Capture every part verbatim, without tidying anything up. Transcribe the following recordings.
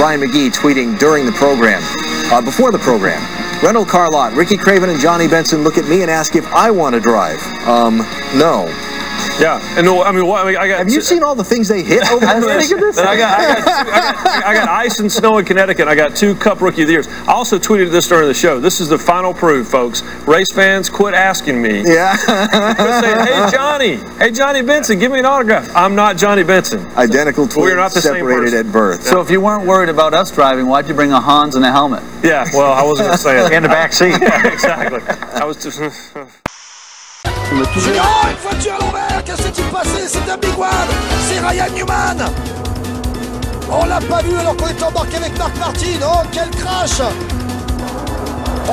Ryan McGee tweeting during the program, uh, before the program, rental car lot, Ricky Craven and Johnny Benson look at me and ask if I want to drive. Um, no. Yeah, and no, I mean, what, I, mean I got. Have you seen all the things they hit over the this? this? I, got, I, got two, I, got, I got ice and snow in Connecticut. I got two Cup Rookie of the Years. I also tweeted this during the show. This is the final proof, folks. Race fans, quit asking me. Yeah. Quit saying, hey Johnny, hey Johnny Benson, give me an autograph. I'm not Johnny Benson. Identical so, twins, we're not the separated same at birth. So yeah. If you weren't worried about us driving, why'd you bring a Hans and a helmet? Yeah. Well, I wasn't gonna say it. In the back seat. Yeah, exactly. I was just. Junior, une voiture à l'envers, que s'est-il passé? C'est un big one, c'est Ryan Newman. On l'a pas vu alors qu'on est embarqué avec Mark Martin. Oh, quel crash! Oh,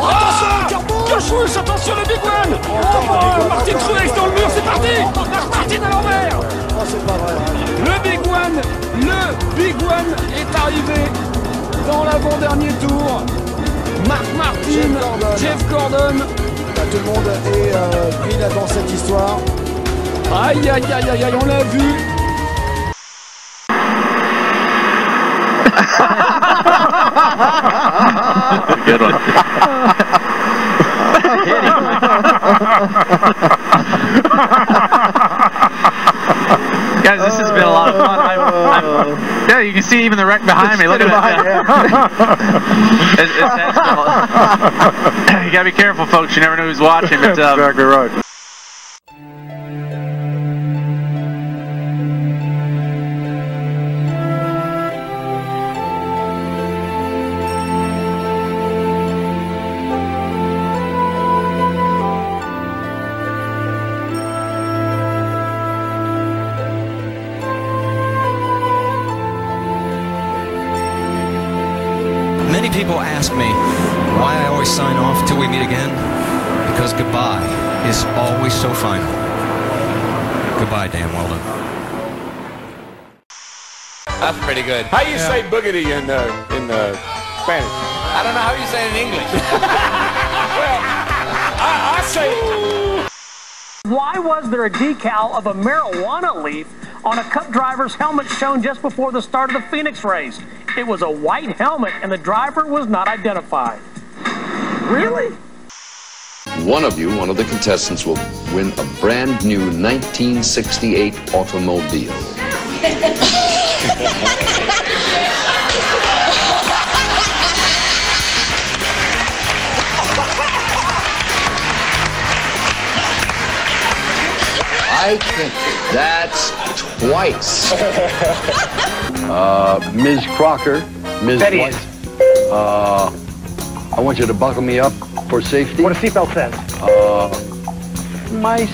attention, ah, Cachouz, attention le big one. Oh, oh, oh, oh, Martin Truex dans le mur, c'est parti. oh, Mark Martin à l'envers. Oh, c'est pas vrai. Le big one, le big one est arrivé dans l'avant-dernier tour. Mark Martin, Jeff Gordon. Là, tout le monde est euh, pris là dans cette histoire. Aïe aïe aïe aïe aïe, on l'a vu. Good one. Guys, this has been a lot of fun. I'm, I'm, yeah, you can see even the wreck behind me. Look at that. it's, it's, it's, it's, You gotta be careful, folks. You never know who's watching. But, um... That's exactly right. Many people ask me why I always sign off till we meet again? Because goodbye is always so final. Goodbye, Dan Wheldon. That's pretty good. How you yeah. say boogity in uh, in uh, Spanish? I don't know how you say it in English. Well, I, I say. Why was there a decal of a marijuana leaf on a Cup driver's helmet shown just before the start of the Phoenix race? It was a white helmet, and the driver was not identified. Really? One of you, one of the contestants, will win a brand new nineteen sixty-eight automobile. I think that's twice. uh, Miz Crocker, Miz White. Uh, I want you to buckle me up for safety. What a seatbelt says. Uh, mice,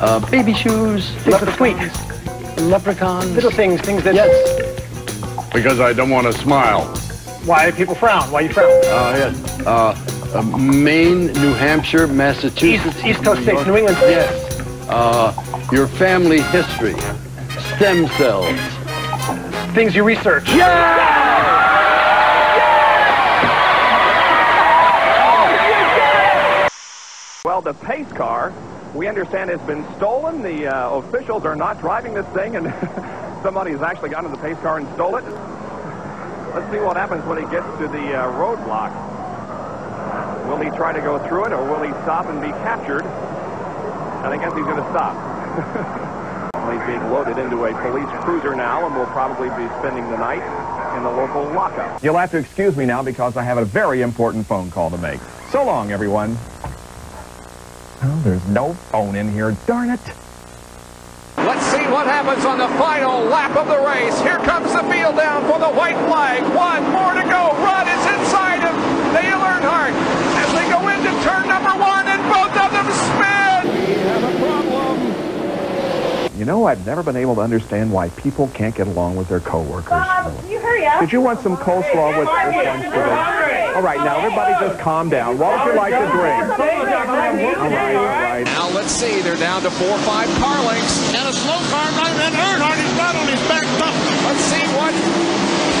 uh, baby shoes, leprechauns, leprechauns. Little things, things that... Yes. Because I don't want to smile. Why people frown, why you frown? Uh, yes. Uh, uh, Maine, New Hampshire, Massachusetts. East, East Coast states, New England. Yes. Uh, your family history, stem cells. Things you research. Yeah! Well, the pace car we understand it's been stolen. The uh, officials are not driving this thing, and somebody has actually gotten in the pace car and stole it. Let's see what happens when he gets to the uh, roadblock. Will he try to go through it, or will he stop and be captured? And I guess he's going to stop. He's being loaded into a police cruiser now and will probably be spending the night in the local lockup. You'll have to excuse me now because I have a very important phone call to make. So long, everyone. Oh, there's no phone in here. Darn it. Let's see what happens on the final lap of the race. Here comes the field down for the white flag. One more to go. Rudd is inside of Dale Earnhardt as they go into turn number one, and both of them spin. We have a problem. You know, I've never been able to understand why people can't get along with their coworkers. Bob, really. Can you hurry up? Did you want some coleslaw hey, with this one for the... All right, now everybody just calm down. What would you like to drink? All right, all right. Now let's see. They're down to four or five car lengths. And a slow car right, and Earnhardt is not on his back foot. Let's see what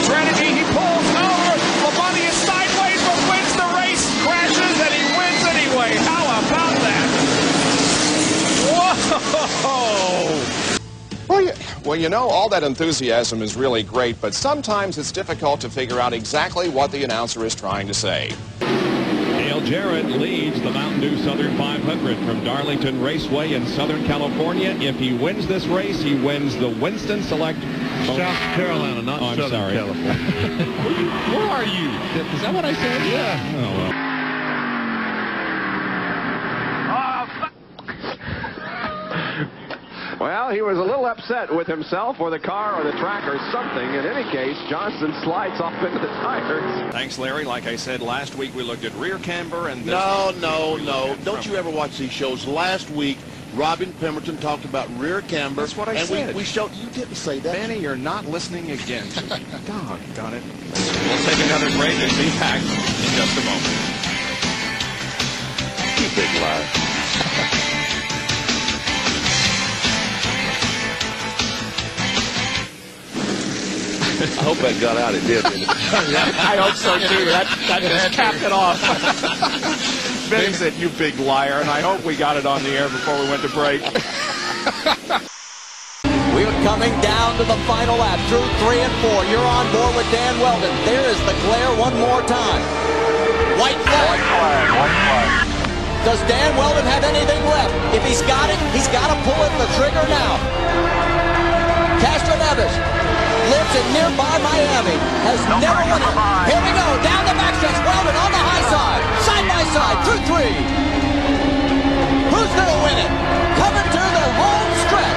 strategy he pulls. Oh, Labonte is sideways, but wins the race. Crashes, and he wins anyway. How about that? Whoa! Well, you, well, you know, all that enthusiasm is really great, but sometimes it's difficult to figure out exactly what the announcer is trying to say. Jarrett leads the Mountain Dew Southern five hundred from Darlington Raceway in Southern California. If he wins this race, he wins the Winston Select. South Carolina, not oh, Southern sorry. California. Where are you? Is that what I said? Yeah. Oh, well. Well, he was a little upset with himself or the car or the track or something. In any case, Johnson slides off into the tires. Thanks, Larry. Like I said, last week we looked at rear camber and... This no, no, no. Don't you ever watch these shows. Last week, Robin Pemberton talked about rear camber. That's what I and said. We, we showed... You didn't say that. Manny, you're not listening again to me. Dog, got it. We'll take another break and be back in just a moment. You big liar. I hope that got out. It did, didn't it? I hope so, too. That, that just capped it off. Ben said, you big liar, and I hope we got it on the air before we went to break. We're coming down to the final lap through three and four. You're on board with Dan Wheldon. There is the glare one more time. White flag. White flag, white flag. Does Dan Wheldon have anything left? If he's got it, he's got to pull it in the trigger now. Castroneves lives in nearby Miami, has no never won it. Here we go, down the backstretch, Wheldon on the high side, side by side, through three. Who's going to win it? Coming through the home stretch.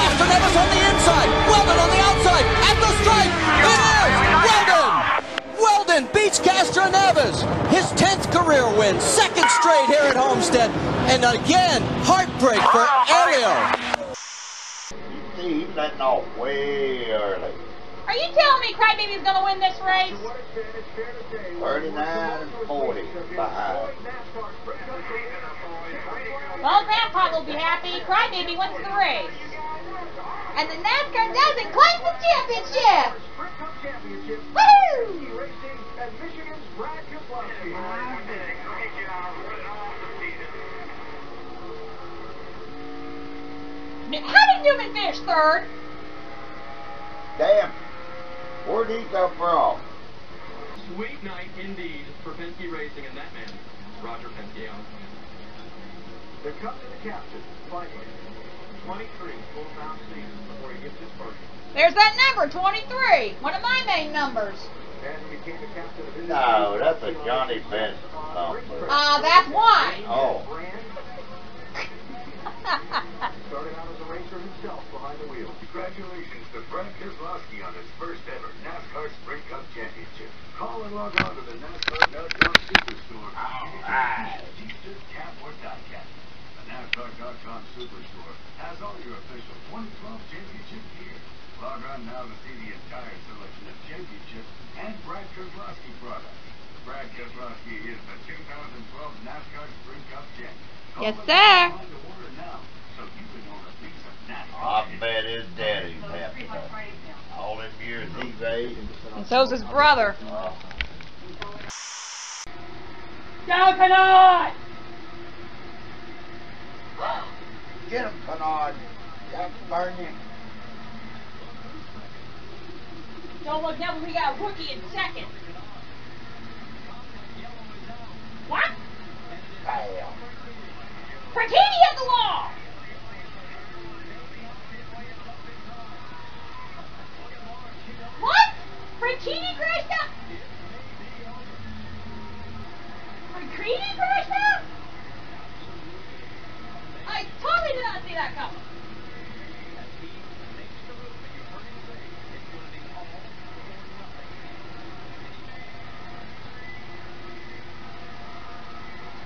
Castroneves on the inside, Wheldon on the outside, at the stripe, it is Wheldon! Wheldon beats Castroneves. His tenth career win, second straight here at Homestead, and again, heartbreak for Ariel. He's letting off way early. Are you telling me Crybaby's going to win this race? thirty-nine and forty behind. Well, Grandpa will be happy. Crybaby wins the race. And the NASCAR doesn't claim the championship! Woo! How did Newman finish third? Damn. Where'd he come from? Sweet night indeed for Penske Racing and that man, Roger Penske. They're coming to the captain, finally. twenty-three full-time seasons before he gets his first. There's that number, twenty-three. One of my main numbers. No, that's a Johnny Benson number. Ah, uh, that's why. Oh. Started out as a racer himself behind the wheel. Congratulations to Brad Keselowski on his first ever NASCAR Sprint Cup Championship. Call and log on to the NASCAR dot com Superstore. All right. T-shirt, cap, or die cap. The NASCAR dot com Superstore has all your official twenty twelve championship gear. Log on now to see the entire selection of championships and Brad Keselowski products. Brad Keselowski is the two thousand twelve NASCAR Sprint Cup Champion. Yes, sir. I bet his daddy's happy about it. All them years he's ate. And so's his brother. Oh. Go tonight! Get him, Bernard. Jeff Burton. Don't look now, we got a rookie in second. What? Fail. Frattini at the wall! What? Frattini crashed out? Frattini crashed out? I totally did not see that coming.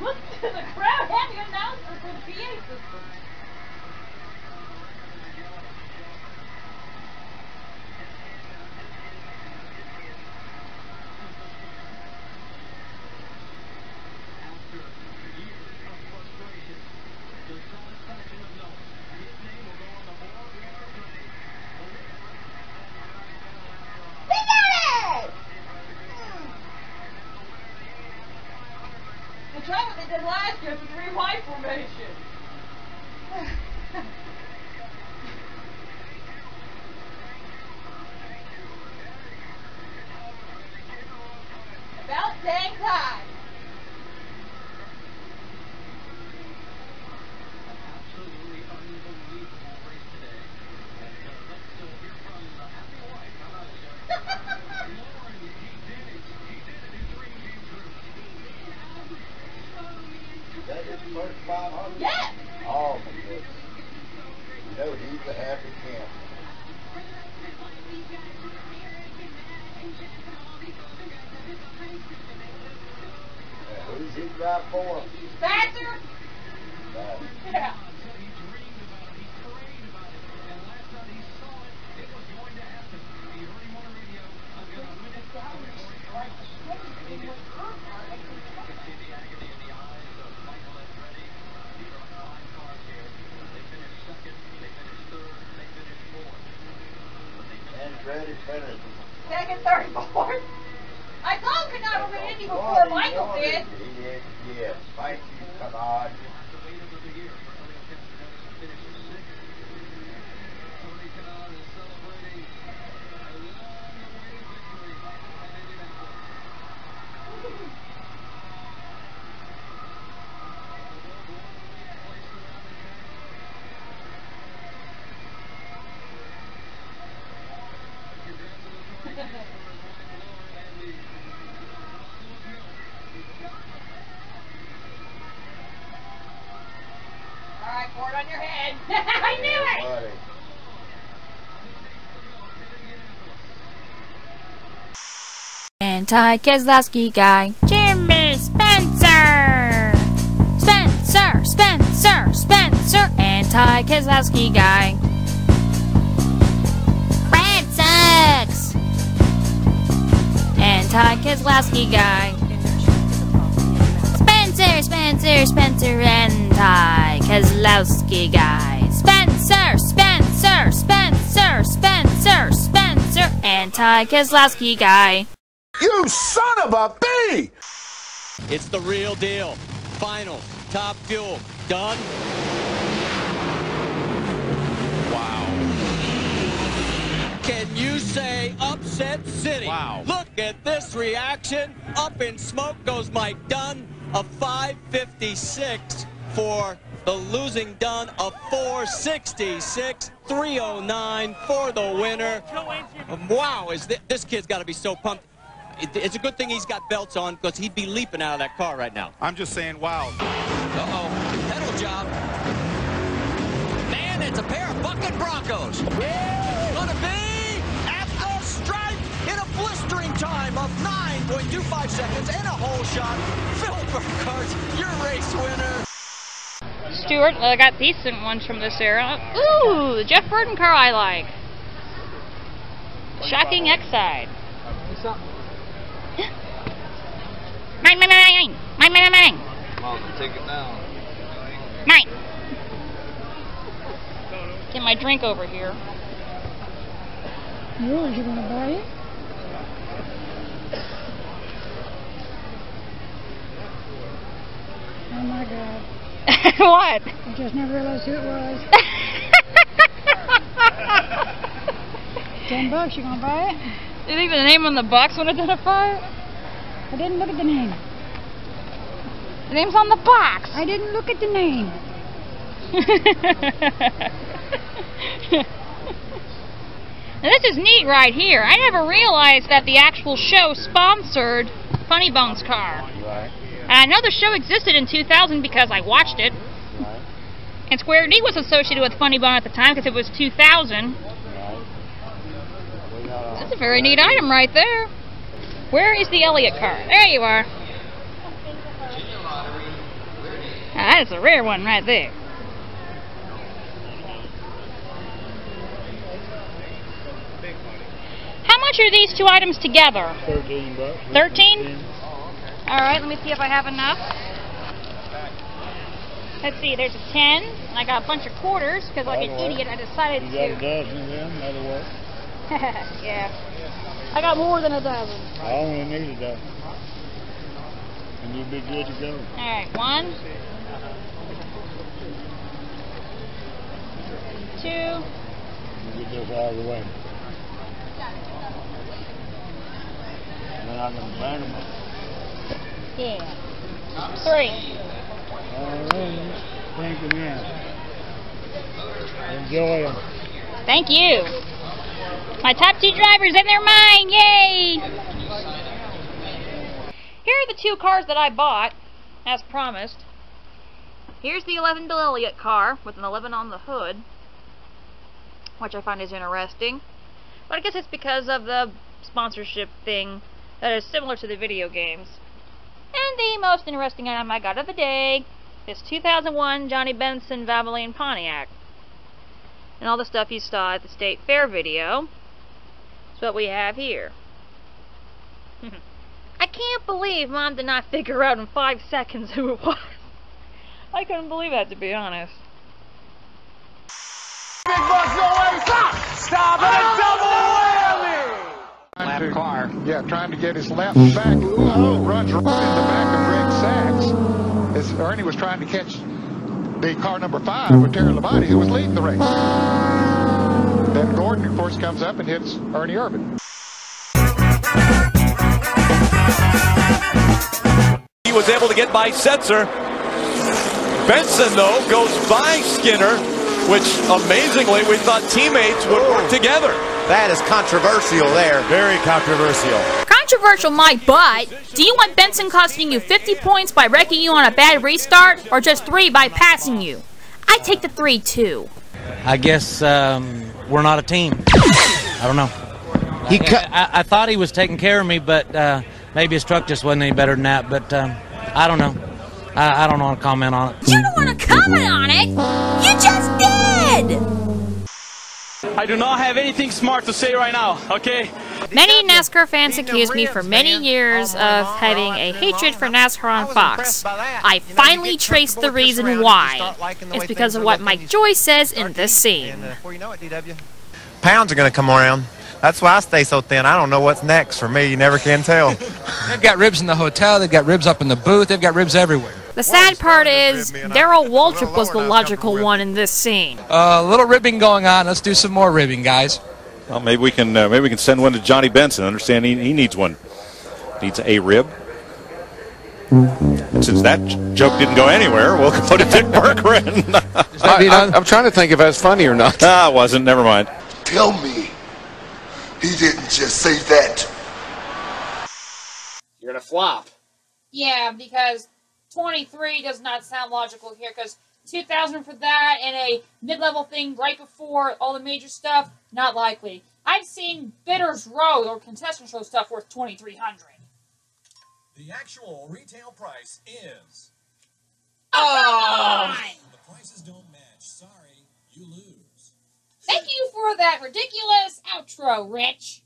Look, the crowd had the announcer for the P A system. Ty Keselowski guy, Jimmy Spencer, Spencer, Spencer, Spencer, and Ty Keselowski guy. Brad sucks, and Ty Keselowski guy. Spencer, Spencer, Spencer, and Ty Keselowski guy. Spencer, Spencer, Spencer, Spencer, Spencer, and Ty Keselowski guy. You son of a bee! It's the real deal. Finals, Top Fuel, done. Wow. Can you say upset city? Wow. Look at this reaction. Up in smoke goes Mike Dunn, a five fifty-six for the losing Dunn, a four sixty-six, three oh nine for the winner. Wow, is this, this kid's got to be so pumped. It's a good thing he's got belts on, because he'd be leaping out of that car right now. I'm just saying, wow. Uh-oh, pedal job. Man, it's a pair of bucket Broncos. It's gonna be at the stripe in a blistering time of nine point two five seconds and a hole shot. Phil Burkhardt, your race winner. Stewart, I got decent ones from this era. Ooh, the Jeff Burton car I like. Shocking X-side. What's up? Mine, mine, mine, mine, mine, mine. Come on, take it now. Mine. Get my drink over here. Really, you want to buy it? Oh my God. What? I just never realized who it was. Ten bucks, you gonna buy it? Did even the name on the box want to identify it? I didn't look at the name. The name's on the box. I didn't look at the name. Now this is neat right here. I never realized that the actual show sponsored Funny Bones car. Right. And I know the show existed in two thousand because I watched it. Right. And Square D was associated with Funny Bone at the time because it was two thousand. Right. That's a very neat item right there. Where is the Elliott car? There you are. Now, that is a rare one right there. How much are these two items together? Thirteen bucks. Thirteen? All right, let me see if I have enough. Let's see, there's a ten, and I got a bunch of quarters, because like an idiot I decided to... You got a dozen of them, that'll work. Yeah. I got more than a dozen. I only need a dozen. And you'll be good to go. All right, one. Two. You get this out of the way. And then I'm going to bang them up. Yeah. Three. All right. Thank you, man. Enjoy them. Thank you. My top two drivers and they're mine. Yay! Here are the two cars that I bought, as promised. Here's the eleven Bill Elliott car, with an eleven on the hood, which I find is interesting. But I guess it's because of the sponsorship thing that is similar to the video games. And the most interesting item I got of the day is two thousand one Johnny Benson Valvoline Pontiac. And all the stuff you saw at the State Fair video is what we have here. I can't believe Mom did not figure out in five seconds who it was. I couldn't believe that, to be honest. Big bucks go away! Stop! Stop and double whammy! Left car. Yeah, trying to get his left back. Ooh, runs right in the back of Greg Sachs. As Ernie was trying to catch the car number five with Terry Labonte, who was leading the race. Then Gordon, of course, comes up and hits Ernie Irvin. He was able to get by Setzer. Benson, though, goes by Skinner, which, amazingly, we thought teammates would work together. That is controversial there. Very controversial. Controversial, my butt. Do you want Benson costing you fifty points by wrecking you on a bad restart, or just three by passing you? I take the three, too. I guess um, we're not a team. I don't know. He I, I, I thought he was taking care of me, but uh, maybe his truck just wasn't any better than that. But um, I don't know. I, I don't want to comment on it. You don't want to comment on it? You just did! I do not have anything smart to say right now, okay? Many NASCAR fans accused me for many years of having a hatred for NASCAR on Fox. I finally traced the reason why. It's because of what Mike Joy says in this scene. Pounds are going to come around. That's why I stay so thin. I don't know what's next for me. You never can tell. They've got ribs in the hotel. They've got ribs up in the booth. They've got ribs everywhere. The sad part is Darrell Waltrip was the logical one in this scene. Uh, a little ribbing going on. Let's do some more ribbing, guys. Well, maybe we can uh, maybe we can send one to Johnny Benson. Understand he, he needs one. Needs a rib. Since that joke didn't go anywhere, we'll go to Dick Bergren. I, I, I'm trying to think if that's funny or not. Ah, it wasn't. Never mind. Tell me. He didn't just say that. You're gonna flop. Yeah, because twenty-three does not sound logical here, because two thousand for that and a mid-level thing right before all the major stuff, not likely. I've seen Bidders Row or contestant show stuff worth twenty-three hundred. The actual retail price is... Oh! The prices don't match. Sorry, you lose. Thank you for that ridiculous outro, Rich.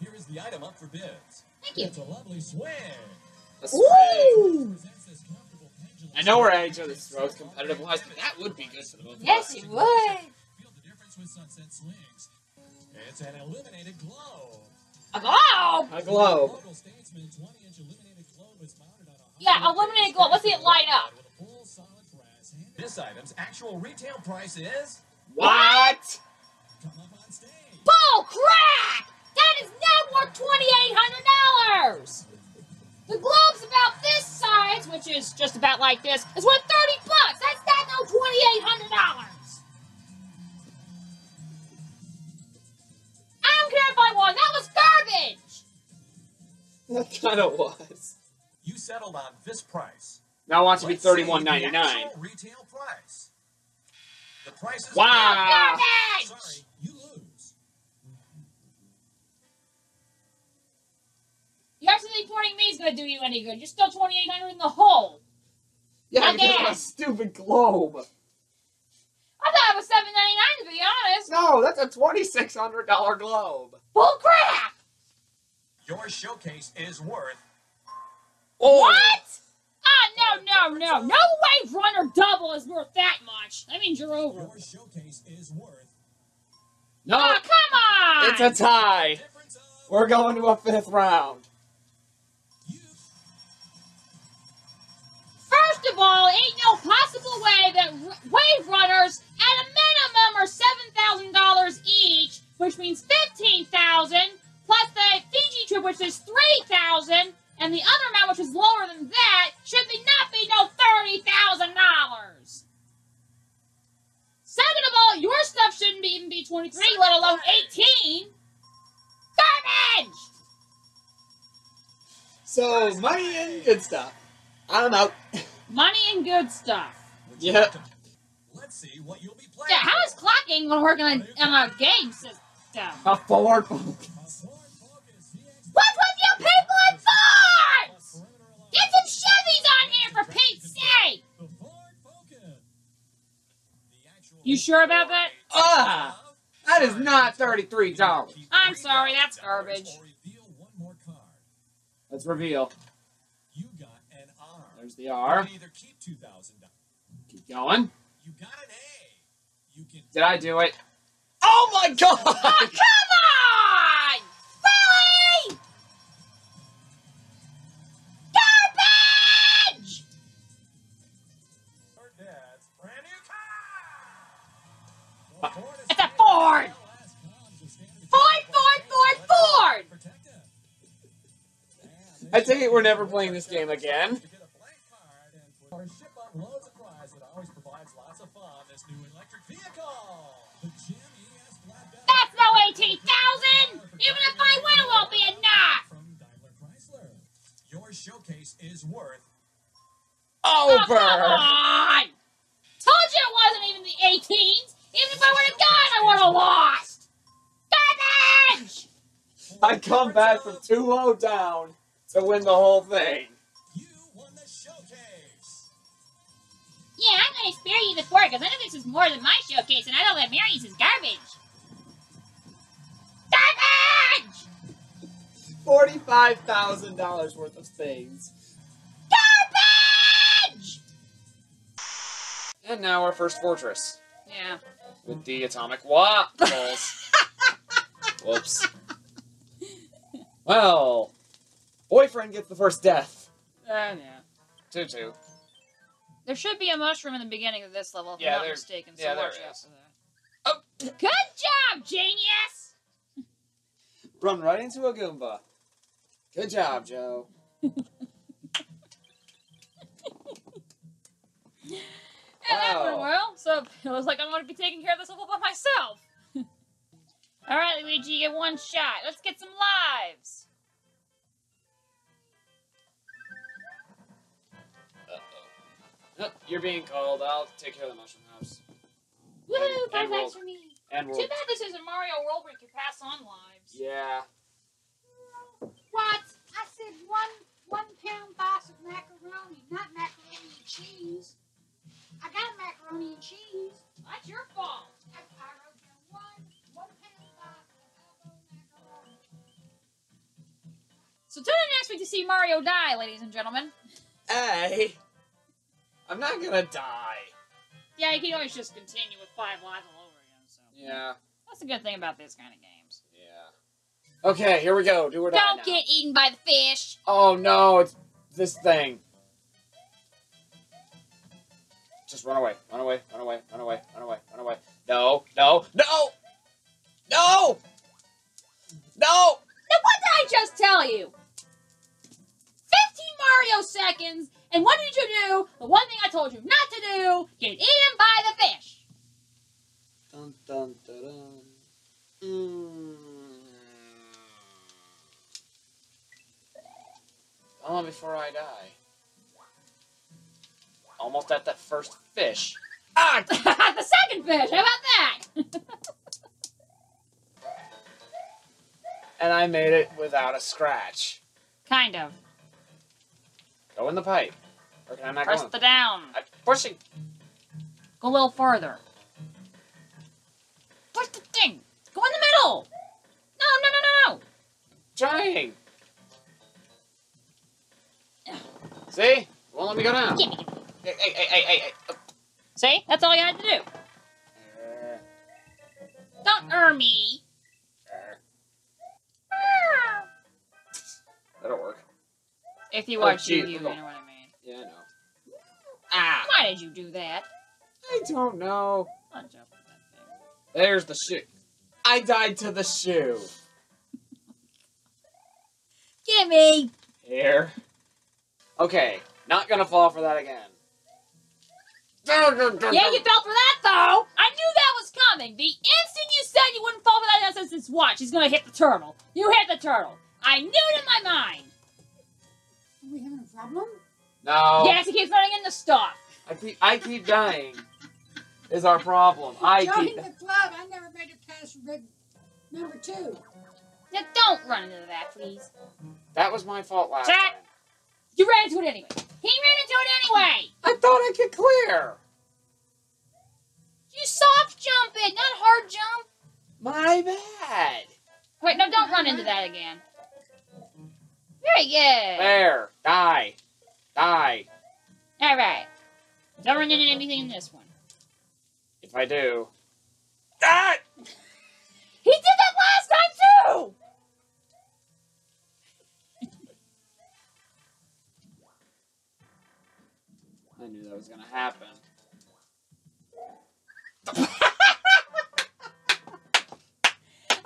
Here is the item up for bids. Thank you. It's a lovely swing. Ooh! I know we're at each other's throats competitive-wise, but that would be good for the both of us. Yes, it would. Feel the difference with sunset swings. It's an illuminated globe. A globe? A globe. A local statesman twenty-inch illuminated globe Yeah, eliminated gold. Let's see it light up. This item's actual retail price is... What? Bull crap! That is now worth twenty-eight hundred dollars! The globe's about this size, which is just about like this, is worth thirty bucks! That's not no twenty-eight hundred dollars! I don't care if I won! That was garbage! That kind of was. You settled on this price. Now it wants to be thirty-one ninety-nine. Retail price. The price is wow! Garbage! Sorry, you lose. You actually think pointing me is going to do you any good? You're still twenty-eight hundred in the hole. Yeah, I got a stupid globe. I thought it was seven ninety-nine to be honest. No, that's a twenty-six hundred dollar globe. Bull crap! Your showcase is worth. Oh. What? Ah, oh, no, no, no. No way runner double is worth that much. That means you're over. Your showcase is worth... No. Oh, come on! It's a tie. We're going to a fifth round. First of all, ain't no possible way that wave runners at a minimum are seven thousand dollars each, which means fifteen thousand dollars, plus the Fiji trip, which is three thousand dollars, and the other amount, which is lower than that, should be not be no thirty thousand dollars. Second of all, your stuff shouldn't be, even be twenty-three, let alone eighteen. Garbage! So, money and good stuff. I'm out. Money and good stuff. Yep. Let's see what you'll be playing. Yeah, how is clocking gonna work on a, on a game system? A forward focus. What's with you people in Fords? Get some Chevys on here for Pete's sake! You sure about that? Ugh! That is not thirty-three dollars. I'm sorry, that's garbage. Let's reveal. You got an R. There's the R. You either keep two thousand dollars. Keep going. You got an A. You can. Did I do it? Oh my God! Oh, come on! Really? Garbage! Her dad's brand new car. Well, it's a Ford. Ford, Ford, Ford, Ford. I take it we're never playing this game again. That's no eighteen thousand. Even if I win, it won't be enough. Your showcase is worth over. Oh, come on! Told you it wasn't even the eighteens. Even if I would have gone, I would have lost. Garbage! I come back from two oh down to win the whole thing. You won the showcase. Yeah, I'm gonna spare you the four because I know this is more than my showcase, and I know that Marius is garbage. Garbage! Forty-five thousand dollars worth of things. Garbage! And now our first fortress. Yeah. With the atomic waffles. Whoops. Well. Boyfriend gets the first death. Uh, yeah. Two, two. There should be a mushroom in the beginning of this level, if yeah, I'm not mistaken, so yeah, watch out for that. Oh. Good job, genius! Run right into a Goomba. Good job, Joe. And after a while, so it looks like I'm going to be taking care of this level by myself. Alright, Luigi, you get one shot. Let's get some lives. Nope, you're being called. I'll take care of the mushroom house. Woo! Five lives for me. And world. Too bad this isn't Mario World where you can pass on lives. Yeah. What? I said one one pound box of macaroni, not macaroni and cheese. I got macaroni and cheese. That's your fault. I, I wrote down one one pound box of macaroni. So tune in next week to see Mario die, ladies and gentlemen. Hey. I'm not gonna die. Yeah, you can always just continue with five lives all over again, so. Yeah. That's the good thing about this kind of games. Yeah. Okay, here we go. Do or die now. Don't get eaten by the fish. Oh no, it's this thing. Just run away, run away, run away, run away, run away, run away. No, no, no! No! No! Now what did I just tell you? Mario seconds, and what did you do? The one thing I told you not to do, get eaten by the fish. Dun, dun, dun, dun. Mm. Long before I die. Almost at that first fish. Ah! The second fish! How about that? And I made it without a scratch. Kind of. Go in the pipe. Or can I not go? Press the down. I'm pushing. Go a little farther. Push the thing. Go in the middle. No, no, no, no, no. Trying. See? Won't let me go down. Give me, give me. Hey, hey, hey, hey, hey. Oh. See? That's all you had to do. Uh, Don't err me. Uh, ah. That'll work. If you watch oh, you, you know what I mean. Yeah, I know. Ah! Why did you do that? I don't know. I'll jump with that thing. There's the shoe. I died to the shoe. Gimme! Here. Okay, not gonna fall for that again. Yeah, you fell for that, though! I knew that was coming! The instant you said you wouldn't fall for that, I said, it's watch, he's gonna hit the turtle. You hit the turtle. I knew it in my mind. Are we having a problem? No. Yes, he keeps running into stuff. I keep, I keep dying. Is our problem? You're I keep. The club. I never made it past red number two. Now don't run into that, please. That was my fault last that... time. You ran into it anyway. He ran into it anyway. I thought I could clear. You soft jump it, not hard jump. My bad. Wait, no, don't my run bad. into that again. Very good. There. Die. Die. Alright. Don't run into anything in this one. If I do. Ah! He did that last time too! I knew that was gonna happen.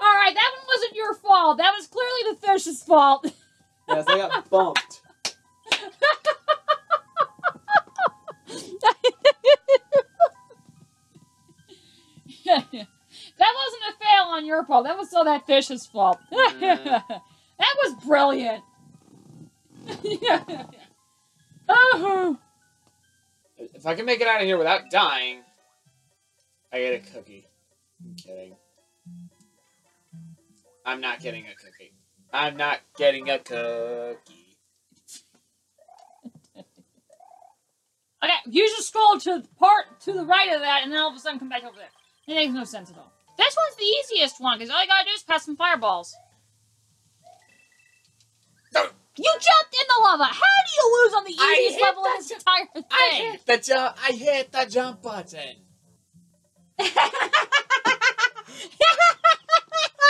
Alright, that one wasn't your fault. That was clearly the fish's fault. Yes, I got bumped. That wasn't a fail on your fault. That was all that fish's fault. That was brilliant. Oh. If I can make it out of here without dying, I get a cookie. I'm kidding. I'm not getting a cookie. I'm not getting a cookie. Okay, use your scroll to the part to the right of that, and then all of a sudden come back over there. It makes no sense at all. This one's the easiest one, because all you gotta do is pass some fireballs. No. You jumped in the lava! How do you lose on the easiest level in this entire thing? I hit the jump I hit the jump button.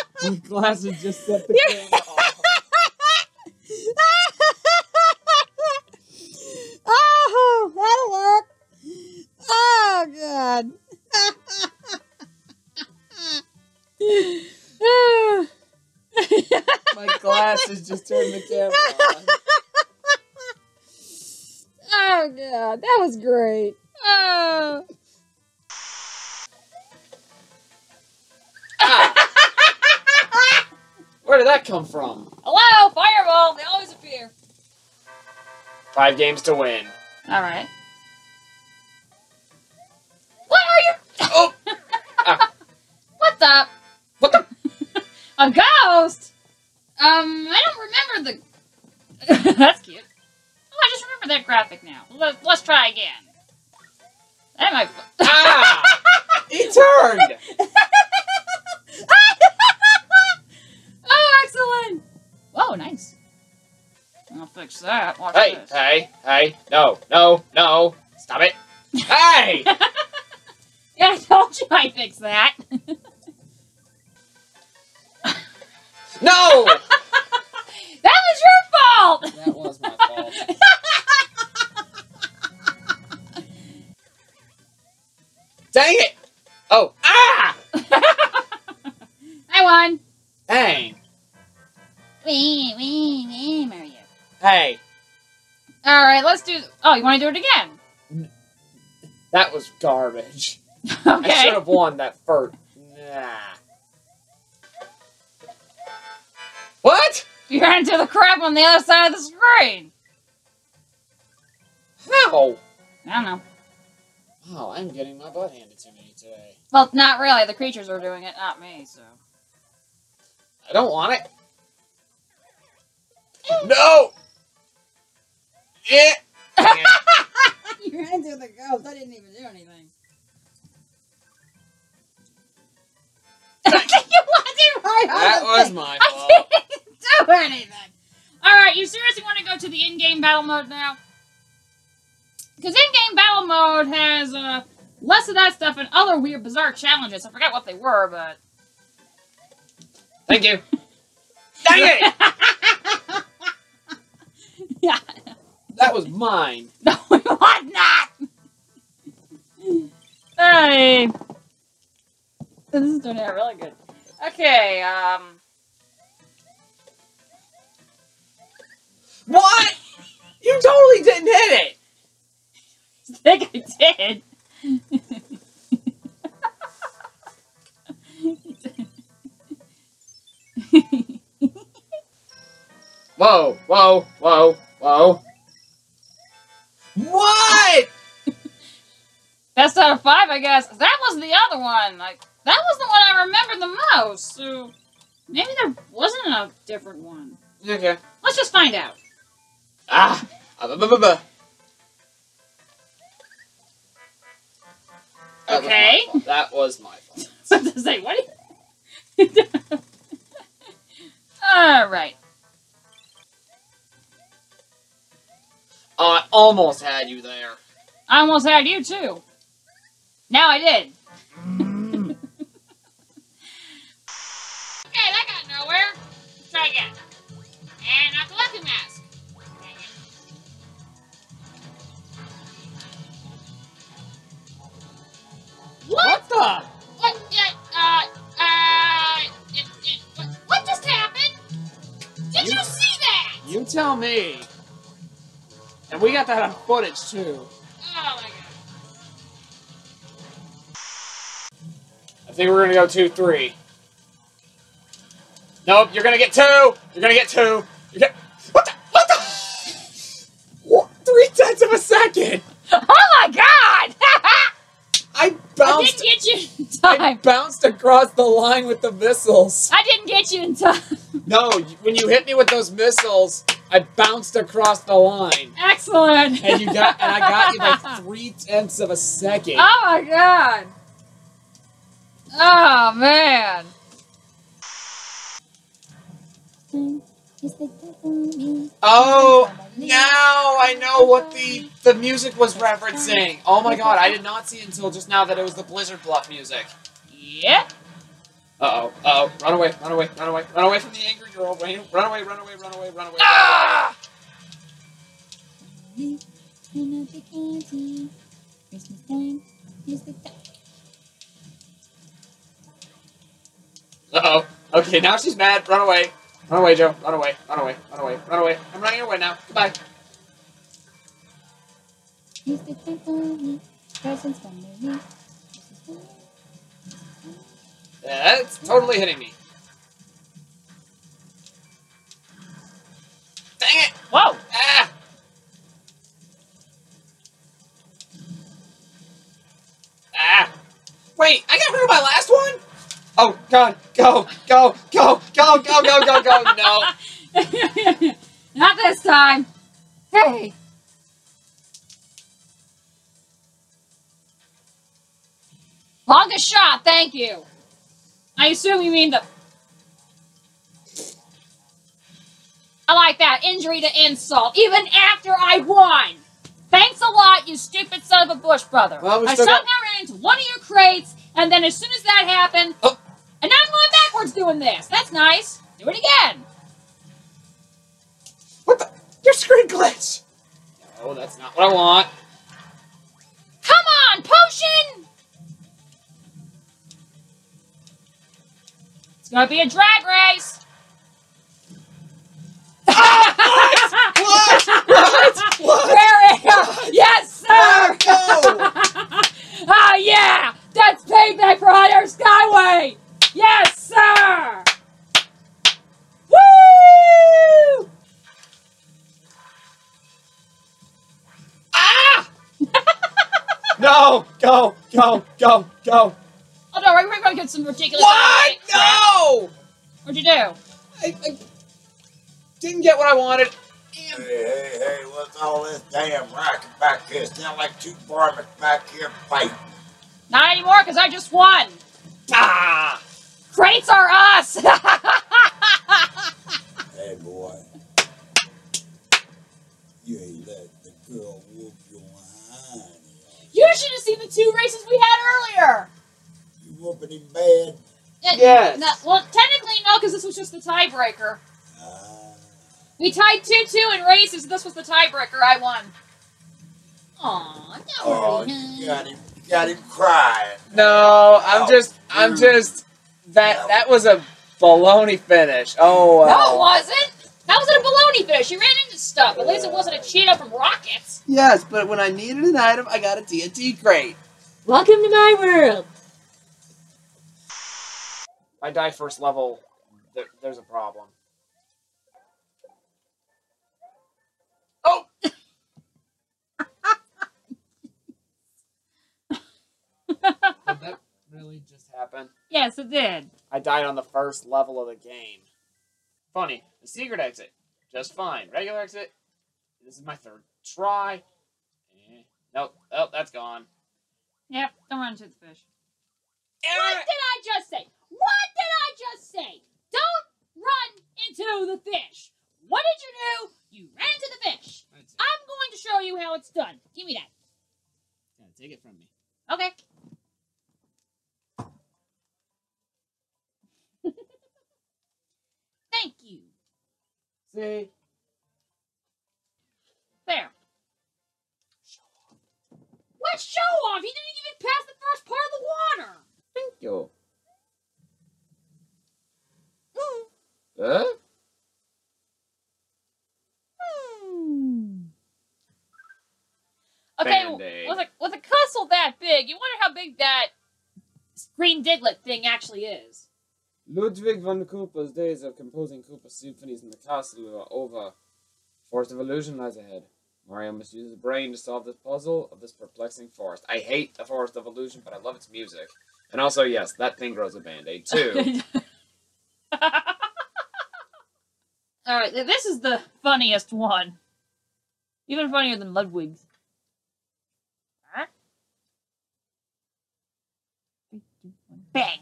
My glasses just set the camera off. Oh, that'll work. Oh, God. My glasses just turned the camera on. Oh, God. That was great. Oh. Where did that come from? Hello, fireball. They always appear. Five games to win. All right. What are you? Oh. Ah. What's up? What the? A ghost? Um, I don't remember the. That's cute. Oh, I just remember that graphic now. Let's, let's try again. That might. Ah! He turned. Excellent! Whoa, nice. I'll fix that. Watch hey, this. hey, hey. No, no, no. Stop it. Hey! Yeah, I told you I'd fix that. No! That was your fault! fault. That was my fault. Dang it! Oh, ah! I won. Dang. Wee, wee, wee, Mario. Hey. All right, let's do. Oh, you want to do it again? That was garbage. Okay. I should have won that first. Nah. What? You ran into the crap on the other side of the screen. How? I don't know. Oh, I'm getting my butt handed to me today. Well, not really. The creatures are doing it, not me, so. I don't want it. No! Yeah. You ran into the ghost. I didn't even do anything. You landed right on that was thing. My fault. I didn't do anything. Alright, you seriously want to go to the in-game battle mode now? Because in-game battle mode has uh, less of that stuff and other weird, bizarre challenges. I forgot what they were, but... Thank you. Dang it! Yeah. That was mine. No, it was not! Hey! This is doing it really good. Okay, um... What?! You totally didn't hit it! I think I did. Whoa, whoa, whoa, whoa. What? Best out of five, I guess. That was the other one. Like, that was the one I remember the most. So maybe there wasn't a different one. Okay. Let's just find out. Ah! Ah-ba-ba-ba-ba. That okay. Was that was my fault. I was say, what? All right. I almost had you there. I almost had you too. Now I did. Mm. Okay, that got nowhere. Let's try again. And not the lucky mask. What? What the? What? Uh, uh, it, it, what, what just happened? Did you, you see that? You tell me. And we got that on footage, too. Oh, my God. I think we're going to go two, three. Nope, you're going to get two. You're going to get two. You're get... What the? What the? What? Three tenths of a second. Oh, my God. I bounced. I didn't get you in time. I bounced across the line with the missiles. I didn't get you in time. No, when you hit me with those missiles, I bounced across the line. Excellent. And you got, and I got you by three tenths of a second. Oh my God. Oh man. Oh, now I know what the, the music was referencing. Oh my God, I did not see until just now that it was the Blizzard Bluff music. Yep. Uh-oh, uh-oh, run away, run away, run away, run away from the angry girl, run away, run away, run away, run away, run away. Ah! Uh-oh, okay, now she's mad, run away. Run away, Joe. Run away. Run away. Run away. Run away. I'm running away now. Goodbye. That's totally hitting me. Dang it! Whoa! Ah! Ah! Wait, I got rid of my last one? Oh, God, go, go, go, go, go, go, go, go, no. Not this time. Hey. Longest shot, thank you. I assume you mean the... I like that. Injury to insult, even after I won. Thanks a lot, you stupid son of a Busch brother. Well, we I somehow got... ran into one of your crates, and then as soon as that happened... Oh. And now I'm going backwards doing this. That's nice. Do it again. What the? Your screen glitched! No, that's not what I want. Come on, potion! It's gonna be a drag race! Ah, what? What? What? What? There we go! Yes, sir! Ah, no. Oh, yeah! That's payback for Hot Air Skyway! Yes, sir! Woo! Ah! No! Go! Go! Go! Go! Oh, no, we're gonna get some ridiculous... What? No! What'd you do? I, I didn't get what I wanted. Damn. Hey, hey, hey, what's all this damn racket back here? Sound like two varmints back here fighting. Not anymore, because I just won. Ah! Crates are us! Hey, boy. You ain't let the girl whoop your behind. You should have seen the two races we had earlier. You whooping him bad? It, yes. No, well, technically, no, because this was just the tiebreaker. Uh, we tied two two in races, and this was the tiebreaker. I won. Aw, no. You got him. You got him crying. No, I'm oh, just... I'm dude. just... That no. That was a baloney finish. Oh, wow. No, it wasn't. That wasn't a baloney finish. You ran into stuff. At least it wasn't a Cheeto from Rockets. Yes, but when I needed an item, I got a T N T crate. Welcome to my world. If I die first level, there, there's a problem. Oh! Did that really just happen? Yes, it did. I died on the first level of the game. Funny. The secret exit. Just fine. Regular exit. This is my third try. Eh. Nope. Oh, that's gone. Yep. Don't run into the fish. Er what did I just say? What did I just say? Don't run into the fish. What did you do? You ran into the fish. I'm going to show you how it's done. Give me that. Yeah, take it from me. Okay. Thank you. See? There. Show off. What show off? He didn't even pass the first part of the water. Thank you. Mm. Huh? Mm. Okay, with a, with a castle that big, you wonder how big that green diglet thing actually is. Ludwig van Koopa's days of composing Koopa symphonies in the castle are over. Forest of Illusion lies ahead. Mario must use his brain to solve this puzzle of this perplexing forest. I hate the Forest of Illusion, but I love its music. And also, yes, that thing grows a band-aid, too. Alright, this is the funniest one. Even funnier than Ludwig's. Huh? Bang!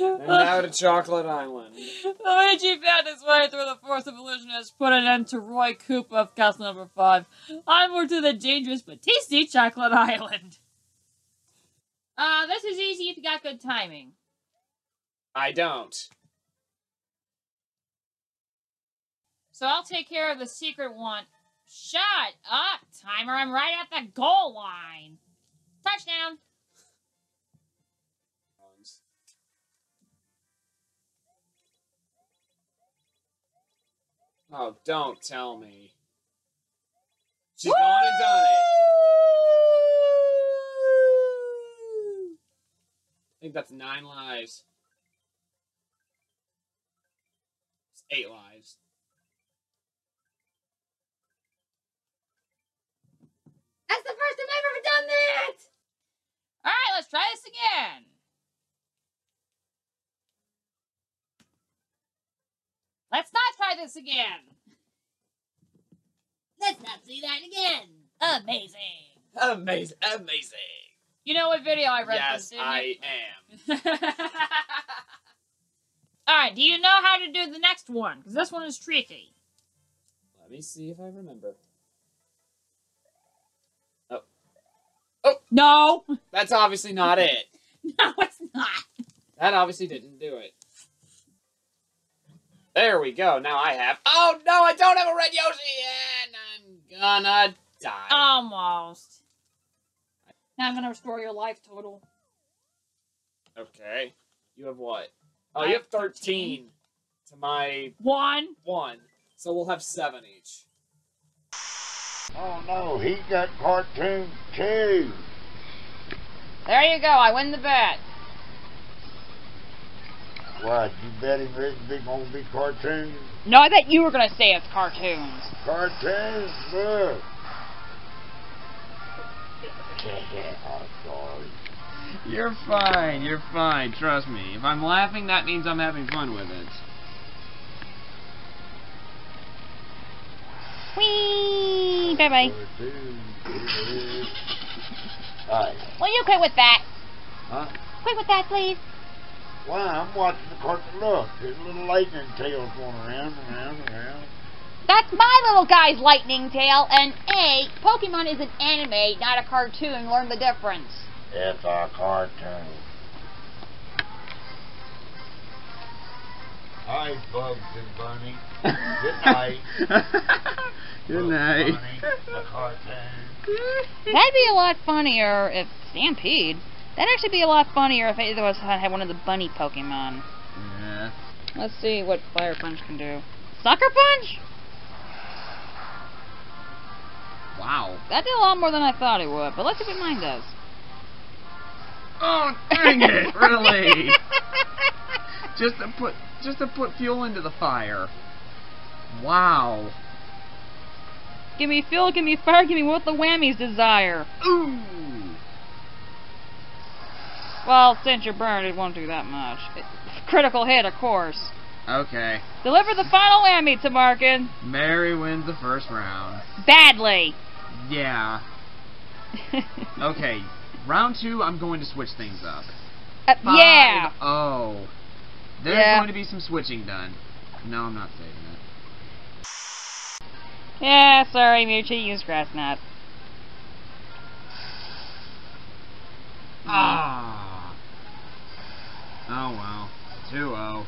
And now to Chocolate Island. Luigi found his way through the force of illusion has put an end to Roy Koopa of Castle Number Five. Onward to the dangerous but tasty Chocolate Island. Uh, this is easy if you got good timing. I don't. So I'll take care of the secret one. Shut up, timer! I'm right at the goal line. Touchdown. Oh, don't tell me. She's Woo! Gone and done it. I think that's nine lives. It's eight lives. That's the first time I've ever done that! Alright, let's try this again. Let's not try this again. Let's not see that again. Amazing. Amazing. Amazing. You know what video I referenced, didn't you? Yes, I am. Alright, do you know how to do the next one? Because this one is tricky. Let me see if I remember. Oh. Oh! No! That's obviously not it. No, it's not. That obviously didn't do it. There we go. Now I have... Oh, no, I don't have a red Yoshi, and I'm gonna die. Almost. Now I'm gonna restore your life total. Okay. You have what? Oh, you have thirteen. thirteen to my... One. One. So we'll have seven each. Oh, no. He got cartoon, too. There you go. I win the bet. What, you bet him they're gonna be cartoons? No, I thought you were gonna say it's cartoons. Cartoons? Look. I'm sorry. You're fine, you're fine, trust me. If I'm laughing, that means I'm having fun with it. Whee! Bye-bye. Will you quit with that? Huh? Quit with that, please. Why, I'm watching the cartoon. Look, there's little lightning tails going around and around and around. That's my little guy's lightning tail, and A, Pokemon is an anime, not a cartoon. Learn the difference. It's a cartoon. Hi, Bugs and Bunny. Good night. Good night. Bugs, Bunny, a cartoon. That'd be a lot funnier if Stampede... That'd actually be a lot funnier if either of us had one of the bunny Pokemon. Yeah. Let's see what Fire Punch can do. Sucker Punch? Wow. That did a lot more than I thought it would, but let's see what mine does. Oh, dang it, really? just to put just to put fuel into the fire. Wow. Give me fuel, give me fire, give me what the whammies desire. Ooh. Well, since you're burned, it won't do that much. It, critical hit, of course. Okay. Deliver the final whammy to Markin. Mary wins the first round. Badly. Yeah. Okay. Round two, I'm going to switch things up. Uh, yeah. Oh. There's yeah. going to be some switching done. No, I'm not saving it. Yeah, sorry, Mucci. Use Grass Knot. Ah. Oh well. two oh.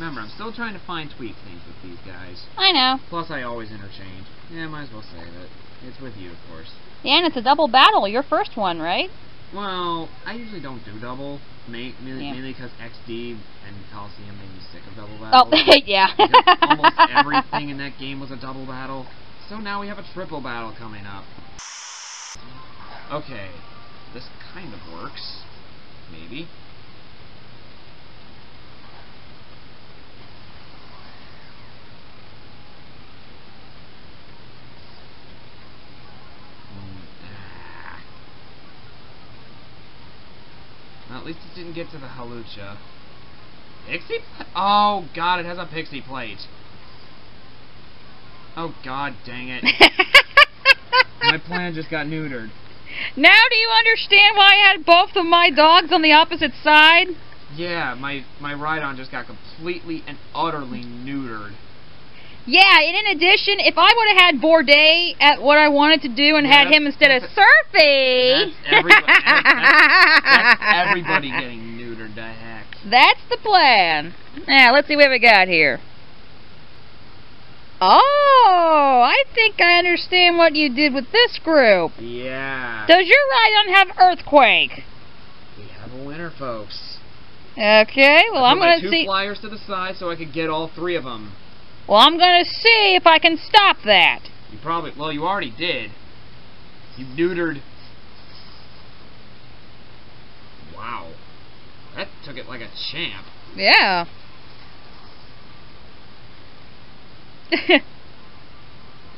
Remember, I'm still trying to find tweak things with these guys. I know. Plus, I always interchange. Yeah, might as well save it. It's with you, of course. Yeah, and it's a double battle. Your first one, right? Well, I usually don't do double. Mainly because yeah. X D and Coliseum made me sick of double battles. Oh, yeah. Almost everything in that game was a double battle. So now we have a triple battle coming up. Okay, this kind of works, maybe. Well, at least it didn't get to the Halucha. Pixie? Oh god, it has a pixie plate. Oh god, dang it. My plan just got neutered. Now do you understand why I had both of my dogs on the opposite side? Yeah, my, my ride-on just got completely and utterly neutered. Yeah, and in addition, if I would have had Bourdais at what I wanted to do and yeah, had him instead of Surfy... That's everybody, that's, that's, that's everybody getting neutered to heck. That's the plan. Now, let's see what we got here. Oh, I think I understand what you did with this group. Yeah. Does your ride-on have Earthquake? We have a winner, folks. Okay, well, I'm going to see... two flyers to the side so I could get all three of them. Well, I'm going to see if I can stop that. You probably... Well, you already did. You neutered... Wow. That took it like a champ. Yeah. Come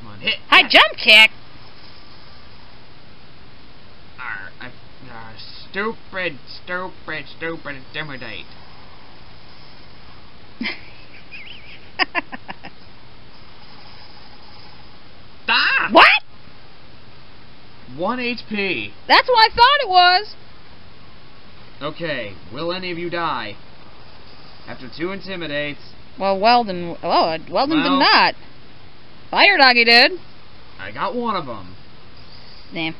on, hit. I jump kick. Arr, I, uh, stupid, stupid, stupid intimidate. Ah! What? One H P. That's what I thought it was. Okay, will any of you die? After two intimidates. Well, Wheldon... Oh, Wheldon well, did not. Fire Doggy did. I got one of them. Damn.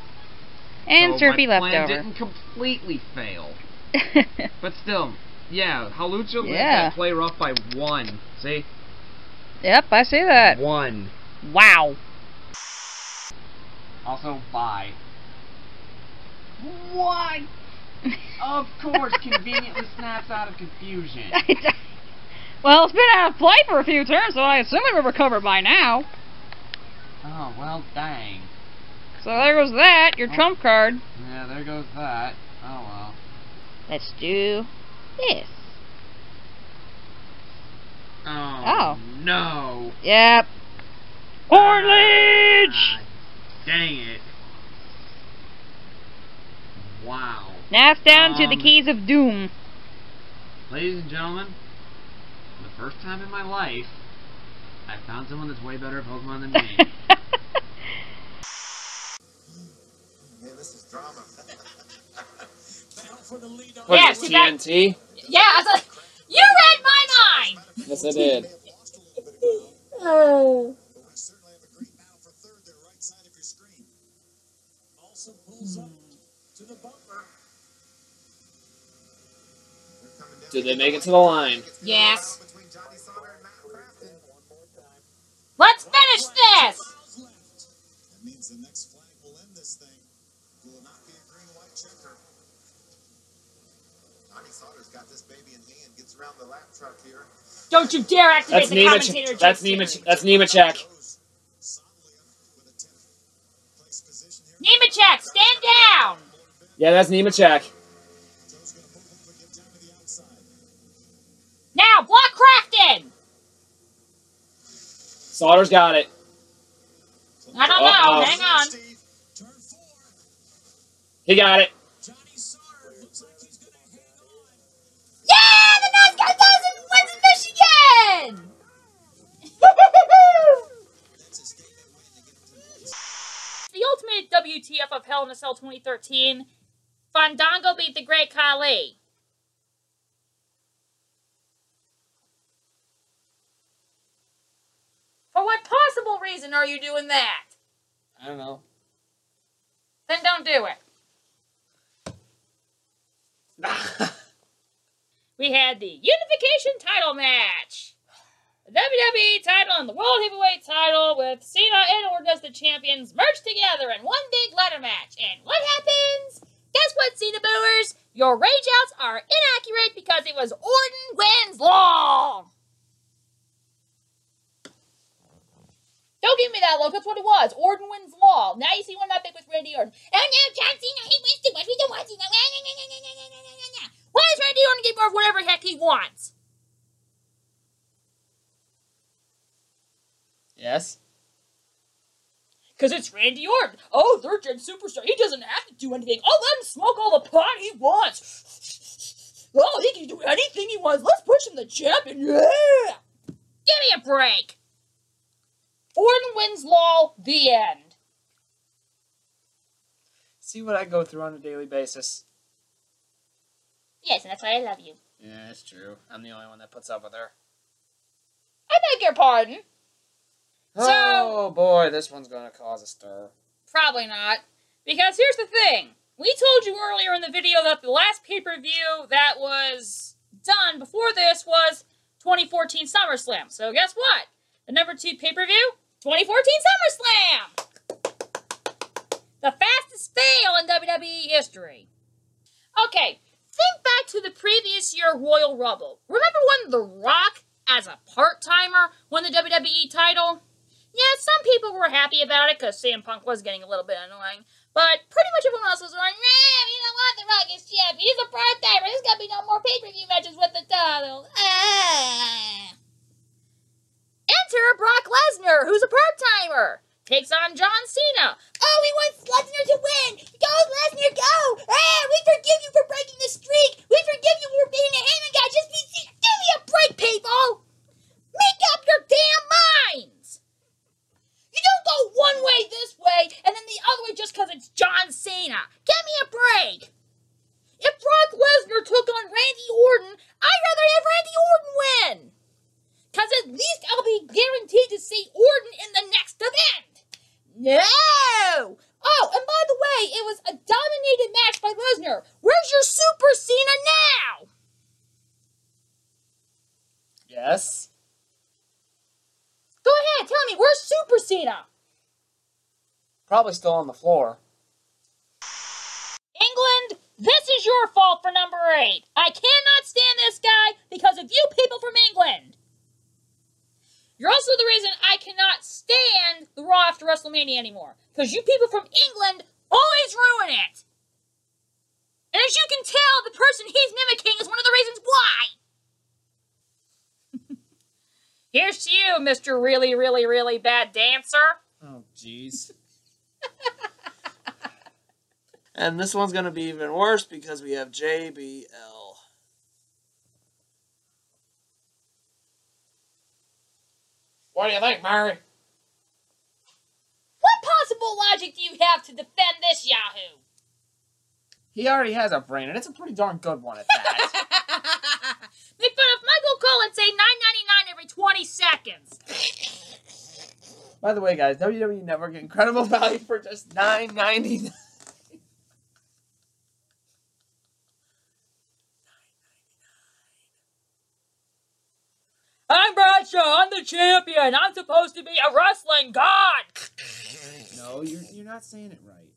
And so Surfy left over. My plan didn't completely fail. But still, yeah, Halucha yeah. That play rough by one. See? Yep, I see that. One. Wow. Also, bye. Why? Of course, conveniently snaps out of confusion. Well, it's been out of play for a few turns, so I assume it would recover by now. Oh, well, dang. So there goes that, your oh. trump card. Yeah, there goes that. Oh, well. Let's do this. Oh, oh. no. Yep. Hornlage! Ah, dang it. Wow. Now it's down um, to the keys of doom. Ladies and gentlemen, for the first time in my life, I found someone that's way better at Pokemon than me. Yeah, this is drama. Was it T N T? Yeah, I was like, you read my mind! Yes, I did. Oh. Did they make it to the line? Yes. Let's finish this! That means the next flag will end this thing. Will not be a green-white checker. Johnny Sauter's got this baby in hand, gets around the lap truck here. Don't you dare activate that's the Nema commentator. That's Nemechek. That's Nemechek. Nemechek, stand down! Yeah, that's Nemechek. Now, block Crafton! Sauter's got it. I don't oh, know. Oh. Hang on. He got it. Yeah, the NASCAR thousand wins in Michigan. The ultimate W T F of Hell in a Cell twenty thirteen. Fandango beat the Great Khali. For what possible reason are you doing that? I don't know. Then don't do it. We had the Unification title match. The W W E title and the World Heavyweight title with Cena and Orton as the champions merged together in one big ladder match. And what happens? Guess what, Cena booers? Your rageouts are inaccurate because it was Orton wins long. Don't give me that look. That's what it was. Orton wins law. Now you see one not big with Randy Orton. Oh no, John Cena, he wins too much. We don't want Cena. Why does Randy Orton get more of whatever heck he wants? Yes. Because it's Randy Orton. Oh, third gen superstar. He doesn't have to do anything. Oh, let him smoke all the pot he wants. Oh, he can do anything he wants. Let's push him the champion. Yeah. Give me a break. Orton wins L O L, the end. See what I go through on a daily basis. Yes, and that's why I love you. Yeah, that's true. I'm the only one that puts up with her. I beg your pardon. Oh, so, boy, this one's going to cause a stir. Probably not. Because here's the thing. We told you earlier in the video that the last pay-per-view that was done before this was twenty fourteen SummerSlam. So guess what? The number two pay-per-view? twenty fourteen SummerSlam! The fastest fail in W W E history. Okay, think back to the previous year Royal Rumble. Remember when The Rock, as a part-timer, won the W W E title? Yeah, some people were happy about it because C M Punk was getting a little bit annoying. But pretty much everyone else was going, nah, you know what, The Rock is champ. He's a part-timer. There's going to be no more pay-per-view matches with the title. Ah. Enter Brock Lesnar, who's a part-timer. Takes on John Cena. Oh, we want Lesnar to win. Go, Lesnar, go. Ah, we forgive you for breaking the streak. We forgive you for being a Heyman guy. Just be Cena. Give me a break, people. Make up your damn minds. You don't go one way this way and then the other way just because it's John Cena. Give me a break. If Brock Lesnar took on Randy Orton, I'd rather have Randy Orton win. Because at least I'll be guaranteed to see Orton in the next event. No! Oh, and by the way, it was a dominated match by Lesnar. Where's your Super Cena Yes. Go ahead, tell me, where's Super Cena? Probably still on the floor. England, this is your fault for number eight. I cannot stand this guy because of you people from England. You're also the reason I cannot stand the Raw after WrestleMania anymore. Because you people from England always ruin it. And as you can tell, the person he's mimicking is one of the reasons why. Here's to you, Mister Really, Really, Really Bad Dancer. Oh, jeez. And this one's going to be even worse because we have J B L. What do you think, Mary? What possible logic do you have to defend this yahoo? He already has a brain, and it's a pretty darn good one at that. Make fun of Michael Cole and say nine ninety-nine every twenty seconds. By the way, guys, W W E Network, incredible value for just nine ninety-nine. I'm Bradshaw. I'm the champion. I'm supposed to be a wrestling god. No, you're you're not saying it right.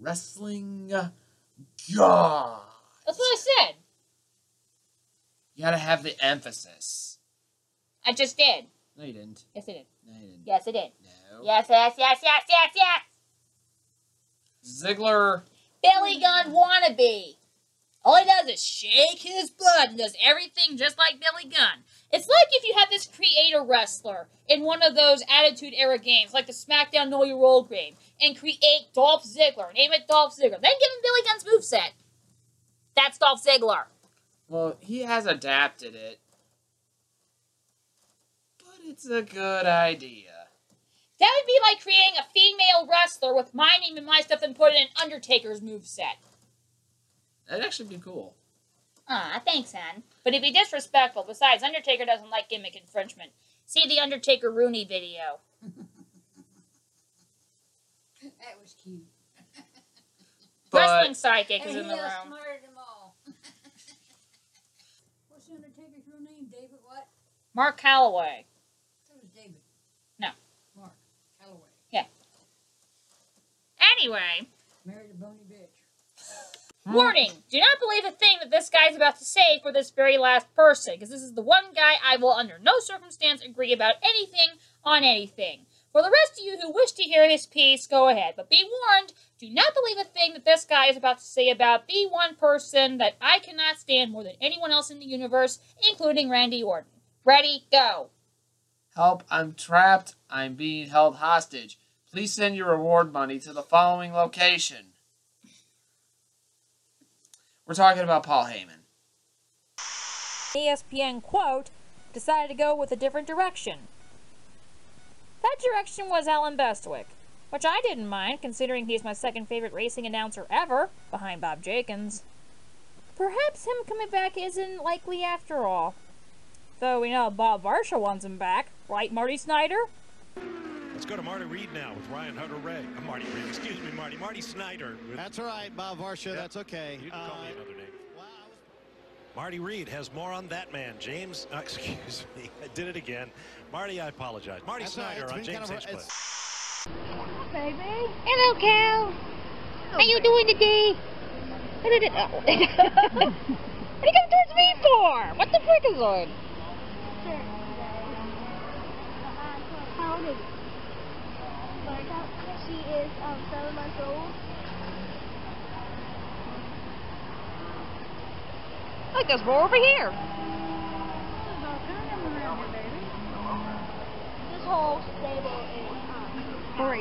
Wrestling god. That's what I said. You gotta have the emphasis. I just did. No, you didn't. Yes, I did. No, you didn't. Yes, I did. No. Yes, yes, yes, yes, yes, yes. Ziggler. Billy Gunn wannabe. All he does is shake his butt and does everything just like Billy Gunn. It's like if you have this creator wrestler in one of those Attitude Era games, like the SmackDown Know Your Role game, and create Dolph Ziggler. Name it Dolph Ziggler. Then give him Billy Gunn's moveset. That's Dolph Ziggler. Well, he has adapted it, but it's a good idea. That would be like creating a female wrestler with my name and my stuff and putting in Undertaker's moveset. That'd actually be cool. Aw, thanks, hon. But it'd be disrespectful. Besides, Undertaker doesn't like gimmick infringement. See the Undertaker Rooney video. That was cute. But wrestling psychic is in the room. Undertaker's real name, David what? Mark Calloway. So was David. No. Mark Calloway. Yeah. Anyway. Married a bony bitch. Warning, do not believe a thing that this guy's about to say for this very last person, because this is the one guy I will under no circumstance agree about anything on anything. For the rest of you who wish to hear his piece, go ahead. But be warned, do not believe a thing that this guy is about to say about the one person that I cannot stand more than anyone else in the universe, including Randy Orton. Ready, go. Help, I'm trapped. I'm being held hostage. Please send your reward money to the following location. We're talking about Paul Heyman. E S P N quote, decided to go with a different direction. That direction was Alan Bestwick, which I didn't mind, considering he's my second favorite racing announcer ever, behind Bob Jakins. Perhaps him coming back isn't likely after all. Though we know Bob Barsha wants him back, right, Marty Snyder? Let's go to Marty Reed now with Ryan Hunter-Reay. Uh, Marty Reed, excuse me, Marty. Marty Snyder. That's all right, Bob Barsha, yeah. That's okay. You can call uh, me another name. Wow. Marty Reed has more on that man. James, uh, excuse me, I did it again. Marty, I apologize. Marty That's Snyder right. on James kind of H. Hello, baby. Hello, Cal. Hello, how you doing today? What are you coming towards me for? What the frick is on? How old is she? She is um, seven months old. Look, there's more over here. This whole stable is four H.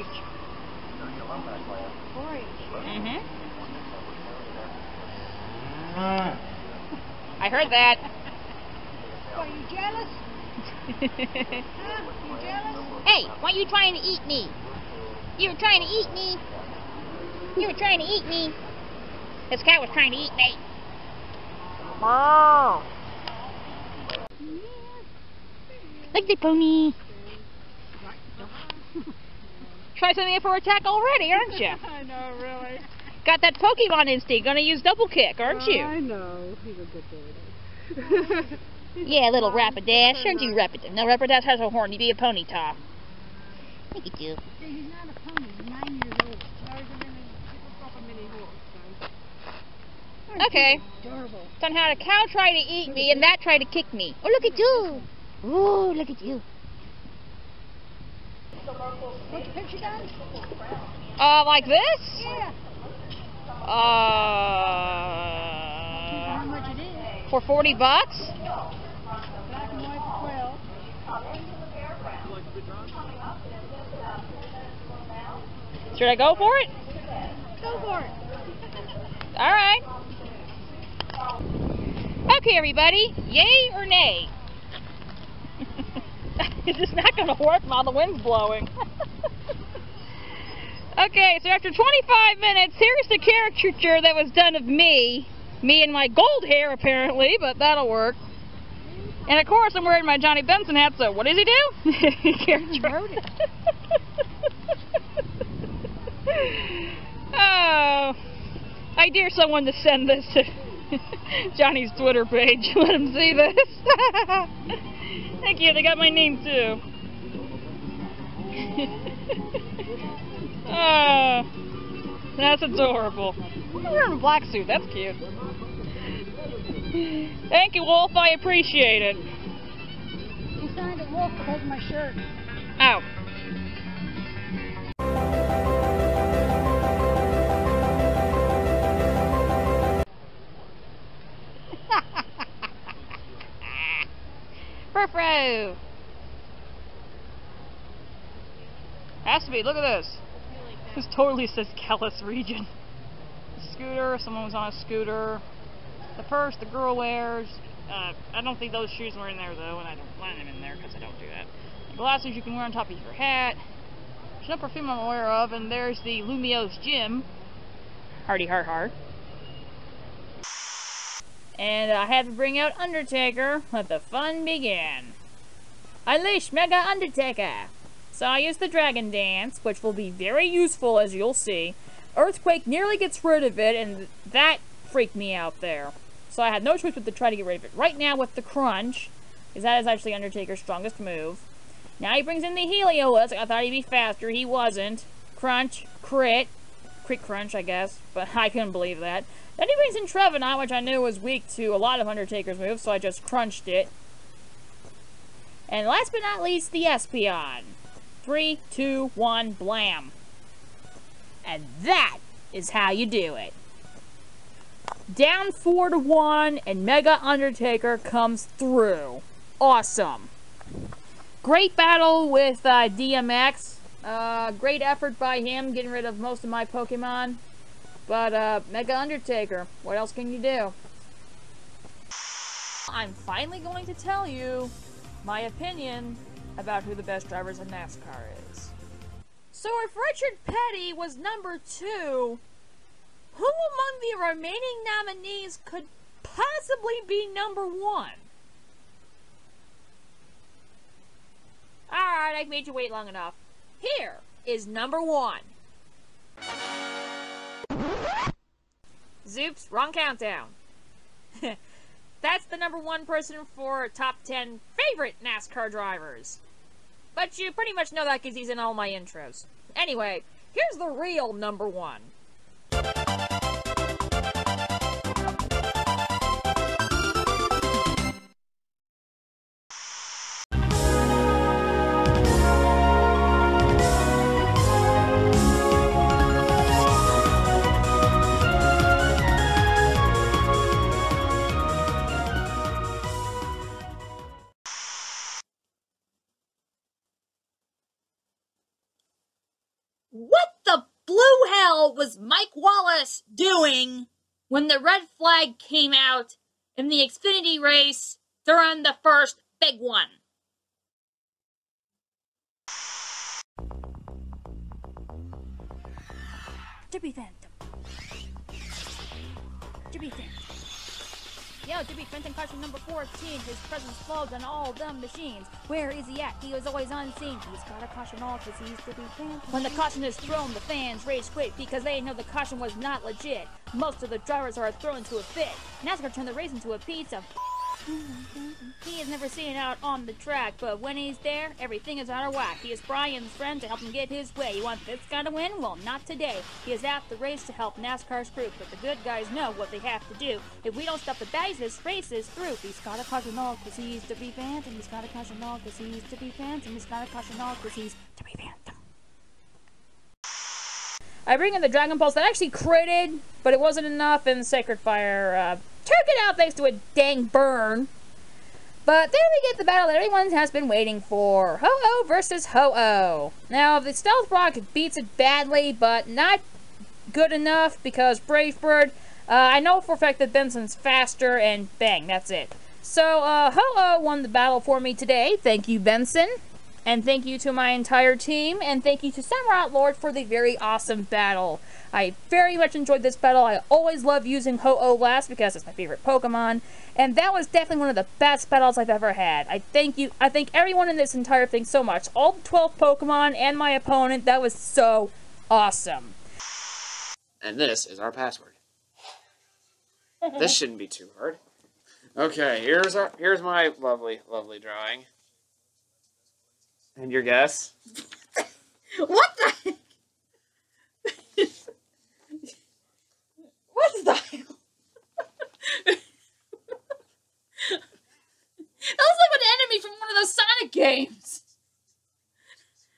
four H. Mm-hmm. I heard that. Are you jealous? Huh? You jealous? Hey, why are you trying to eat me? You were trying to eat me. You were trying to eat me. This cat was trying to eat me. Wow. Look at the pony. Try something for attack already, aren't you? I know, really. Got that Pokemon instinct. Gonna use double kick, aren't you? I know. He's a good boy. Yeah, a little rapid dash. Shouldn't you rapid dash? No, rapid dash has a horn. You'd be a pony, Tom. Look at you. He's not a pony. He's nine years old. Okay. Somehow the cow tried to eat me and that tried to kick me. Oh, look at you. Ooh, look at you. Which picture, Don? Uh, like this? Yeah. Uh, how much it is. For forty bucks? Black and white for twelve. Should I go for it? Go for it. All right. Okay, everybody. Yay or nay? It's not going to work while the wind's blowing. Okay, so after twenty-five minutes, here's the caricature that was done of me. Me and my gold hair, apparently, but that'll work. And, of course, I'm wearing my Johnny Benson hat, so what does he do? He caricatured it. Oh. I dare someone to send this to Johnny's Twitter page. Let him see this. Thank you. They got my name, too. Oh, that's adorable. I'm wearing a black suit. That's cute. Thank you, Wolf. I appreciate it. He signed it, Wolf, because of my shirt. Oh. Has to be, look at this. This totally says Kellis region. The scooter, someone was on a scooter. The purse the girl wears. Uh, I don't think those shoes were in there though, and I don't want them in there because I don't do that. The glasses you can wear on top of your hat. There's no perfume I'm aware of, and there's the Lumio's gym. Hardy hard hard. And I had to bring out Undertaker. Let the fun begin. Unleash Mega Undertaker! So I used the Dragon Dance, which will be very useful as you'll see. Earthquake nearly gets rid of it, and that freaked me out there. So I had no choice but to try to get rid of it. Right now with the Crunch, because that is actually Undertaker's strongest move. Now he brings in the Heliolisk. I thought he'd be faster. He wasn't. Crunch. Crit. Crit Crunch, I guess. But I couldn't believe that. Then he brings in Trevenant, which I knew was weak to a lot of Undertaker's moves, so I just crunched it. And last but not least, the Espeon. Three, two, one, blam. And that is how you do it. Down four to one, and Mega Undertaker comes through. Awesome. Great battle with uh, D M X. Uh, great effort by him, getting rid of most of my Pokemon. But, uh, Mega Undertaker, what else can you do? I'm finally going to tell you my opinion about who the best drivers in NASCAR is. So if Richard Petty was number two, who among the remaining nominees could possibly be number one? Alright, I've made you wait long enough. Here is number one. Zoops, wrong countdown. That's the number one person for top ten favorite NASCAR drivers. But you pretty much know that because he's in all my intros. Anyway, here's the real number one. Was Mike Wallace doing when the red flag came out in the Xfinity race during the first big one? DiBenedetto. DiBenedetto. Yo, DiBenedetto, car number fourteen. His presence flows on all the machines. Where is he at? He was always unseen. He's got a caution all because he's DiBenedetto. When the caution is thrown, the fans rage quit because they know the caution was not legit. Most of the drivers are thrown into a fit. NASCAR turned the race into a pizza. He is never seen out on the track, but when he's there, everything is out of whack. He is Brian's friend to help him get his way. You want this guy to win? Well, not today. He is at the race to help NASCAR's group, but the good guys know what they have to do. If we don't stop the baddies, this race is through. He's got a caution all because he's to be fans, and he's got a caution all because he's to be fans, and he's got a caution all because he's to be fans. I bring in the Dragon Pulse that actually critted, but it wasn't enough, and Sacred Fire uh, took it out thanks to a dang burn. But there we get the battle that everyone has been waiting for. Ho-Oh versus Ho-Oh. Now, the Stealth Rock beats it badly, but not good enough because Brave Bird, uh, I know for a fact that Benson's faster, and bang, that's it. So, uh, Ho-Oh won the battle for me today. Thank you, Benson. And thank you to my entire team, and thank you to Samurai Outlord for the very awesome battle. I very much enjoyed this battle. I always love using Ho-Oh last because it's my favorite Pokemon, and that was definitely one of the best battles I've ever had. I thank you. I thank everyone in this entire thing so much. All the twelve Pokemon and my opponent. That was so awesome. And this is our password. This shouldn't be too hard. Okay, here's our here's my lovely, lovely drawing. And your guess? What the heck? What's the hell? That was like an enemy from one of those Sonic games.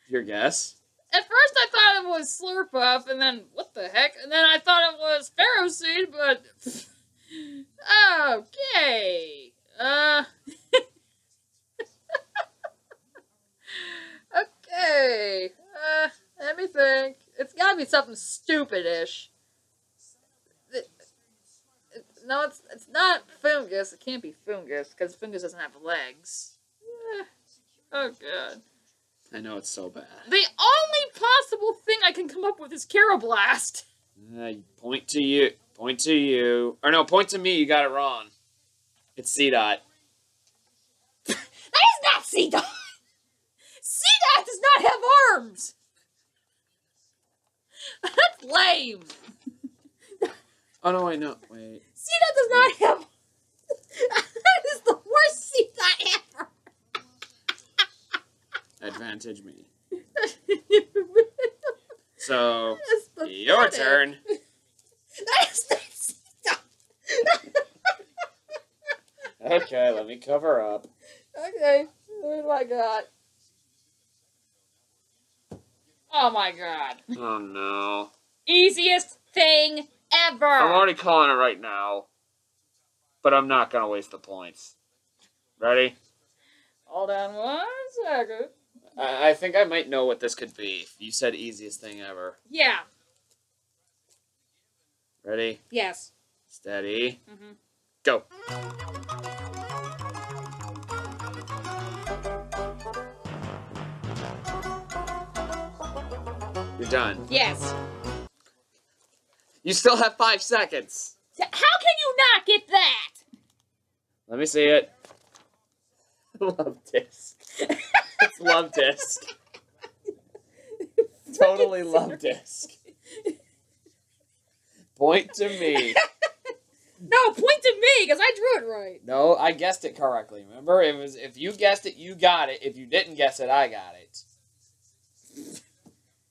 Your guess? At first I thought it was Slurpuff, and then what the heck? And then I thought it was Ferroseed, but... Okay. Uh... Okay, uh, let me think. It's gotta be something stupid-ish. It, it, no, it's it's not Fungus. It can't be Fungus, because Fungus doesn't have legs. Yeah. Oh, God. I know, it's so bad. The only possible thing I can come up with is Keroblast. Uh, point to you. Point to you. Or no, point to me. You got it wrong. It's C-Dot. That is not C-Dot! C-Dot does not have arms! That's lame! Oh no, I know. Wait. C-Dot does not have... That is the worst C-Dot ever! Advantage me. So, your turn. That is not C-Dot! Okay, let me cover up. Okay, what do I got? Oh my god. Oh no. Easiest thing ever! I'm already calling it right now. But I'm not gonna waste the points. Ready? Hold on one second. I, I think I might know what this could be. You said easiest thing ever. Yeah. Ready? Yes. Steady. Mm-hmm. Go. You're done. Yes. You still have five seconds. How can you not get that? Let me see it. Love disc. It's love disc. Totally love disc. Point to me. No, point to me, because I drew it right. No, I guessed it correctly. Remember, it was if you guessed it, you got it. If you didn't guess it, I got it.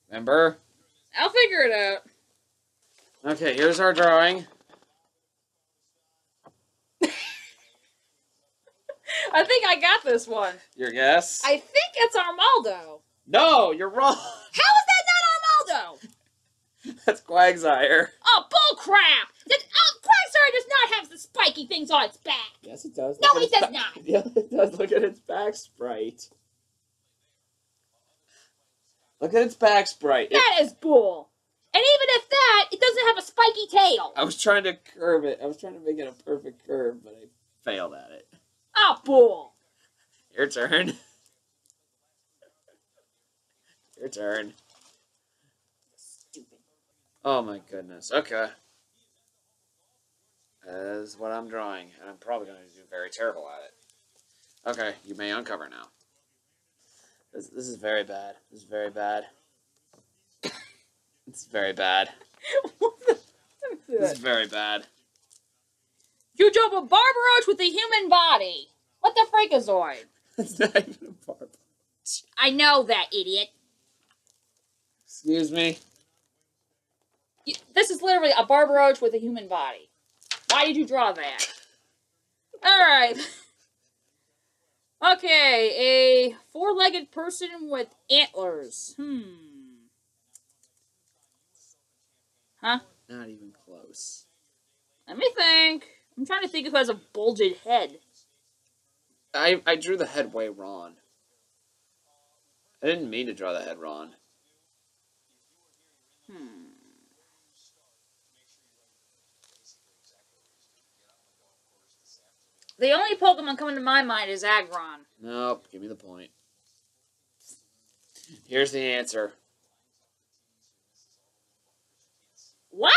Remember? I'll figure it out. Okay, here's our drawing. I think I got this one. Your guess? I think it's Armaldo. No, you're wrong. How is that not Armaldo? That's Quagsire. Oh, bullcrap! Oh, Quagsire does not have the spiky things on its back. Yes, it does. No, it does not. Yeah, it does. Look at its back sprite. Look at its back sprite. That it, is bull. And even if that, it doesn't have a spiky tail. I was trying to curve it. I was trying to make it a perfect curve, but I failed at it. Oh, bull. Your turn. Your turn. Stupid. Oh, my goodness. Okay. That is what I'm drawing, and I'm probably going to do very terrible at it. Okay, you may uncover now. This, this is very bad. This is very bad. It's very bad. This is very bad. You drove a Barbaroach with a human body. What the freakazoid? That's not even a Barbaroach. I know that, idiot. Excuse me? You, this is literally a Barbaroach with a human body. Why did you draw that? Alright. Okay, a four-legged person with antlers. Hmm. Huh? Not even close. Let me think. I'm trying to think who has a bulged head. I, I drew the head way wrong. I didn't mean to draw the head wrong. Hmm. The only Pokemon coming to my mind is Aggron. Nope, give me the point. Here's the answer. What?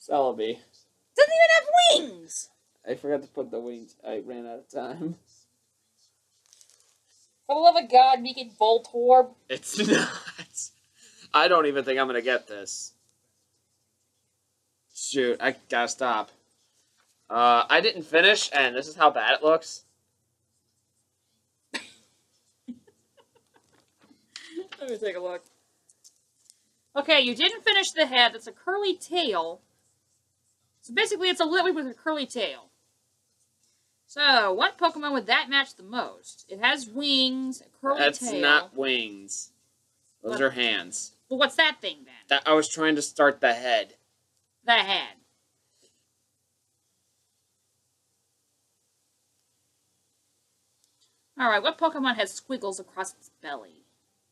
Celebi. Doesn't even have wings! I forgot to put the wings. I ran out of time. For the love of God, make it Voltorb. It's not. I don't even think I'm gonna get this. Shoot, I gotta stop. Uh, I didn't finish, and this is how bad it looks. Let me take a look. Okay, you didn't finish the head. It's a curly tail. So basically, it's a Litwick with a curly tail. So, what Pokemon would that match the most? It has wings, a curly That's tail. That's not wings. Those what? Are hands. Well, what's that thing, then? That, I was trying to start the head. The head. Alright, what Pokemon has squiggles across its belly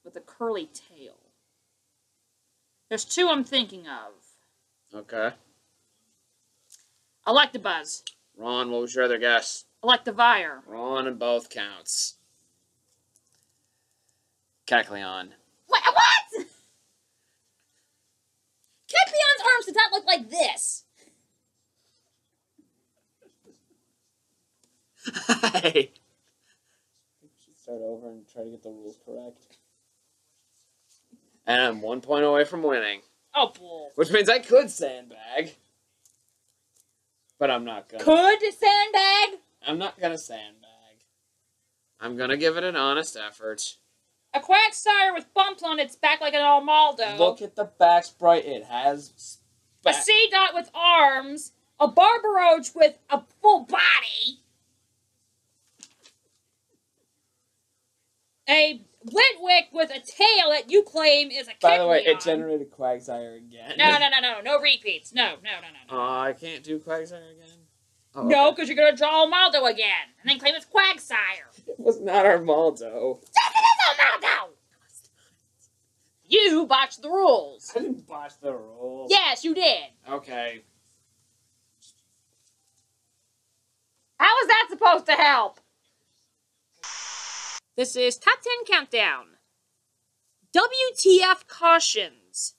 with a curly tail? There's two I'm thinking of. Okay. Electabuzz. Ron, what was your other guess? Electivire. Ron in both counts. Cacleon. What? What? Cacleon's arms did not look like this. Hey. Start over and try to get the rules correct. And I'm one point away from winning. Oh, boy. Which means I could sandbag. But I'm not gonna. Could sandbag? I'm not gonna sandbag. I'm gonna give it an honest effort. A Quagsire with bumps on its back like an Almaldo. Look at the back sprite. It has... A Seedot with arms. A Barbaroach with a full body. A Litwick with a tail that you claim is a Kecleon. By the way, it generated Quagsire again. No, no, no, no. No repeats. No, no, no, no, no. Uh, I can't do Quagsire again? Oh, no, because okay. You're going to draw Almaldo again. And then claim it's Quagsire. It was not Almaldo. Yes, it is Almaldo! You botched the rules. I didn't botch the rules. Yes, you did. Okay. How is that supposed to help? This is Top ten Countdown. W T F Cautions.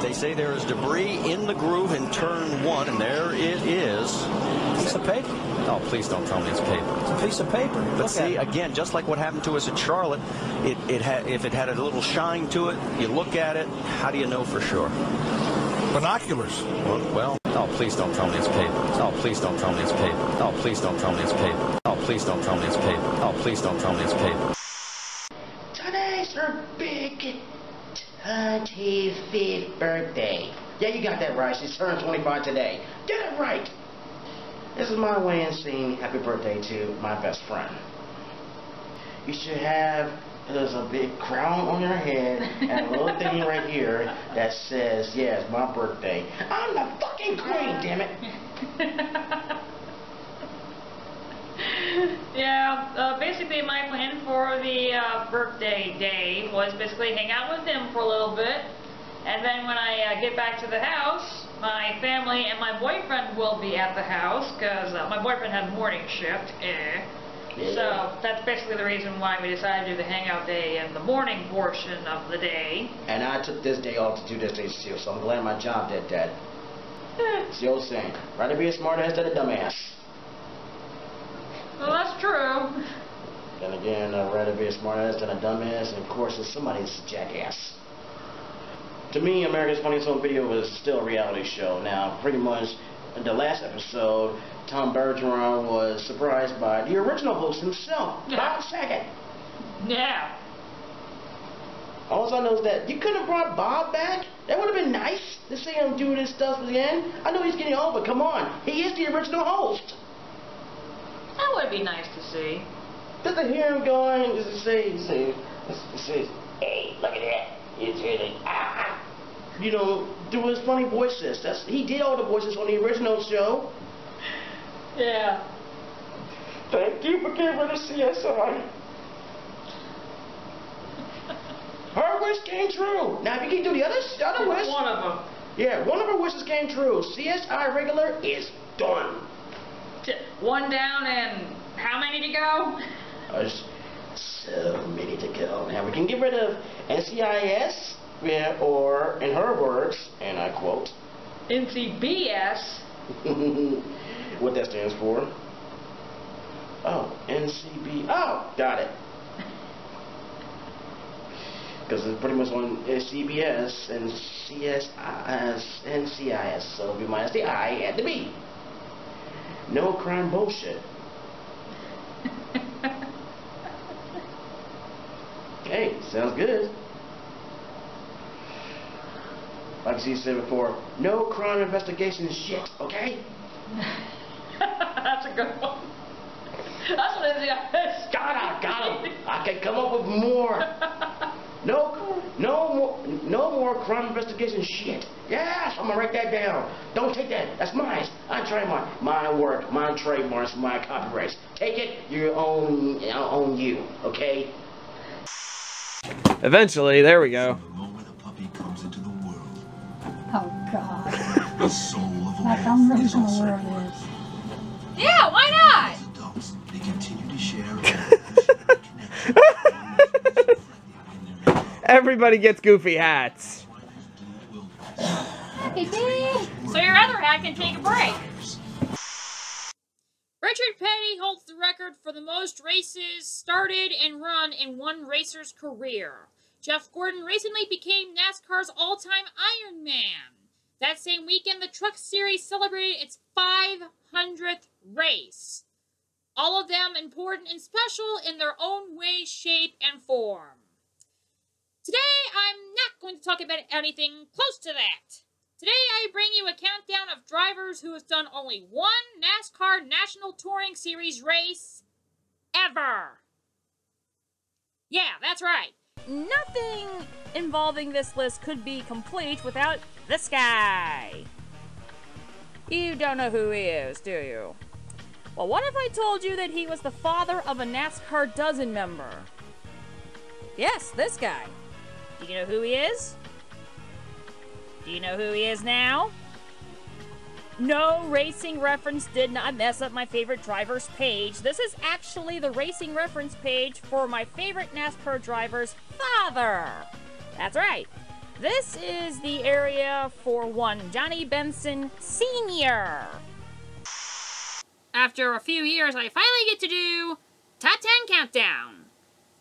They say there is debris in the groove in turn one, and there it is. Piece of paper. Oh, please don't tell me it's paper. It's a piece of paper. But see, again, just like what happened to us at Charlotte, it, it had, if it had a little shine to it, you look at it, how do you know for sure? Binoculars. Well... well Oh, please don't tell me it's paper. Oh, please don't tell me it's paper. Oh, please don't tell me it's paper. Oh, please don't tell me it's paper. Oh, please don't tell me it's paper. Today's her big twenty-fifth birthday. Yeah, you got that right. She's turning twenty-five today. Get it right. This is my way of saying happy birthday to my best friend. You should have there's a big crown on your head and a little thing right here that says, yes, yeah, my birthday. I'm the fucking queen, damn it. Yeah, uh, basically my plan for the uh, birthday day was basically hang out with him for a little bit. And then when I uh, get back to the house, my family and my boyfriend will be at the house because uh, my boyfriend had morning shift. Eh. Yeah. So that's basically the reason why we decided to do the hangout day and the morning portion of the day. And I took this day off to do this day still, so I'm glad my job did that. Eh. See what I'm saying? Rather be a smartass than a dumbass. Well, that's true. Then again, I'd rather be a smartass than a dumbass, and of course, it's somebody's jackass. to me, America's Funniest Home Video was still a reality show. Now, pretty much the last episode, Tom Bergeron was surprised by the original host himself, yeah. Bob Saget. Yeah. All I know is that you could have brought Bob back. That would have been nice to see him do this stuff again. I know he's getting old, but come on. He is the original host. That would be nice to see. Just to hear him going, just to say, say, say, hey, look at that. It's really, ah. You know, do his funny voices. That's, he did all the voices on the original show. Yeah. Thank you for giving us C S I. Her wish came true. Now, if you can do the other, other wish. One of them. Yeah, one of her wishes came true. C S I regular is done. One down and how many to go? There's so many to go. Now, we can get rid of N C I S, yeah, or, in her words, and I quote, N C B S. What that stands for. Oh, N C B. Oh, got it. Because it's pretty much on C B S and C S I S, N C I S, so we minus the I and the B. No crime bullshit. Hey, sounds good. Like she said before, no crime investigation shit, okay? That's a good one. That's what it is. God, I got him. I can come up with more. No, no more, no more crime investigation shit. Yes, I'm gonna write that down. Don't take that. That's mine. I trademark my work, my trademarks, my copyrights. Take it. You own, I'll own you. Okay. Eventually, there we go. From the moment a puppy comes into the world. Oh God. The soul of a man is also born. Yeah, why not? As adults, they continue to share. Everybody gets goofy hats. So your other hat can take a break. Richard Petty holds the record for the most races started and run in one racer's career. Jeff Gordon recently became NASCAR's all-time Iron Man. That same weekend, the Truck Series celebrated its five hundredth race. All of them important and special in their own way, shape, and form. Today, I'm not going to talk about anything close to that. Today, I bring you a countdown of drivers who has done only one NASCAR National Touring Series race ever. Yeah, that's right. Nothing involving this list could be complete without this guy. You don't know who he is, do you? Well, what if I told you that he was the father of a NASCAR dozen member? Yes, this guy. Do you know who he is? Do you know who he is now? No, Racing Reference did not mess up my favorite drivers page. This is actually the Racing Reference page for my favorite NASCAR driver's father. That's right. This is the area for one Johnny Benson Senior. After a few years, I finally get to do Top ten Countdown.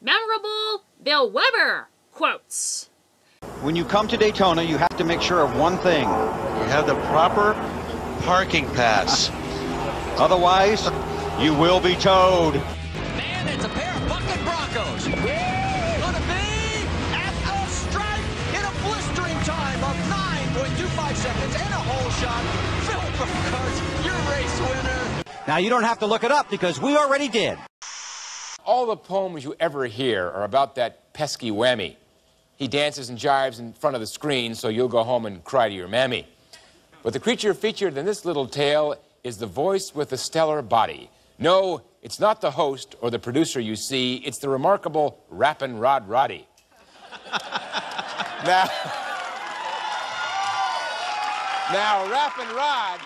Memorable Bill Weber quotes. When you come to Daytona, you have to make sure of one thing. You have the proper parking pass. Otherwise, you will be towed. Man, it's a pair of bucking Broncos. We're gonna be at the stripe in a blistering time of nine point two five seconds and a hole shot. Phil Burkhardt, your race winner. Now, you don't have to look it up because we already did. All the poems you ever hear are about that pesky whammy. He dances and jives in front of the screen, so you'll go home and cry to your mammy. But the creature featured in this little tale is the voice with the stellar body. No, it's not the host or the producer you see. It's the remarkable Rappin' Rod Roddy. now, now, Rappin' Rod,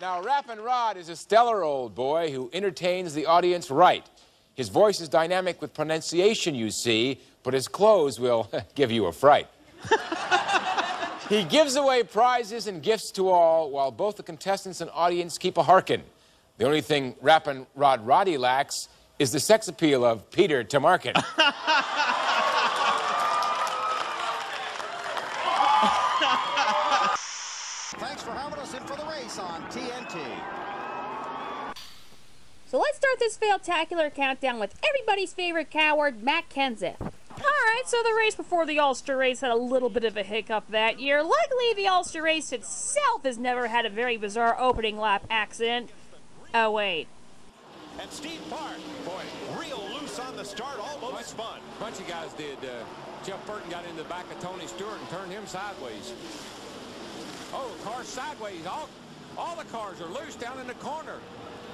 now Rappin' Rod is a stellar old boy who entertains the audience right. His voice is dynamic with pronunciation, you see, but his clothes will give you a fright. He gives away prizes and gifts to all, while both the contestants and audience keep a harkin. The only thing Rappin' Rod Roddy lacks is the sex appeal of Peter Tamarkin. So let's start this fail-tacular countdown with everybody's favorite coward, Matt Kenseth. Alright, so the race before the Ulster race had a little bit of a hiccup that year. Luckily, the Ulster race itself has never had a very bizarre opening lap accident. Oh, wait. And Steve Park, boy, real loose on the start, almost spun. A bunch of guys did. Uh, Jeff Burton got into the back of Tony Stewart and turned him sideways. Oh, the car's sideways. All, all the cars are loose down in the corner.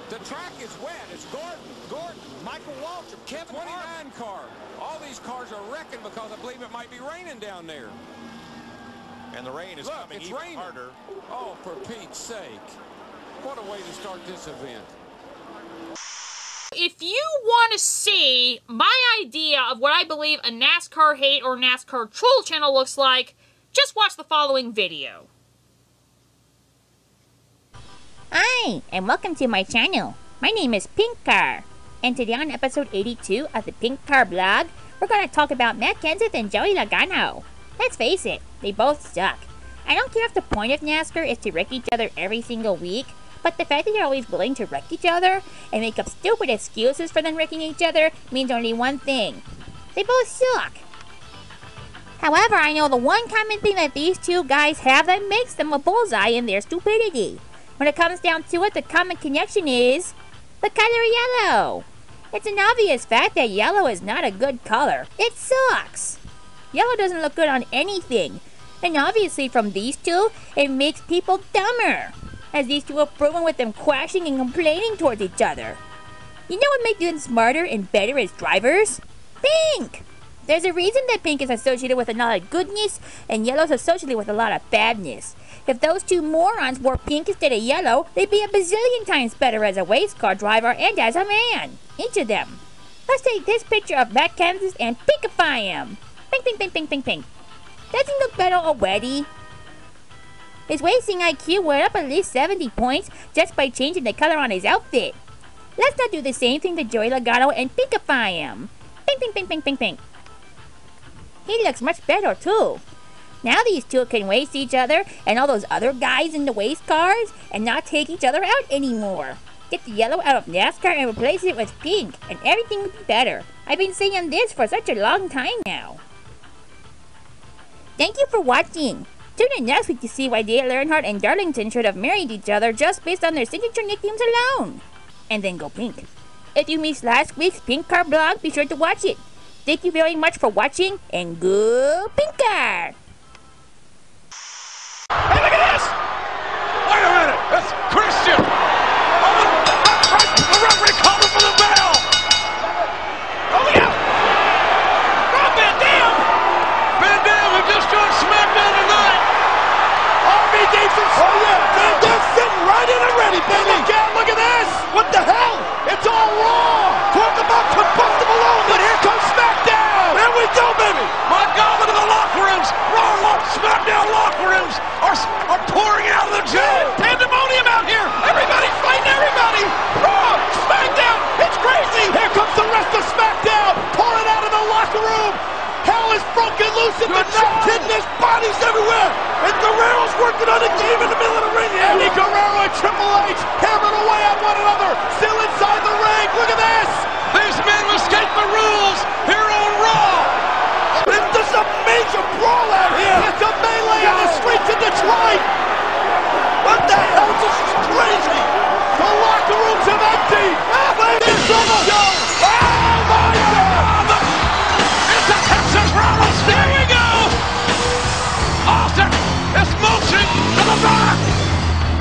The track is wet. It's Gordon, Gordon, Michael Waltrip, Kevin Harvick. twenty-nine car. All these cars are wrecking because I believe it might be raining down there. And the rain is Look, coming it's even raining. harder. Oh, for Pete's sake. What a way to start this event. If you want to see my idea of what I believe a NASCAR hate or NASCAR troll channel looks like, just watch the following video. Hi, and welcome to my channel. My name is Pink Car, and today on episode eighty-two of the Pink Car blog, we're going to talk about Matt Kenseth and Joey Logano. Let's face it, they both suck. I don't care if the point of NASCAR is to wreck each other every single week, but the fact that they're always willing to wreck each other and make up stupid excuses for them wrecking each other means only one thing. They both suck. However, I know the one common thing that these two guys have that makes them a bullseye in their stupidity. When it comes down to it, the common connection is the color yellow. It's an obvious fact that yellow is not a good color. It sucks. Yellow doesn't look good on anything. And obviously from these two, it makes people dumber, as these two have proven with them crashing and complaining towards each other. You know what makes them smarter and better as drivers? Pink! There's a reason that pink is associated with a lot of goodness and yellow is associated with a lot of badness. If those two morons wore pink instead of yellow, they'd be a bazillion times better as a race car driver and as a man. Each of them. Let's take this picture of Matt Kenseth and pinkify him. Pink, pink, pink, pink, pink, pink. Doesn't he look better already? His racing I Q went up at least seventy points just by changing the color on his outfit. Let's not do the same thing to Joey Logano and pinkify him. Pink, pink, pink, pink, pink, pink. He looks much better too. Now these two can race each other and all those other guys in the race cars and not take each other out anymore. Get the yellow out of NASCAR and replace it with pink and everything will be better. I've been saying this for such a long time now. Thank you for watching. Tune in next week to see why Dale Earnhardt and Darlington should have married each other just based on their signature nicknames alone. And then go pink. If you missed last week's Pink Car blog, be sure to watch it. Thank you very much for watching and go Pink Car! Hey, look at this! Wait a minute! That's Christian! Oh, the, the referee called him for the bell! Oh, look out! Oh, Van Dam! Van Dam, we've just done SmackDown tonight! R B Davidson! Oh, yeah! Van Dam sitting right in already, baby! Look out! Look at this! What the hell? It's all wrong! Talk about combustible but here comes SmackDown! Here we go, baby! My God, look at the locker rooms! Raw lock, SmackDown locker rooms! Are, are pouring out of the jail. Pandemonium out here. Everybody fighting everybody. Raw, SmackDown. It's crazy. Here comes the rest of SmackDown. Pouring out of the locker room. Hell is broken loose in Good the night. Kidneys, bodies everywhere. And Guerrero's working on a game in the middle of the ring. Eddie Guerrero and Triple H hammering away on one another. Still inside the ring. Look at this. These men will escape the rules here on Raw. This is a major brawl out here. It's a melee in the streets of Detroit. What the hell? This is crazy. The locker rooms have emptied. It's over. Oh, my God. It's a Texas rattlesnake. There we go. Austin is motion to the back.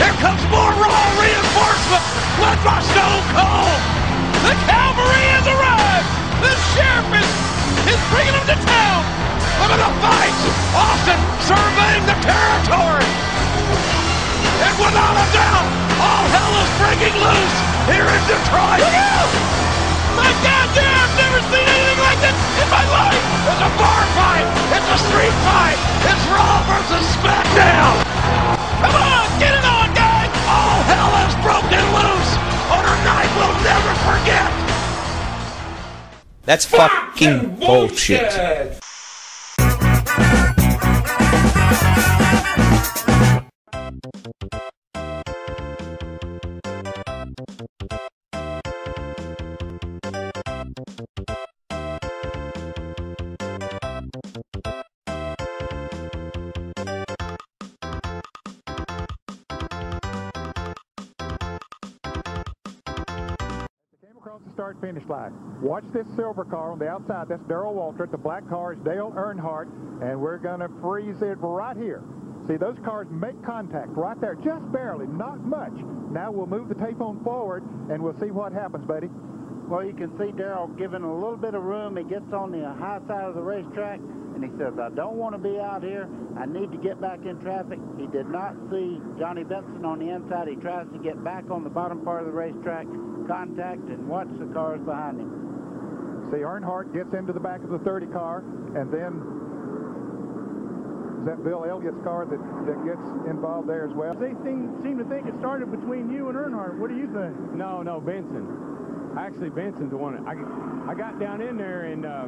Here comes more Raw reinforcement led by Stone Cold. The cavalry has arrived. The sheriff is, is bringing them to town. Look at the fight! Austin surveying the territory! And without a doubt, all hell is breaking loose here in Detroit! Look out! My God, yeah, I've never seen anything like this in my life! It's a bar fight! It's a street fight! It's Raw versus SmackDown! Come on, get it on, guys! All hell is broken loose on a night we'll never forget! That's fucking bullshit! bullshit. Thank you. across the start-finish line. Watch this silver car on the outside. That's Darrell Waltrip. The black car is Dale Earnhardt, and we're going to freeze it right here. See, those cars make contact right there, just barely, not much. Now we'll move the tape on forward, and we'll see what happens, buddy. Well, you can see Darrell giving a little bit of room. He gets on the high side of the racetrack, and he says, I don't want to be out here. I need to get back in traffic. He did not see Johnny Benson on the inside. He tries to get back on the bottom part of the racetrack, contact, and watch the cars behind him. See, Earnhardt gets into the back of the thirty car, and then that Bill Elliott's car that, that gets involved there as well. They seem, seem to think it started between you and Earnhardt. What do you think? No, no, Benson. Actually, Benson's the one. I, I got down in there and uh,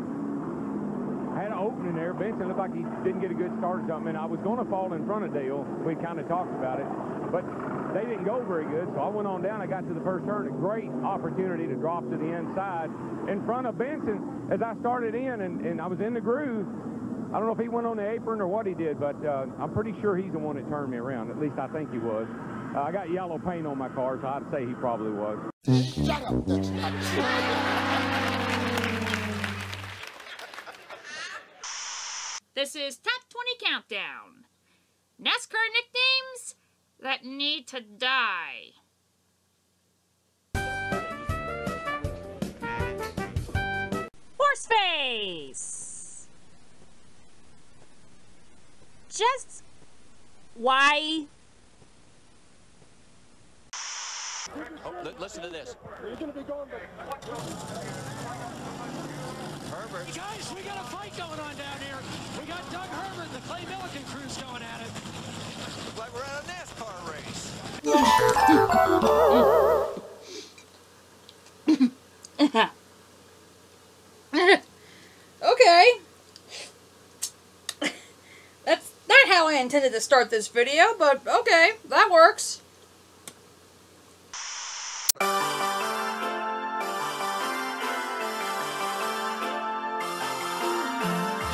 had an opening there. Benson looked like he didn't get a good start or something. And I was going to fall in front of Dale. We kind of talked about it. But they didn't go very good, so I went on down. I got to the first turn. A great opportunity to drop to the inside in front of Benson as I started in, and, and I was in the groove. I don't know if he went on the apron or what he did, but uh, I'm pretty sure he's the one that turned me around. At least I think he was. Uh, I got yellow paint on my car, so I'd say he probably was. Shut up. That's not true. This is Top twenty Countdown. NASCAR nicknames that need to die. Horseface. Just why? Oh, listen to this. You're going to be going back. Herbert. Hey guys, we got a fight going on down here. We got Doug Herbert and the Clay Milliken crew's going at it. Looks like we're at a NASCAR race. Okay. That's not how I intended to start this video, but okay, that works.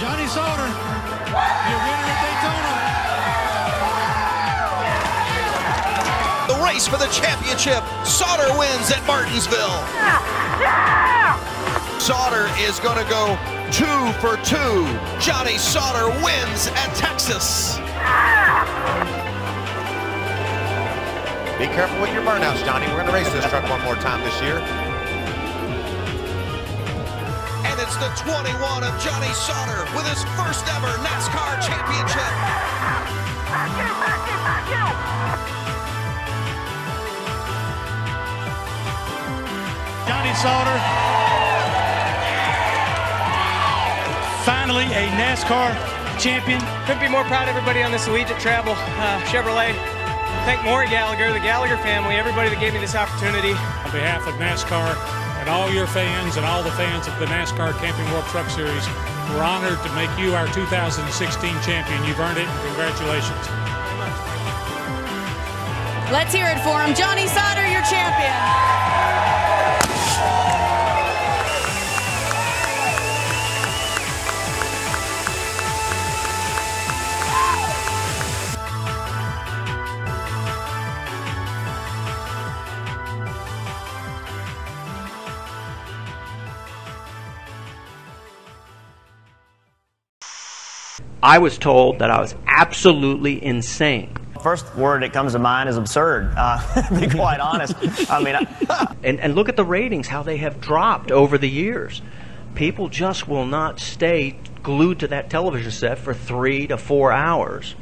Johnny Sauter, the winner of Daytona. The race for the championship. Sauter wins at Martinsville. Yeah. Yeah. Sauter is going to go two for two. Johnny Sauter wins at Texas. Be careful with your burnouts, Johnny. We're going to race this truck one more time this year. And it's the twenty-one of Johnny Sauter with his first ever NASCAR championship. Back you, back you, back you. Johnny Sauter. Finally, a NASCAR champion. Couldn't be more proud of everybody on this Allegiant Travel uh, Chevrolet. Thank Maury Gallagher, the Gallagher family, everybody that gave me this opportunity. On behalf of NASCAR and all your fans and all the fans of the NASCAR Camping World Truck Series, we're honored to make you our two thousand sixteen champion. You've earned it, and congratulations. Let's hear it for him. Johnny Sauter, your champion. I was told that I was absolutely insane. First word that comes to mind is absurd, uh, to be quite honest. I mean, I and, and look at the ratings, how they have dropped over the years. People just will not stay glued to that television set for three to four hours.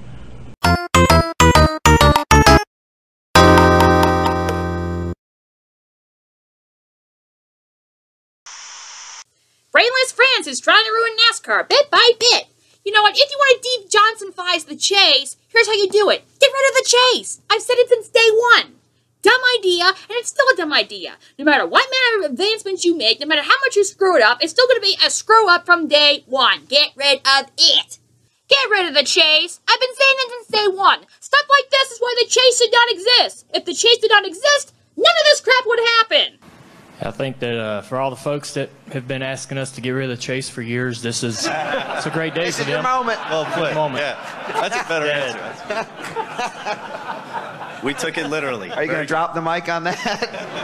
Brainless France is trying to ruin NASCAR bit by bit. You know what, if you want to de-Johnsonfy the chase, here's how you do it. Get rid of the chase. I've said it since day one. Dumb idea, and it's still a dumb idea. No matter what manner of advancements you make, no matter how much you screw it up, it's still going to be a screw-up from day one. Get rid of it. Get rid of the chase. I've been saying it since day one. Stuff like this is why the chase should not exist. If the chase did not exist, none of this crap would happen. I think that uh, for all the folks that have been asking us to get rid of the chase for years, this is it's a great day this for them. This is your moment. Well put. Moment. Yeah. That's a better answer. We took it literally. Are you going to drop the mic on that?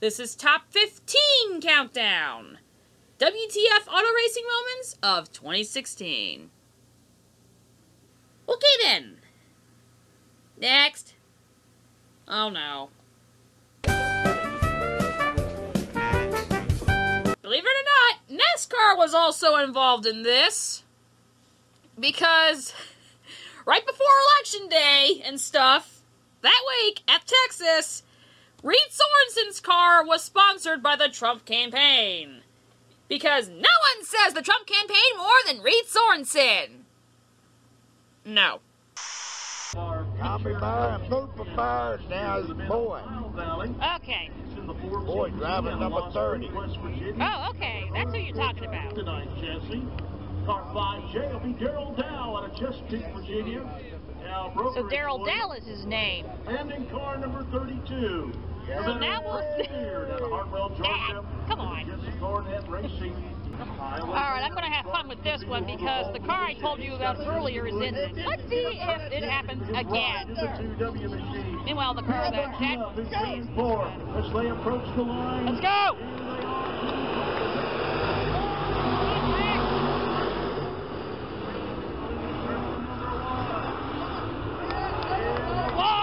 This is Top fifteen Countdown! W T F Auto Racing Moments of twenty sixteen. Okay then! Next! Oh no. Believe it or not, NASCAR was also involved in this. Because right before Election Day and stuff, that week at Texas, Reed Sorensen's car was sponsored by the Trump campaign. Because no one says the Trump campaign more than Reed Sorensen. No. I'll be buying food for fires now as a boy. Okay. Boy driving number thirty. Oh, okay. That's who you're talking about. Tonight, Jesse. Car five J will be Darrell Dow out of Chesapeake, Virginia. So Darrell Dow is his name. And in car number thirty-two. Yeah. So now we'll see. Dad, come on. Alright, I'm going to have fun with this one because the car I told you about earlier is in it. Let's see if it happens again. Meanwhile, the car that had... Let's go! Whoa!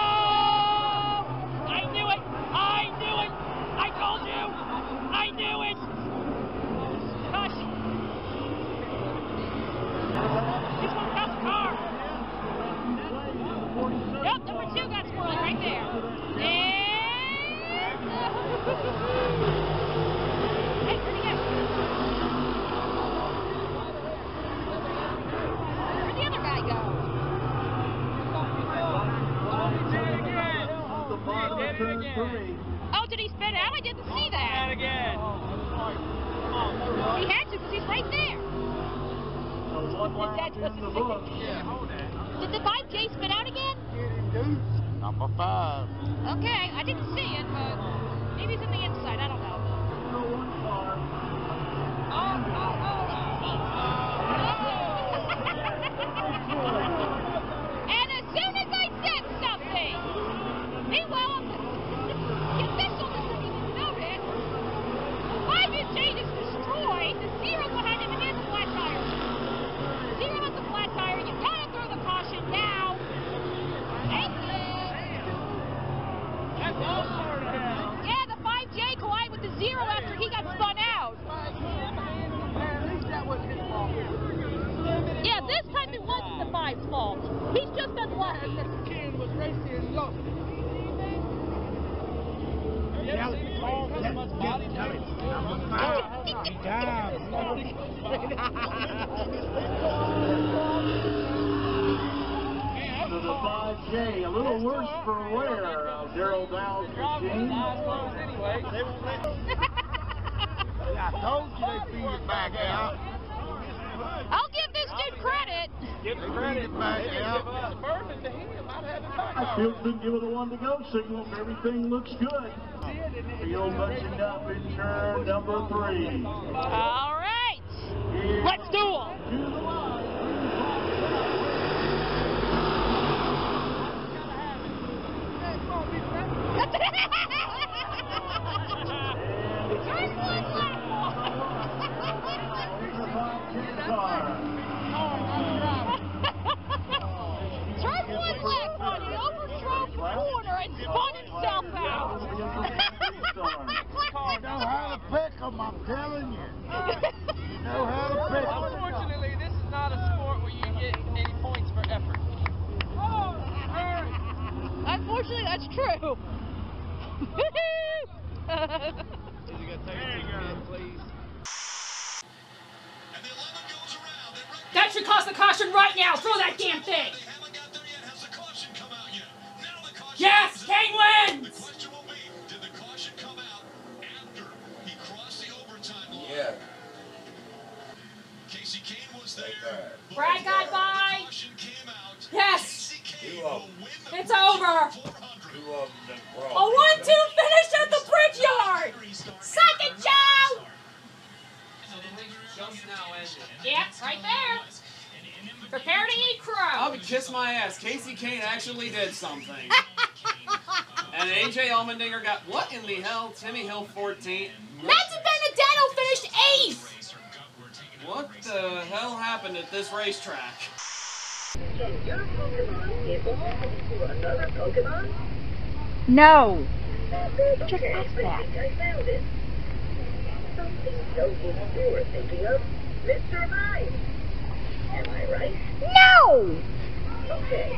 signal if everything looks good. Field bunching up in turn number three. All right. Yeah. Let's do Kiss my ass. Casey Kane actually did something. And A J Allmendinger got, what in the hell, Timmy Hill fourteenth. Matt DiBenedetto finished eighth! What the hell happened at this racetrack? Can your Pokemon give off to another Pokemon? No! Just ask that. I found it. Something so you were thinking of, Mister Mime. Am I right? No! Okay.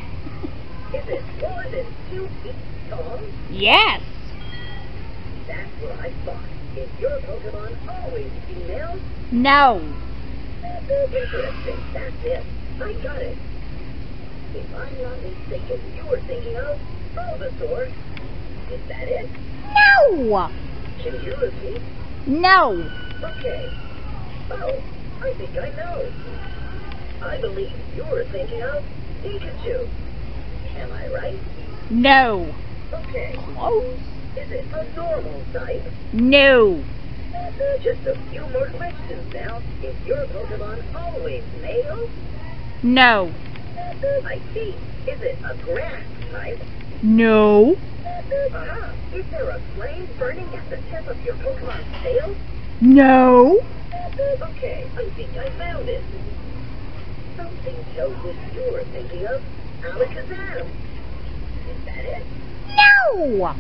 Is it more than two feet tall? Yes! That's what I thought. Is your Pokemon always female? No! That's interesting. That's it. I got it. If I'm not mistaken, you were thinking of Bulbasaur. Is that it? No! Can you repeat? No! Okay. Oh, I think I know. I believe you were thinking of Pikachu. Am I right? No. Okay. Close. Is it a normal type? No. Just a few more questions now. Is your Pokemon always male? No. I see. Is it a grass type? No. Uh-huh. Is there a flame burning at the tip of your Pokemon's tail? No. Okay, I think I found it. Something tells me you were thinking of Alakazam. Is that it? No!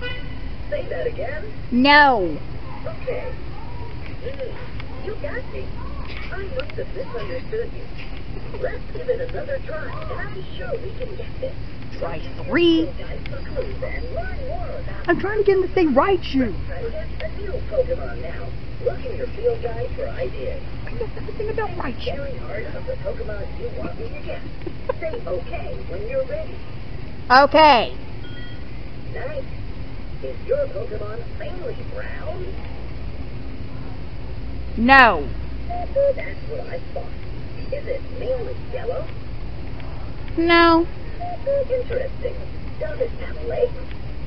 Say that again? No. Okay. Mm, you got me. I must have misunderstood you. Let's give it another try, and I'm sure we can get this. Try three. I'm trying to get him to say Raichu. Let's a new Pokemon now. Look in your field guide for ideas. I guess everything about Raichu. Very hard of the Pokemon you want me to get. Say okay when you're ready. Okay. Nice. Is your Pokemon mainly brown? No. That's what I thought. Is it mainly yellow? No. Interesting. Does it have legs?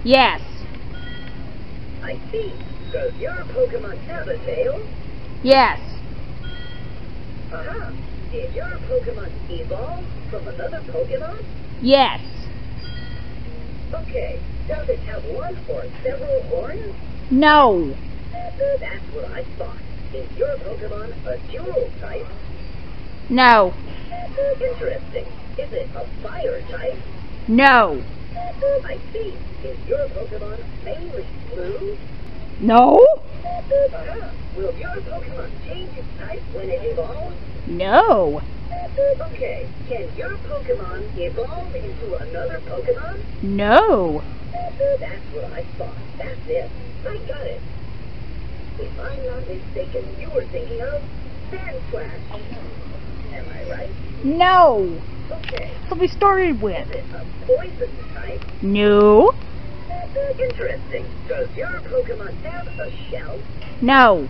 Yes. I see. Does your Pokemon have a tail? Yes. Uh-huh. Did your Pokemon evolve from another Pokemon? Yes. Okay. Does it have one or several horns? No. That's what I thought. Is your Pokemon a dual type? No. Interesting. Is it a fire type? No. I see. Is your Pokemon mainly blue? No. Uh-huh. Will your Pokemon change its type when it evolves? No. Okay. Can your Pokemon evolve into another Pokemon? No. That's what I thought. That's it. I got it. If I'm not mistaken, you were thinking of Sandslash. Am I right? No. Okay. So we started with. Is it a poison type? No. Interesting. Does your Pokemon have a shell? No.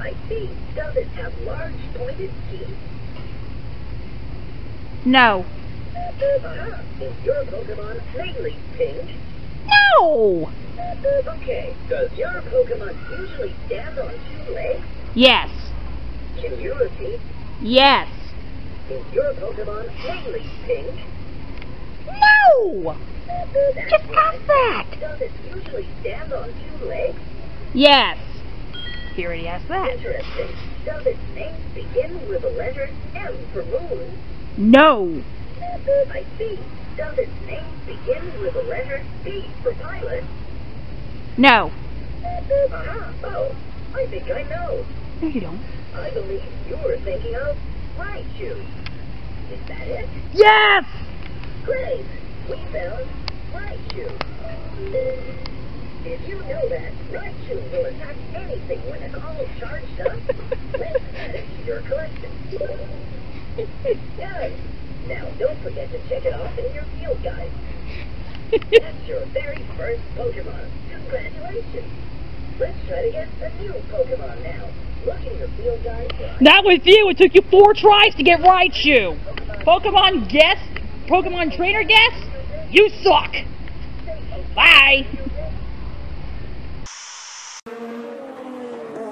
I see. Does it have large pointed teeth? No. Uh-huh. Is your Pokemon mainly pink? No. Okay. Does your Pokemon usually stand on two legs? Yes. Can you repeat? Yes. Is your Pokemon mainly pink? No! Just ask that! Does it usually stand on two legs? Yes. He already asked that. Interesting. Does its name begin with the letter M for moon? No. I see. Does its name begin with the letter B for pilot? No. Uh-huh. Oh, I think I know. No, you don't. I believe you were thinking of Raichu. Is that it? Yes! Great! We found Raichu. Did you know that Raichu will attack anything when it's all charged up? Let's add it to your collection. Yes. Now don't forget to check it off in your field guide. That's your very first Pokemon. Congratulations. Let's try to get a new Pokemon now. Look in your field guide. Not with you. It took you four tries to get Raichu. Pokemon guess? Pokemon trainer guess? You suck. Bye.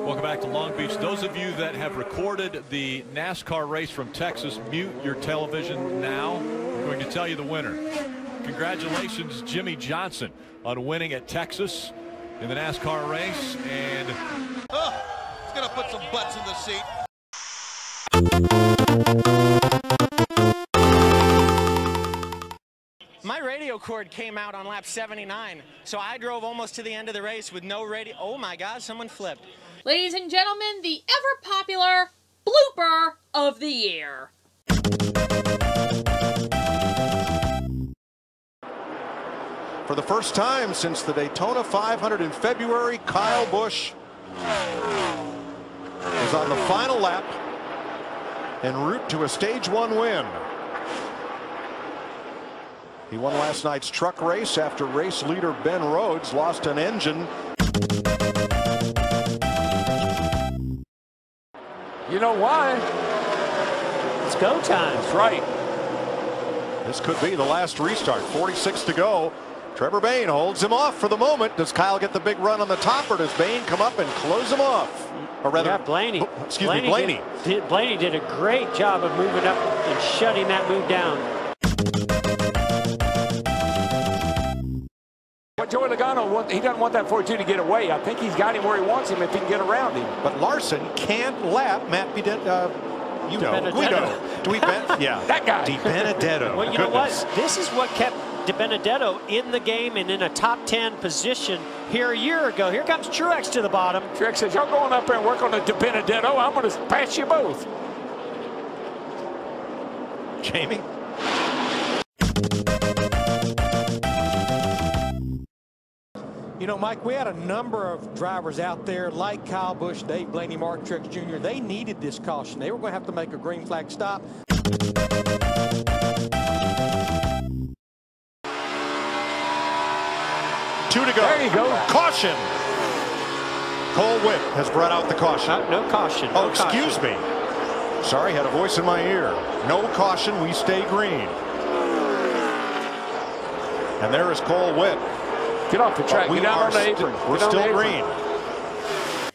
Welcome back to Long Beach. Those of you that have recorded the NASCAR race from Texas, mute your television now. We're going to tell you the winner. Congratulations, Jimmie Johnson, on winning at Texas in the NASCAR race. And oh, it's going to put some butts in the seat. My radio cord came out on lap seventy-nine, so I drove almost to the end of the race with no radio. Oh my God, someone flipped. Ladies and gentlemen, the ever-popular blooper of the year. For the first time since the Daytona five hundred in February, Kyle Busch is on the final lap en route to a stage one win. He won last night's truck race after race leader Ben Rhodes lost an engine. You know why? It's go time. That's right. This could be the last restart. forty-six to go. Trevor Bane holds him off for the moment. Does Kyle get the big run on the top, or does Bane come up and close him off? Or rather, yeah, Blaney. Oh, excuse Blaney me, Blaney. Did, did, Blaney did a great job of moving up and shutting that move down. But Joey Logano, he doesn't want that forty-two to get away. I think he's got him where he wants him if he can get around him. But Larson can't lap Matt Bident. Uh, you know, DiBenedetto. Do we bet? Yeah. That guy. DiBenedetto. Well, you know Goodness. what? This is what kept DiBenedetto in the game and in a top ten position here a year ago. Here comes Truex to the bottom. Truex says, y'all going up there and work on the DiBenedetto. I'm going to pass you both. Jamie? You know, Mike, we had a number of drivers out there like Kyle Busch, Dave Blaney, Martin Truex Junior They needed this caution. They were going to have to make a green flag stop. Two to go. There you go. Caution. Cole Whitt has brought out the caution. Uh, no caution. Oh, no excuse caution. me. Sorry, had a voice in my ear. No caution. We stay green. And there is Cole Whitt. Get off the track. We Get out on the apron. St we're Get still green.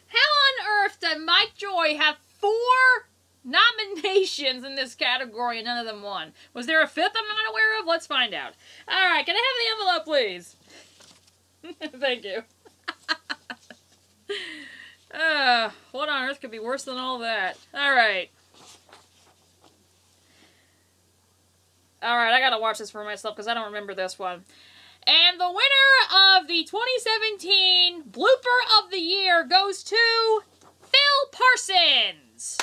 How on earth did Mike Joy have four nominations in this category and none of them won? Was there a fifth I'm not aware of? Let's find out. All right, can I have the envelope, please? Thank you. uh, what on earth could be worse than all that? All right. All right, I gotta watch this for myself because I don't remember this one. And the winner of the twenty seventeen Blooper of the Year goes to Phil Parsons.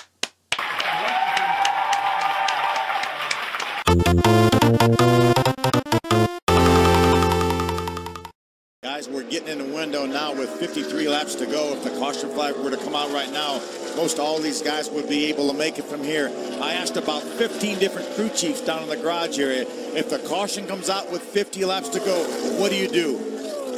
Guys, we're getting in the window now with fifty-three laps to go. If the caution flag were to come out right now, most all these guys would be able to make it from here. I asked about fifteen different crew chiefs down in the garage area. If the caution comes out with fifty laps to go, what do you do?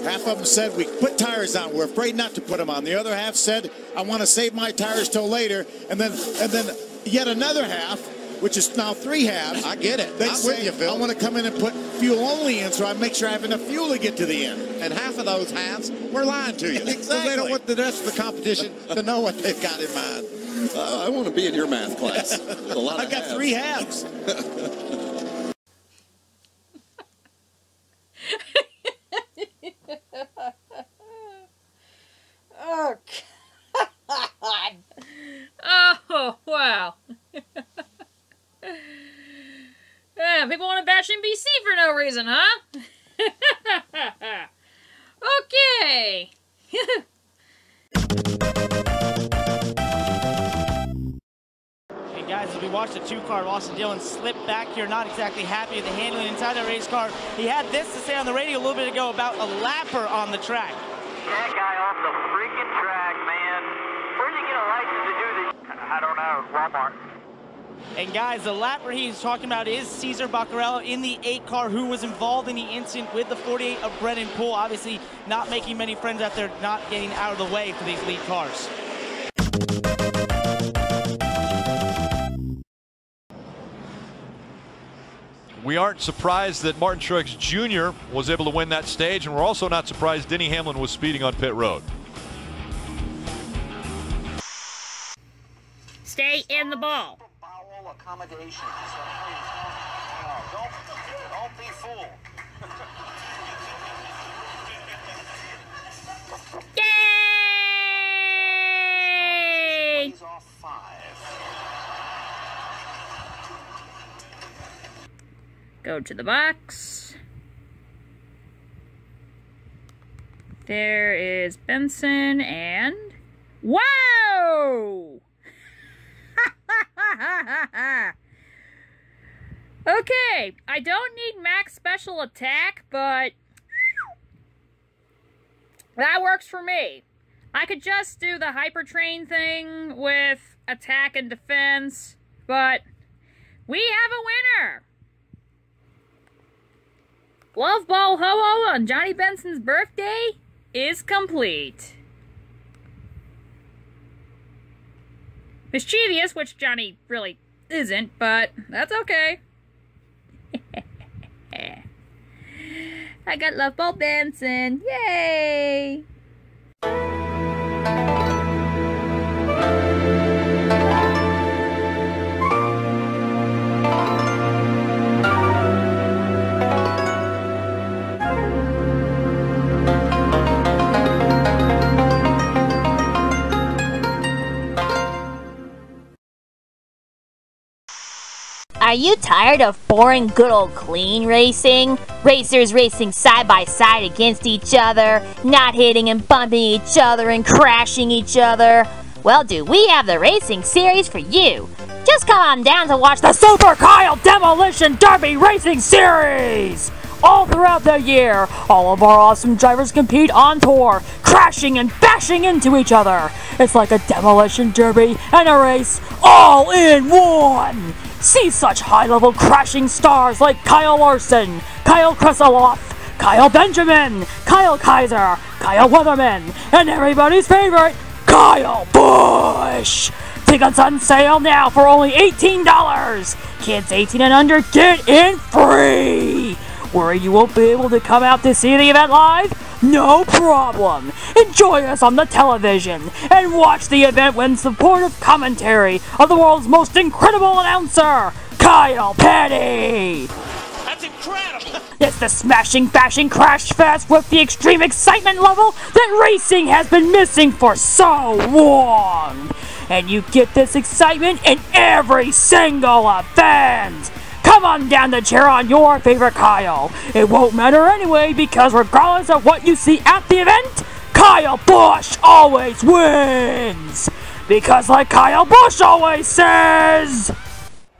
Half of them said, we put tires on. We're afraid not to put them on. The other half said, I want to save my tires till later. And then, and then yet another half, which is now three halves. I get it. They I'm say, with you, Phil. I want to come in and put fuel only in so I make sure I have enough fuel to get to the end. And half of those halves, we're lying to you. Exactly. They don't want the rest of the competition to know what they've got in mind. Uh, I want to be in your math class. A lot I've of got halves. three halves. Oh, God. Oh, wow. Yeah, people want to bash N B C for no reason, huh? Okay. And guys, as we watched the two-car, Austin Dillon slip back here, not exactly happy with the handling inside that race car. He had this to say on the radio a little bit ago about a lapper on the track. That guy off the freaking track, man. Where'd you get a license to do this? I don't know. Walmart. And guys, the lapper he's talking about is Cesar Bacarello in the eight car, who was involved in the incident with the forty-eight of Brennan Poole. Obviously not making many friends out there, not getting out of the way for these lead cars. We aren't surprised that Martin Truex Junior was able to win that stage, and we're also not surprised Denny Hamlin was speeding on pit road. Stay in the ball. Accommodations. Don't, don't be fooled. Yay! Go to the box. There is Benson and... Whoa! Okay, I don't need max special attack, but that works for me. I could just do the hyper train thing with attack and defense, but we have a winner! Love Ball Ho-Oh on Johnny Benson's birthday is complete. Mischievous, which Johnny really isn't, but that's okay. I got Love Ball Benson. Yay! Are you tired of boring good old clean racing? Racers racing side by side against each other, not hitting and bumping each other and crashing each other? Well, do we have the racing series for you? Just come on down to watch the Super Kyle Demolition Derby Racing Series! All throughout the year, all of our awesome drivers compete on tour, crashing and bashing into each other. It's like a demolition derby and a race all in one! See such high-level crashing stars like Kyle Larson, Kyle Kreseloff, Kyle Benjamin, Kyle Kaiser, Kyle Weatherman, and everybody's favorite, Kyle Busch! Tickets on sale now for only eighteen dollars! Kids eighteen and under get in free! Worry you won't be able to come out to see the event live? No problem! Enjoy us on the television, and watch the event with supportive commentary of the world's most incredible announcer, Kyle Petty! That's incredible! It's the smashing, bashing crash fest with the extreme excitement level that racing has been missing for so long! And you get this excitement in every single event! Come on down to cheer on your favorite Kyle. It won't matter anyway, because regardless of what you see at the event, Kyle Busch always wins. Because like Kyle Busch always says,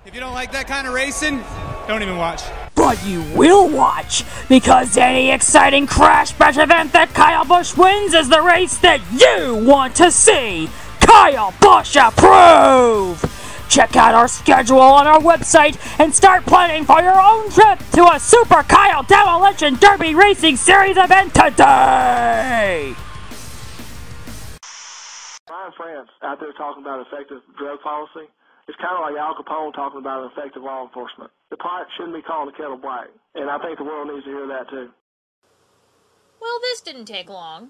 if you don't like that kind of racing, don't even watch. But you will watch, because any exciting crash bash event that Kyle Busch wins is the race that you want to see. Kyle Busch approve! Check out our schedule on our website and start planning for your own trip to a Super Kyle Demolition Derby Racing Series event today! Ryan France out there talking about effective drug policy. It's kind of like Al Capone talking about effective law enforcement. The pot shouldn't be calling the kettle black, and I think the world needs to hear that too. Well, this didn't take long.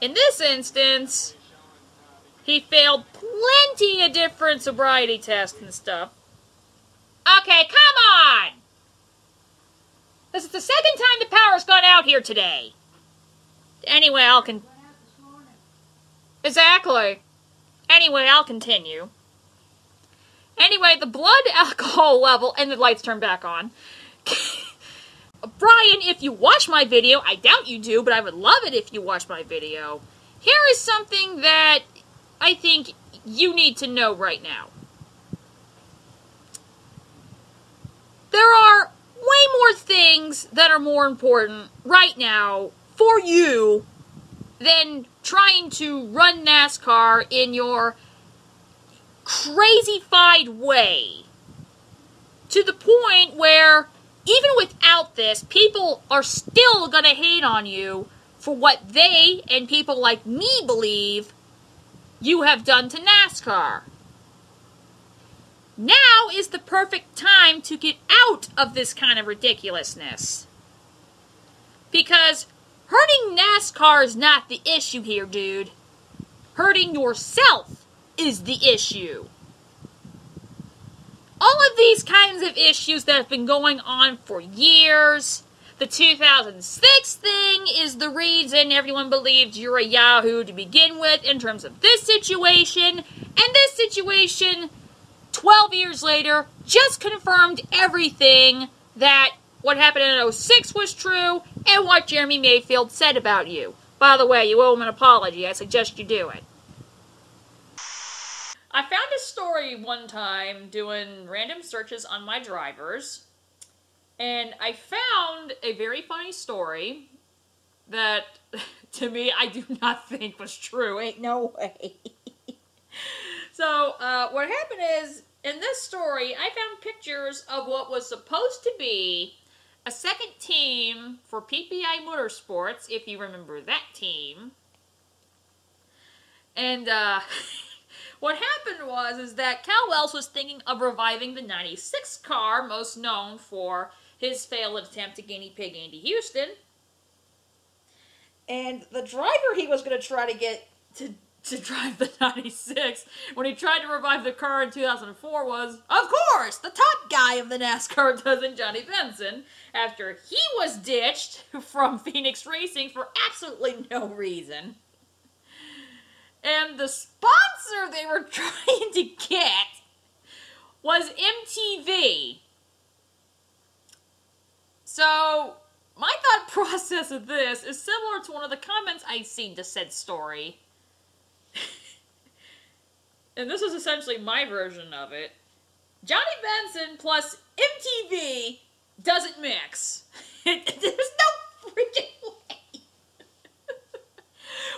In this instance, he failed plenty of different sobriety tests and stuff. Okay, come on! This is the second time the power's gone out here today. Anyway, I'll con- Exactly. Anyway, I'll continue. Anyway, the blood alcohol level... And the lights turn back on. Brian, if you watch my video, I doubt you do, but I would love it if you watch my video. Here is something that... I think you need to know right now. There are way more things that are more important right now for you than trying to run NASCAR in your crazy-fied way. To the point where, even without this, people are still going to hate on you for what they and people like me believe you have done to NASCAR. Now is the perfect time to get out of this kind of ridiculousness. Because hurting NASCAR is not the issue here, dude. Hurting yourself is the issue. All of these kinds of issues that have been going on for years, The two thousand six thing is the reason everyone believed you're a Yahoo to begin with in terms of this situation. And this situation, twelve years later, just confirmed everything that what happened in oh six was true and what Jeremy Mayfield said about you. By the way, you owe him an apology. I suggest you do it. I found a story one time doing random searches on my drivers, and I found a very funny story that, to me, I do not think was true. Ain't no way. So, uh, what happened is, in this story, I found pictures of what was supposed to be a second team for P P I Motorsports, if you remember that team. And, uh... what happened was is that Cal Wells was thinking of reviving the ninety-six car, most known for his failed attempt to guinea pig Andy Houston. And the driver he was going to try to get to, to drive the ninety-six when he tried to revive the car in two thousand four was, of course, the top guy of the NASCAR dozen, Johnny Benson, after he was ditched from Phoenix Racing for absolutely no reason. And the sponsor they were trying to get was M T V. So, my thought process of this is similar to one of the comments I've seen to said story. And this is essentially my version of it. Johnny Benson plus M T V doesn't mix. There's no freaking way.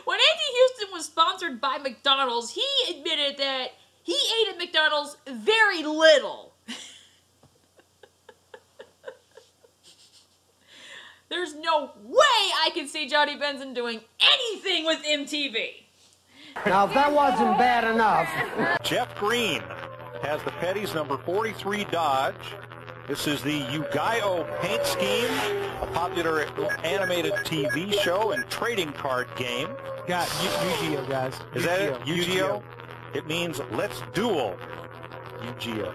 When Andy Houston was sponsored by McDonald's, he admitted that he ate at McDonald's very little. There's no way I can see Johnny Benson doing anything with M T V. Now, if that wasn't bad enough. Jeff Green has the Petty's number forty-three Dodge. This is the Yu-Gi-Oh! Paint Scheme, a popular animated T V show and trading card game. Got Yu-Gi-Oh, guys. Is that it? Yu-Gi-Oh? It means let's duel. Yu-Gi-Oh.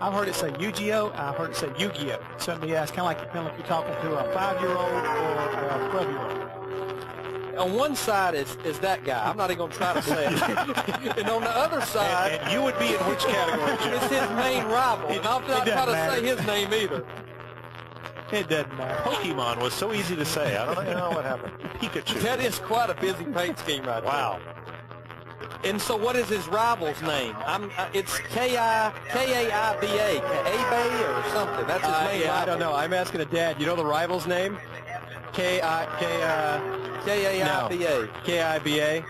I've heard it say Yu-Gi-Oh, I've heard it say Yu-Gi-Oh. Somebody asked, kind of like depending if you're talking to a five-year-old or a twelve-year-old. On one side is, is that guy. I'm not even going to try to say it. And on the other side... And, and you would be in which category, Jim? It's his main rival. And I'm not trying to say his name either. It doesn't matter. Pokemon was so easy to say. I don't know what happened. Pikachu. That is quite a busy paint scheme right there. Wow. And so what is his rival's name? I'm, uh, it's K I K A I B A, K A B A or something. That's his uh, name. Yeah, I don't know. I'm asking a dad. You know the rival's name? K I K A I B A. K I B A?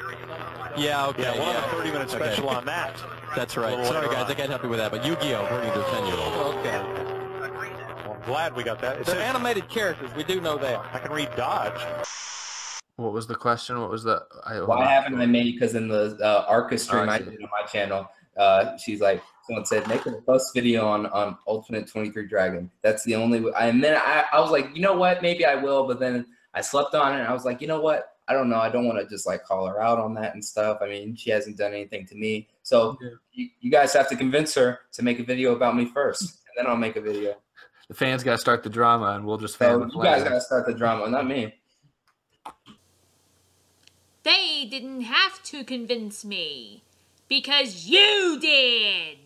Yeah, okay. Yeah, we'll have a thirty minute special on that. That's right. Sorry, guys. I can't help you with that. But Yu-Gi-Oh! Pretty good ten year old. Okay. Glad we got that. It's They're animated characters. We do know that. I can read Dodge. What was the question? What was the... I, Why well, haven't they made... Because in the uh, ARCA stream oh, I, I did on my channel, uh, she's like, someone said, make a post video on, on Ultimate twenty-three Dragon. That's the only... way. And then I, I was like, you know what? Maybe I will. But then I slept on it, and I was like, you know what? I don't know. I don't want to just, like, call her out on that and stuff. I mean, she hasn't done anything to me. So yeah. you, you guys have to convince her to make a video about me first, and then I'll make a video. The fans got to start the drama, and we'll just fan the play. You guys got to start the drama, not me. They didn't have to convince me, because you did!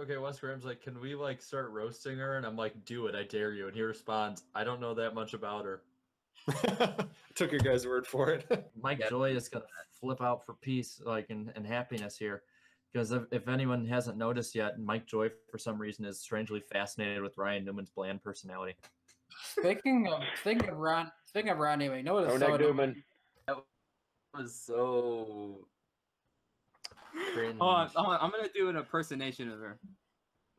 Okay, Wes Graham's like, can we, like, start roasting her? And I'm like, do it, I dare you. And he responds, I don't know that much about her. Took your guys' word for it. Mike yeah. Joy is going to flip out for peace, like, and, and happiness here. Because if, if anyone hasn't noticed yet, Mike Joy, for some reason, is strangely fascinated with Ryan Newman's bland personality. Speaking of thinking of Ron, speaking of Ron Newman, notice oh, so Newman. That was so. Cringe. Hold on, hold on, I'm gonna do an impersonation of her.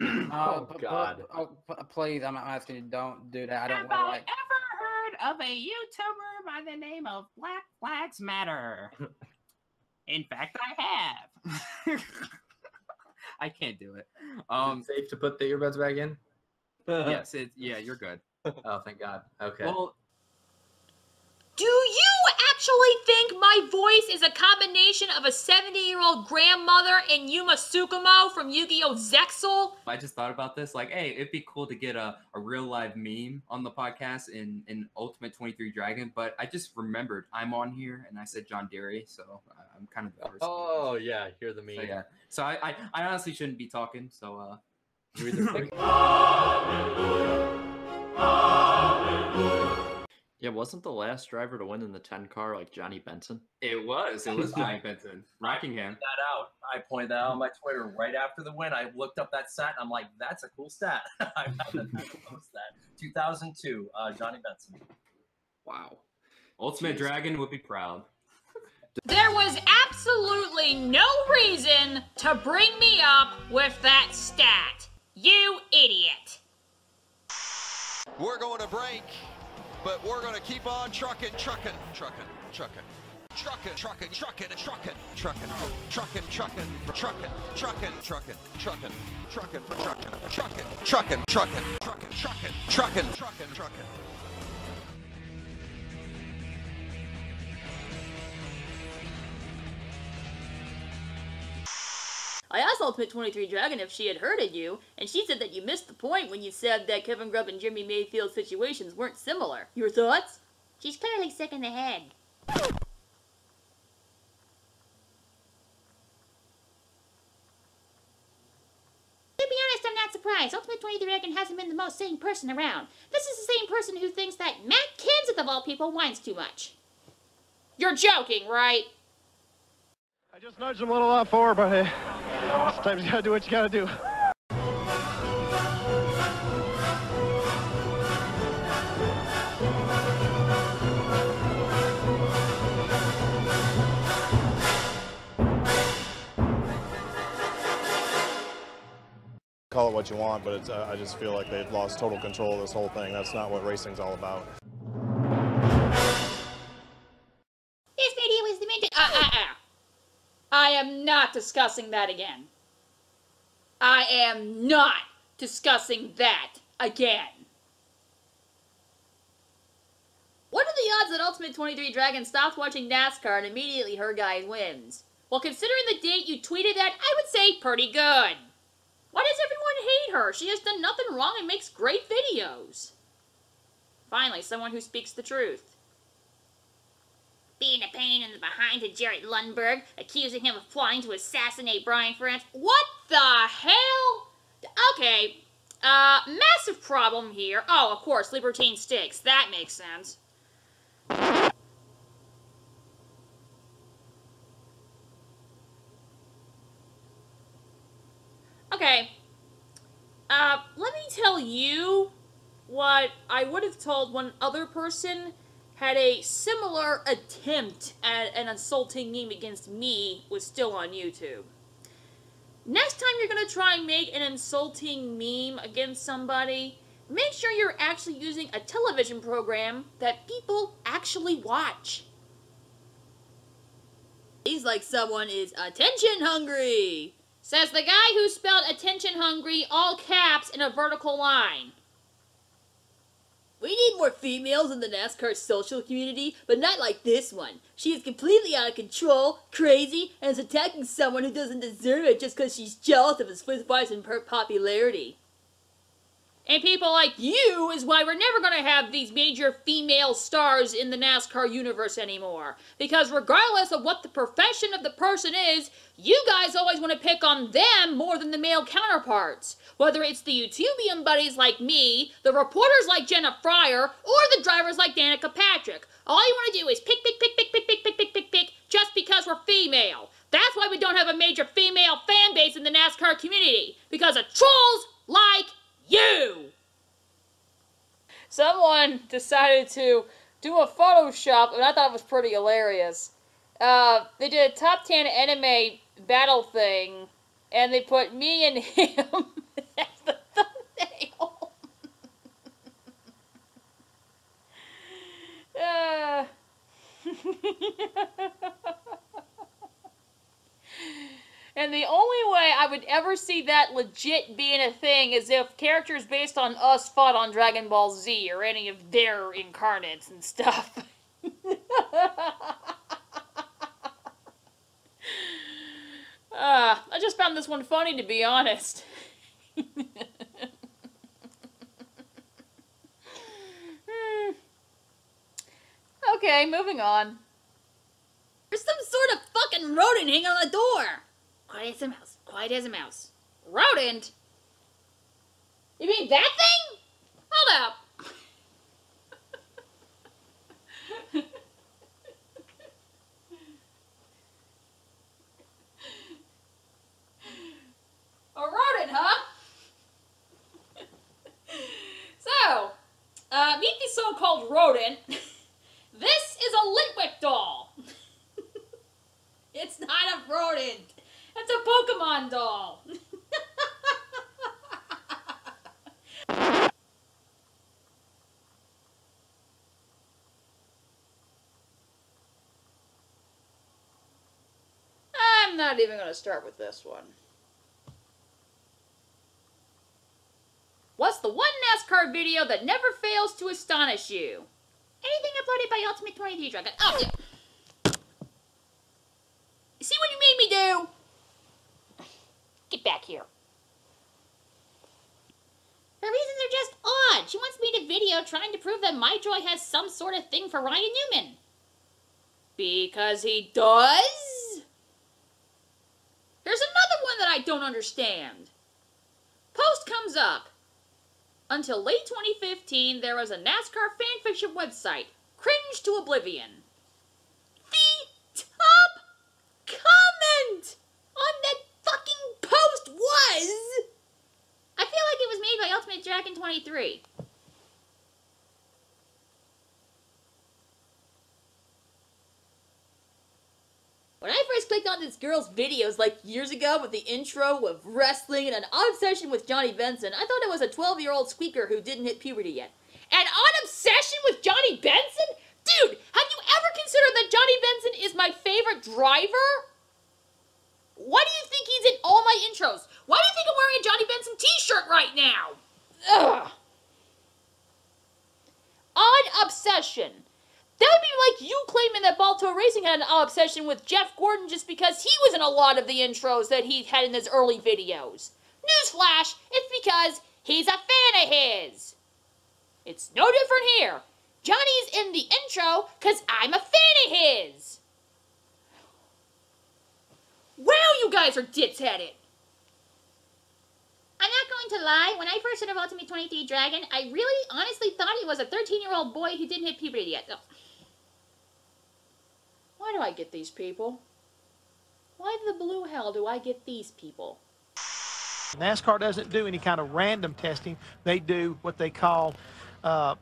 Oh, oh God! Oh, please, I'm not asking you. Don't do that. I don't. Have I like... ever heard of a YouTuber by the name of Black Flags Matter? In fact, I have. I can't do it. Um, is it safe to put the earbuds back in? Yes. It, yeah, you're good. Oh, thank God. Okay. Well, do you actually think And my voice is a combination of a seventy-year-old grandmother and Yuma Tsukumo from Yu-Gi-Oh! Zexal. I just thought about this. Like, hey, it'd be cool to get a, a real live meme on the podcast in, in Ultimate twenty-three Dragon. But I just remembered I'm on here, and I said John Derry, so I'm kind of the person. Oh, yeah, you're the meme. So, yeah. So I, I, I honestly shouldn't be talking, so... uh you're either Hallelujah. Hallelujah. Yeah, wasn't the last driver to win in the ten car like Johnny Benson? It was. It was Johnny Benson. Rockingham. That out. I pointed that out on my Twitter right after the win. I looked up that stat and I'm like, that's a cool stat. I'm not going to post that. two thousand two, uh, Johnny Benson. Wow. Ultimate Jeez. Dragon would be proud. There was absolutely no reason to bring me up with that stat. You idiot. We're going to break. But we're going to keep on trucking, trucking, trucking, trucking, trucking, trucking, trucking, trucking, trucking, trucking, trucking, trucking, trucking, trucking, trucking, trucking, trucking, trucking, trucking, trucking, trucking, trucking, trucking, trucking, trucking. I asked Ultimate twenty-three Dragon if she had heard of you, and she said that you missed the point when you said that Kevin Grubb and Jimmy Mayfield's situations weren't similar. Your thoughts? She's clearly sick in the head. To be honest, I'm not surprised. Ultimate twenty-three Dragon hasn't been the most sane person around. This is the same person who thinks that Matt Kenseth, of all people, whines too much. You're joking, right? I just nudged him a little out forward, but hey. Sometimes you gotta do what you gotta do. Call it what you want, but it's, uh, I just feel like they've lost total control of this whole thing. That's not what racing's all about. This video is demented. Uh, uh, uh. I am not discussing that again. I am not discussing that again. What are the odds that Ultimate twenty-three Dragon stopped watching NASCAR and immediately her guy wins? Well, considering the date you tweeted that, I would say pretty good. Why does everyone hate her? She has done nothing wrong and makes great videos. Finally, someone who speaks the truth. Being a pain in the behind to Jared Lundberg, accusing him of plotting to assassinate Brian France. What the hell? Okay, uh, massive problem here. Oh, of course, Libertine Sticks. That makes sense. Okay, uh, let me tell you what I would have told one other person had a similar attempt at an insulting meme against me was still on YouTube. Next time you're going to try and make an insulting meme against somebody, make sure you're actually using a television program that people actually watch. He's like someone is attention hungry, says the guy who spelled attention hungry all caps in a vertical line. We need more females in the NASCAR social community, but not like this one. She is completely out of control, crazy, and is attacking someone who doesn't deserve it just because she's jealous of his flip-flops and her popularity. And people like you is why we're never going to have these major female stars in the NASCAR universe anymore. Because regardless of what the profession of the person is, you guys always want to pick on them more than the male counterparts. Whether it's the YouTubian buddies like me, the reporters like Jenna Fryer, or the drivers like Danica Patrick. All you want to do is pick, pick, pick, pick, pick, pick, pick, pick, pick, pick, just because we're female. That's why we don't have a major female fan base in the NASCAR community. Because of trolls like you! Someone decided to do a Photoshop, and I thought it was pretty hilarious. Uh, they did a top ten anime battle thing, and they put me and him... Uh. And the only way I would ever see that legit being a thing is if characters based on us fought on Dragon Ball Z or any of their incarnates and stuff. just found this one funny, to be honest. hmm. Okay, moving on. There's some sort of fucking rodent hanging on the door! Quiet as a mouse. Quiet as a mouse. Rodent? You mean that thing? Hold up. A rodent, huh? So, uh, meet the so-called rodent. This is a Litwick doll. It's not a rodent. That's a Pokemon doll. I'm not even going to start with this one. What's the one NASCAR video that never fails to astonish you? Anything uploaded by Ultimate twenty-three Dragon. Oh, yeah. See what you made me do? Get back here. Her reasons are just odd. She wants me to video trying to prove that Mike Joy has some sort of thing for Ryan Newman. Because he does? Here's another one that I don't understand. Post comes up. Until late twenty fifteen, there was a NASCAR fanfiction website, cringe to oblivion. The top comment on that fucking post was... I feel like it was made by Ultimate Dragon twenty-three. When I first clicked on this girl's videos like years ago with the intro of wrestling and an obsession with Johnny Benson, I thought it was a twelve-year-old squeaker who didn't hit puberty yet. An obsession with Johnny Benson? Dude, have you ever considered that Johnny Benson is my favorite driver? Why do you think he's in all my intros? Why do you think I'm wearing a Johnny Benson t-shirt right now? Ugh. Odd obsession. That would be like you claiming that Balto Racing had an obsession with Jeff Gordon just because he was in a lot of the intros that he had in his early videos. Newsflash, it's because he's a fan of his. It's no different here. Johnny's in the intro because I'm a fan of his. Wow, you guys are dipsheaded. I'm not going to lie, when I first heard of Ultimate twenty-three Dragon, I really honestly thought he was a thirteen-year-old boy who didn't hit puberty yet. Oh. Why do I get these people? Why the blue hell do I get these people? NASCAR doesn't do any kind of random testing. They do what they call uh,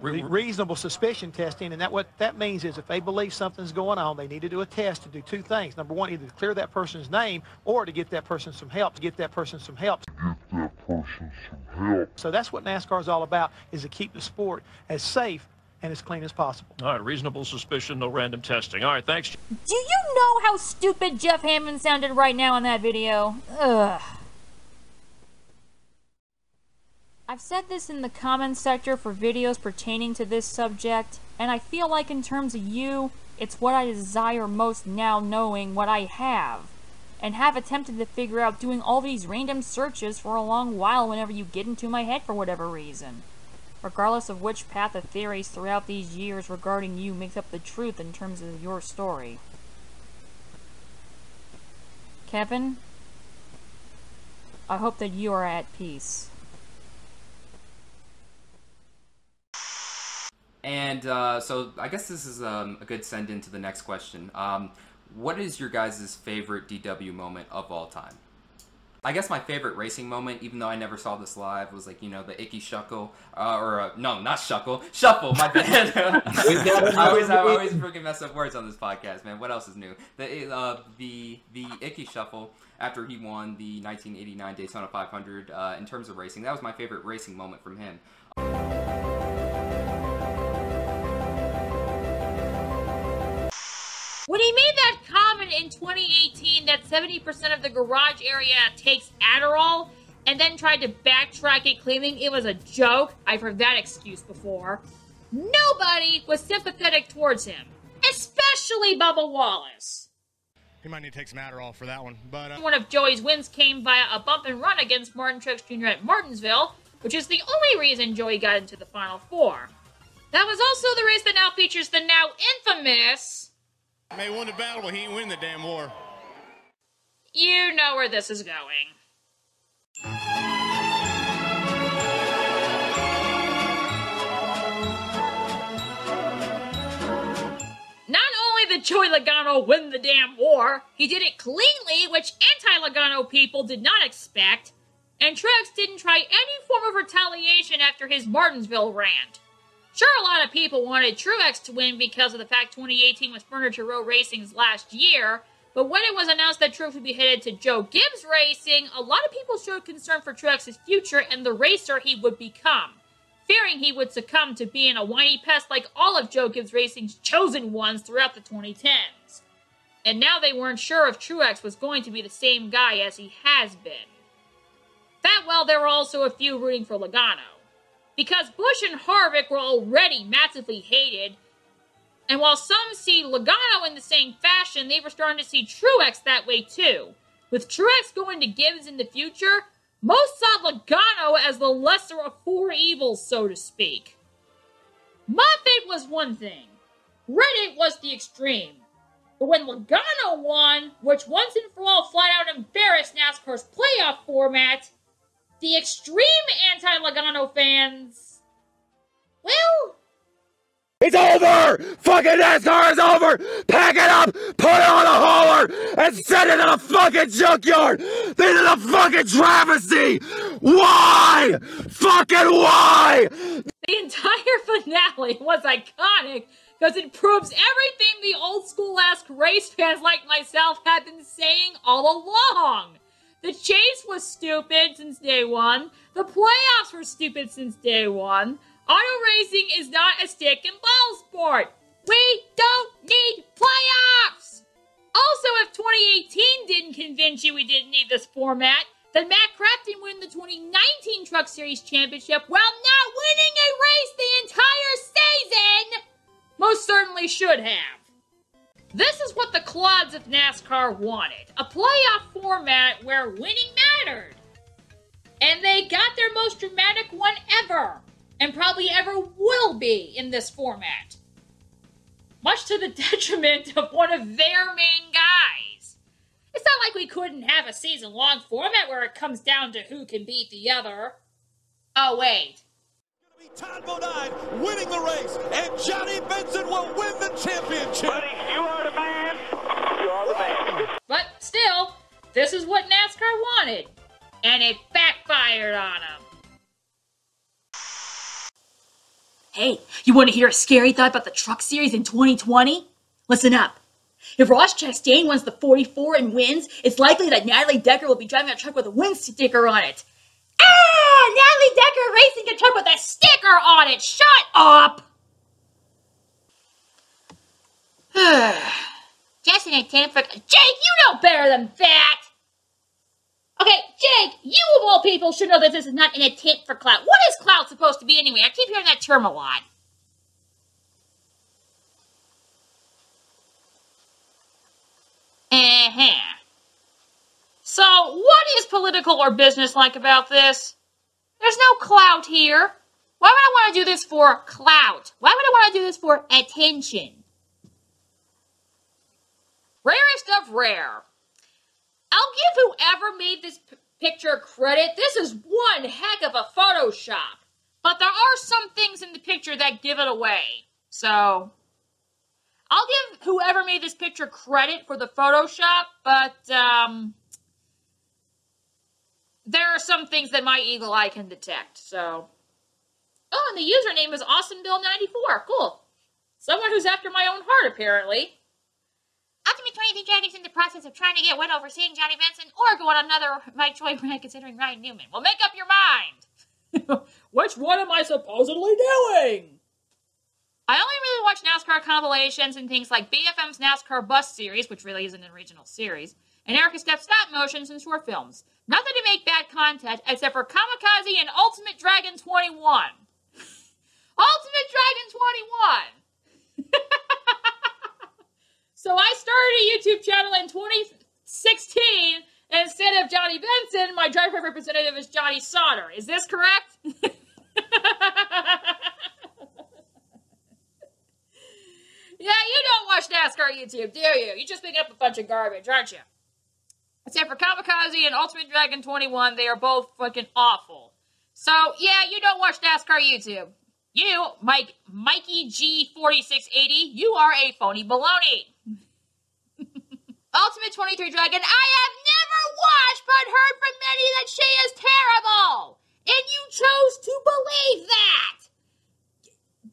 re reasonable suspicion testing, and that what that means is if they believe something's going on, they need to do a test to do two things. Number one, either to clear that person's name or to get that person some help. To get that person some help. Get that person some help. So that's what NASCAR is all about, is to keep the sport as safe and as clean as possible. All right, reasonable suspicion, no random testing. All right, thanks. Do you know how stupid Jeff Hammond sounded right now on that video? Ugh. I've said this in the comments sector for videos pertaining to this subject, and I feel like in terms of you, it's what I desire most now, knowing what I have, and have attempted to figure out doing all these random searches for a long while whenever you get into my head for whatever reason. Regardless of which path of theories throughout these years regarding you makes up the truth in terms of your story. Kevin, I hope that you are at peace. And uh, so I guess this is um, a good send in to the next question. Um, what is your guys' favorite D W moment of all time? I guess my favorite racing moment, even though I never saw this live, was like, you know, the Icky Shuckle, uh, or, uh, no, not Shuckle, Shuffle, my bad. I always, I always freaking mess up words on this podcast, man. What else is new? The, uh, the, the Icky Shuffle, after he won the nineteen eighty-nine Daytona five hundred, uh, in terms of racing, that was my favorite racing moment from him. When he made that comment in twenty eighteen that seventy percent of the garage area takes Adderall and then tried to backtrack it, claiming it was a joke, I've heard that excuse before, nobody was sympathetic towards him, especially Bubba Wallace. You might need to take some Adderall for that one. But uh... one of Joey's wins came via a bump and run against Martin Truex Junior at Martinsville, which is the only reason Joey got into the Final Four. That was also the race that now features the now infamous... May won the battle, but he ain't win the damn war. You know where this is going. Joey Logano win the damn war. He did it cleanly, which anti-Logano people did not expect, and Truex didn't try any form of retaliation after his Martinsville rant. Sure, a lot of people wanted Truex to win because of the fact twenty eighteen was Furniture Row Racing's last year, but when it was announced that Truex would be headed to Joe Gibbs Racing, a lot of people showed concern for Truex's future and the racer he would become, fearing he would succumb to being a whiny pest like all of Joe Gibbs Racing's chosen ones throughout the twenty tens. And now they weren't sure if Truex was going to be the same guy as he has been. That well, there were also a few rooting for Logano. Because Busch and Harvick were already massively hated, and while some see Logano in the same fashion, they were starting to see Truex that way too. With Truex going to Gibbs in the future, most saw Logano as the lesser of four evils, so to speak. Moffitt was one thing. Reddit was the extreme. But when Logano won, which once and for all flat out embarrassed NASCAR's playoff format, the extreme anti-Logano fans... well... it's over! Fucking NASCAR is over! Pack it up, put it on a hauler, and send it to the fucking junkyard! This is a fucking travesty! Why? Fucking why? The entire finale was iconic because it proves everything the old-school-esque race fans like myself have been saying all along. The chase was stupid since day one. The playoffs were stupid since day one. Auto racing is not a stick and ball sport. We don't need playoffs! Also, if twenty eighteen didn't convince you we didn't need this format, then Matt Crafton won the twenty nineteen Truck Series Championship while not winning a race the entire season! Most certainly should have. This is what the clods of NASCAR wanted. A playoff format where winning mattered. And they got their most dramatic one ever. And probably ever will be in this format. Much to the detriment of one of their main guys. It's not like we couldn't have a season-long format where it comes down to who can beat the other. Oh, wait. It's going to be Todd Bodine winning the race, and Johnny Benson will win the championship. Buddy, you are the man. You are the man. But still, this is what NASCAR wanted. And it backfired on them. Hey, you want to hear a scary thought about the Truck Series in twenty twenty? Listen up. If Ross Chastain wins the forty-four and wins, it's likely that Natalie Decker will be driving a truck with a win sticker on it. Ah! Natalie Decker racing a truck with a sticker on it! Shut up! Justin and Tanford. Jake, you know better than that! Okay, Jake, you of all people should know that this is not an attempt for clout. What is clout supposed to be anyway? I keep hearing that term a lot. Uh-huh. So, what is political or business-like about this? There's no clout here. Why would I want to do this for clout? Why would I want to do this for attention? Rarest of rare. I'll give whoever made this p picture credit. This is one heck of a Photoshop. But there are some things in the picture that give it away. So, I'll give whoever made this picture credit for the Photoshop, but, um, there are some things that my eagle eye can detect, so. Oh, and the username is Awesome Bill ninety-four. Cool. Someone who's after my own heart, apparently. Ultimate twenty-three Dragon's in the process of trying to get one over seeing Johnny Benson or go on another Mike Joy brand considering Ryan Newman. Well, make up your mind! Which one am I supposedly doing? I only really watch NASCAR compilations and things like B F M's NASCAR Bus Series, which really isn't an original series, and Erica Stepp's stop motions and short films. Nothing to make bad content except for Kamikaze and Ultimate Dragon twenty-one. Ultimate Dragon twenty-one! So I started a YouTube channel in twenty sixteen. Instead of Johnny Benson, my driver representative is Johnny Sauter. Is this correct? Yeah, you don't watch NASCAR YouTube, do you? You're just picking up a bunch of garbage, aren't you? Except for Kamikaze and Ultimate Dragon twenty-one, they are both fucking awful. So, yeah, you don't watch NASCAR YouTube. You, Mike, Mikey G forty-six eighty, you are a phony baloney. Ultimate twenty-three Dragon, I have never watched but heard from many that she is terrible. And you chose to believe that.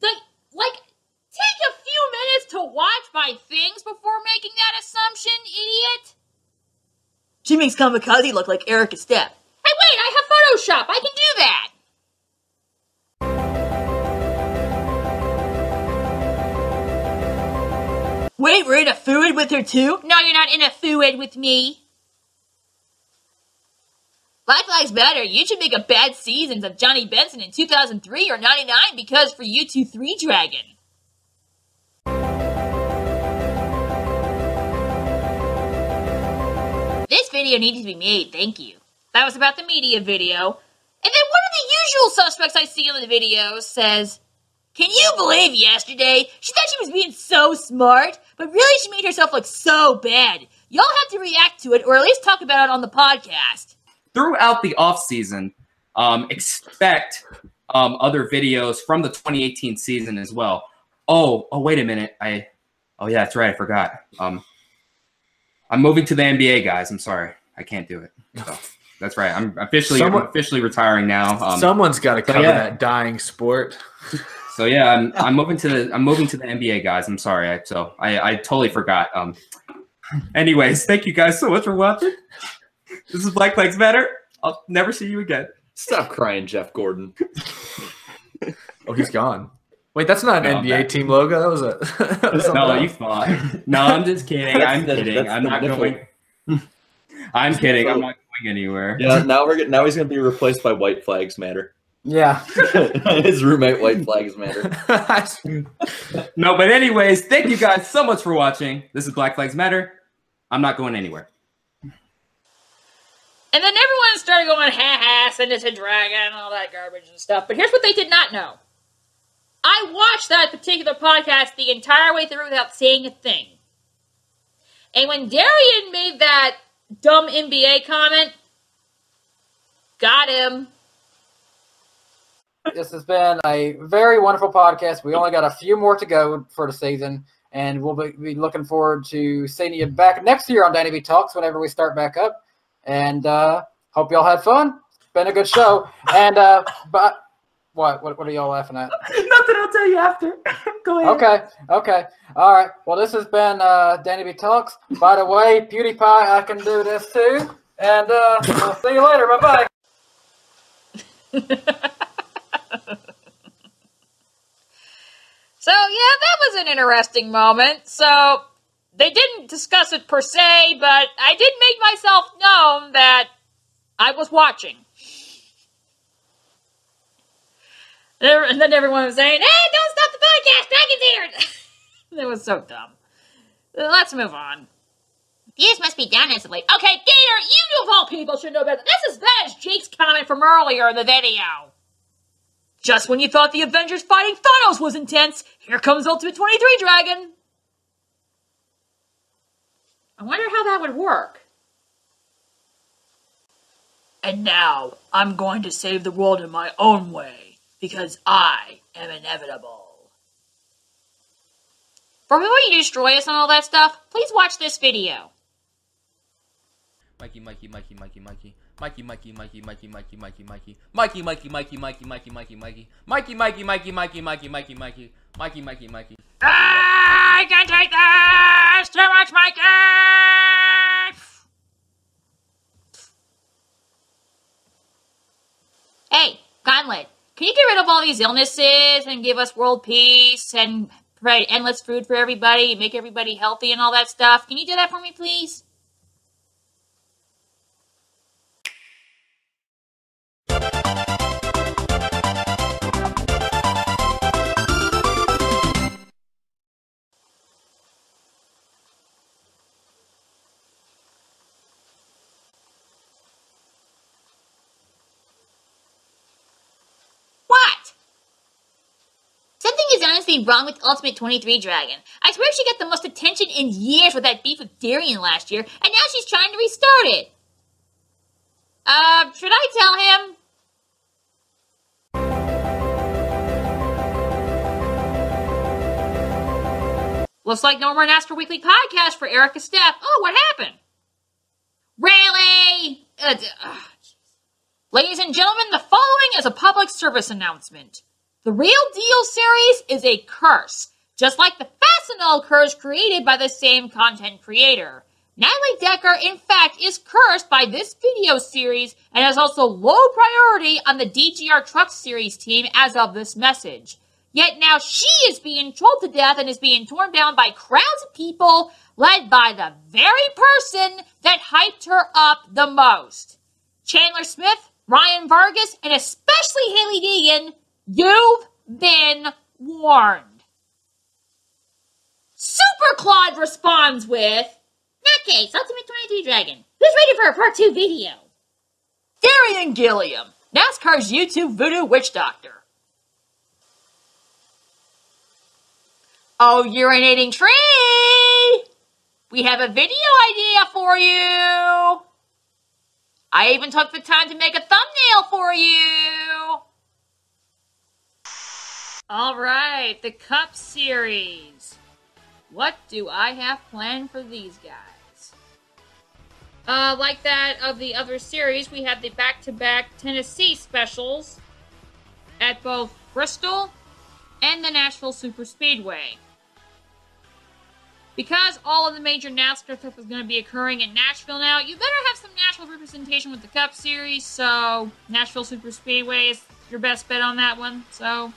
The, like, take a few minutes to watch my things before making that assumption, idiot. She makes Kamikaze look like Eric is deaf. Hey, wait, I have Photoshop. I can do that. Wait, we're in a fluid with her too? No, you're not in a fluid with me. Black Lives Matter, you should make a bad seasons of Johnny Benson in two thousand three or ninety-nine because for you two three Dragon. This video needed to be made, thank you. That was about the media video. And then one of the usual suspects I see in the video says, can you believe yesterday? She thought she was being so smart, but really she made herself look so bad. Y'all have to react to it, or at least talk about it on the podcast. Throughout the offseason, um, expect um, other videos from the twenty eighteen season as well. Oh, oh, wait a minute. I, oh yeah, that's right. I forgot. Um, I'm moving to the N B A, guys. I'm sorry. I can't do it. So. That's right. I'm officially Someone, I'm officially retiring now. Um, someone's got to cover yeah. that dying sport. So yeah, I'm I'm moving to the I'm moving to the N B A, guys. I'm sorry. I, so I I totally forgot. Um. Anyways, thank you guys so much for watching. This is Black Lives Matter. I'll never see you again. Stop crying, Jeff Gordon. Oh, he's gone. Wait, that's not an no, N B A that, team logo. That was a. That was no, you thought. No, I'm just kidding. I'm that's, kidding. That's I'm not going. I'm kidding. I'm not going anywhere. Yeah, now we're now he's going to be replaced by White Flags Matter. Yeah, his roommate White Flags Matter. No, but anyways, thank you guys so much for watching. This is Black Flags Matter. I'm not going anywhere. And then everyone started going, ha ha, send it to Dragon and all that garbage and stuff. But here's what they did not know. I watched that particular podcast the entire way through without saying a thing. And when Darien made that dumb N B A comment. Got him. This has been a very wonderful podcast. We only got a few more to go for the season, and we'll be looking forward to seeing you back next year on Danny B Talks whenever we start back up. And uh, hope y'all had fun. It's been a good show. And uh, but what? What? What are y'all laughing at? Nothing. I'll tell you after. Go ahead. Okay. Okay. All right. Well, this has been uh, Danny B Talks. By the way, PewDiePie, I can do this too. And uh, I'll see you later. Bye bye. So, yeah, that was an interesting moment. So, they didn't discuss it per se, but I did make myself known that I was watching. And then everyone was saying, hey, don't stop the podcast, Dragon's here! It was so dumb. Let's move on. These must be done instantly. Okay, Gator, you of all people should know better. This is, that is Jake's comment from earlier in the video. Just when you thought the Avengers fighting Thanos was intense, here comes Ultimate twenty-three Dragon. I wonder how that would work. And now, I'm going to save the world in my own way, because I am inevitable. For before you destroy us and all that stuff, please watch this video. Mikey, Mikey, Mikey, Mikey, Mikey. Mikey, Mikey, Mikey, Mikey, Mikey, Mikey, Mikey, Mikey, Mikey, Mikey, Mikey, Mikey, Mikey, Mikey, Mikey, Mikey, Mikey, Mikey, Mikey, Mikey, Mikey, Mikey, Mikey, Mikey. I can't take this! Too much Mikey! Hey, Gauntlet, can you get rid of all these illnesses and give us world peace and provide endless food for everybody and make everybody healthy and all that stuff? Can you do that for me, please? be wrong with Ultimate twenty-three Dragon. I swear she got the most attention in years with that beef with Darien last year, and now she's trying to restart it. Uh, should I tell him? Looks like no one asked for weekly podcast for Erica's staff. Oh, what happened? Really? Uh, uh, Ladies and gentlemen, the following is a public service announcement. The Real Deal series is a curse, just like the Fastenal curse created by the same content creator. Natalie Decker, in fact, is cursed by this video series and has also low priority on the D G R Truck Series team as of this message. Yet now she is being trolled to death and is being torn down by crowds of people led by the very person that hyped her up the most. Chandler Smith, Ryan Vargas, and especially Haley Deegan, you've been warned. Super Claude responds with, "In that case, Ultimate twenty-three Dragon, who's ready for a part two video?" Darien Gilliam, NASCAR's YouTube voodoo witch doctor. Oh, urinating tree! We have a video idea for you! I even took the time to make a thumbnail for you! Alright, the Cup Series. What do I have planned for these guys? Uh, like that of the other series, we have the back-to-back Tennessee specials at both Bristol and the Nashville Super Speedway. Because all of the major NASCAR stuff is going to be occurring in Nashville now, you better have some Nashville representation with the Cup Series, so Nashville Super Speedway is your best bet on that one, so.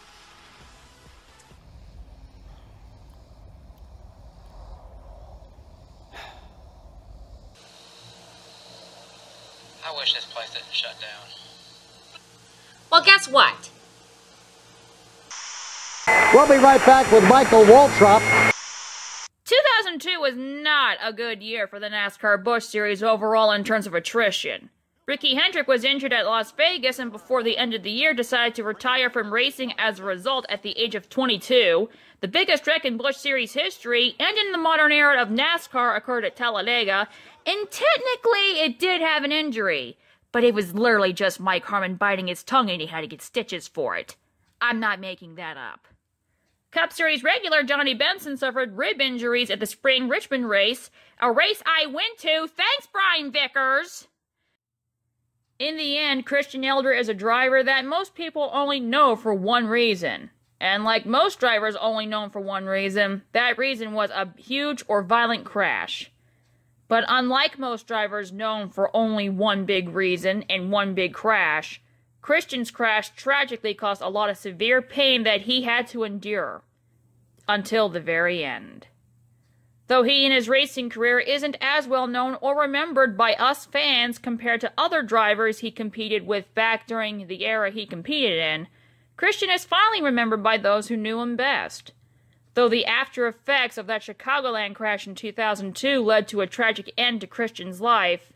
I wish this place didn't shut down. Well, guess what? We'll be right back with Michael Waltrip. two thousand two was not a good year for the NASCAR Busch Series overall in terms of attrition. Ricky Hendrick was injured at Las Vegas and before the end of the year decided to retire from racing as a result at the age of twenty-two. The biggest wreck in Busch Series history and in the modern era of NASCAR occurred at Talladega, and technically it did have an injury, but it was literally just Mike Harmon biting his tongue and he had to get stitches for it. I'm not making that up. Cup Series regular Johnny Benson suffered rib injuries at the spring Richmond race, a race I went to, thanks Brian Vickers! In the end, Christian Elder is a driver that most people only know for one reason. And like most drivers only known for one reason, that reason was a huge or violent crash. But unlike most drivers known for only one big reason and one big crash, Christian's crash tragically caused a lot of severe pain that he had to endure, until the very end. Though he and his racing career isn't as well known or remembered by us fans compared to other drivers he competed with back during the era he competed in, Christian is finally remembered by those who knew him best. Though the after effects of that Chicagoland crash in two thousand two led to a tragic end to Christian's life,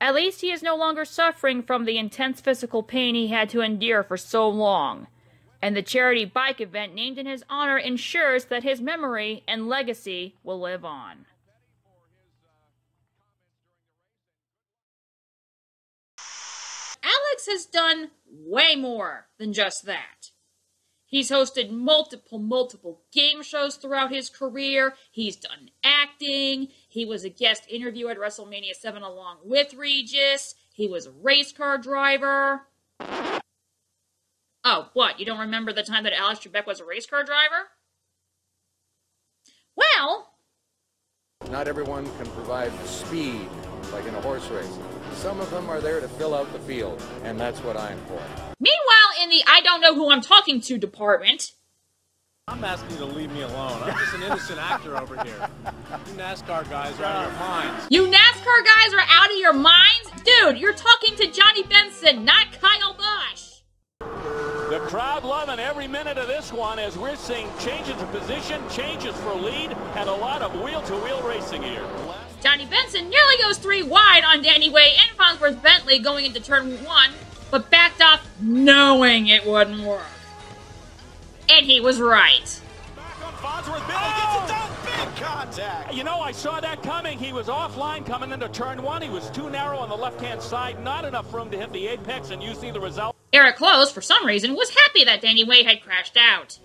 at least he is no longer suffering from the intense physical pain he had to endure for so long, and the charity bike event named in his honor ensures that his memory and legacy will live on. Alex has done way more than just that. He's hosted multiple, multiple game shows throughout his career. He's done acting. He was a guest interview at WrestleMania seven along with Regis. He was a race car driver. Oh, what? You don't remember the time that Alex Trebek was a race car driver? Well, not everyone can provide speed like in a horse race. Some of them are there to fill out the field, and that's what I'm for. Meanwhile, in the I don't know who I'm talking to department. I'm asking you to leave me alone. I'm just an innocent actor over here. You NASCAR guys are out of your minds. You NASCAR guys are out of your minds? Dude, you're talking to Johnny Benson, not Kyle Busch. The crowd loving every minute of this one as we're seeing changes of position, changes for lead, and a lot of wheel-to-wheel racing here. Johnny Benson nearly goes three wide on Danny Way and Farnsworth Bentley going into turn one, but backed off knowing it wouldn't work. And he was right. Bosworth. Bill oh! gets it down. Big contact. You know, I saw that coming. He was offline coming into turn one. He was too narrow on the left-hand side. Not enough room to hit the apex, and you see the result. Eric Close, for some reason, was happy that Danny Way had crashed out.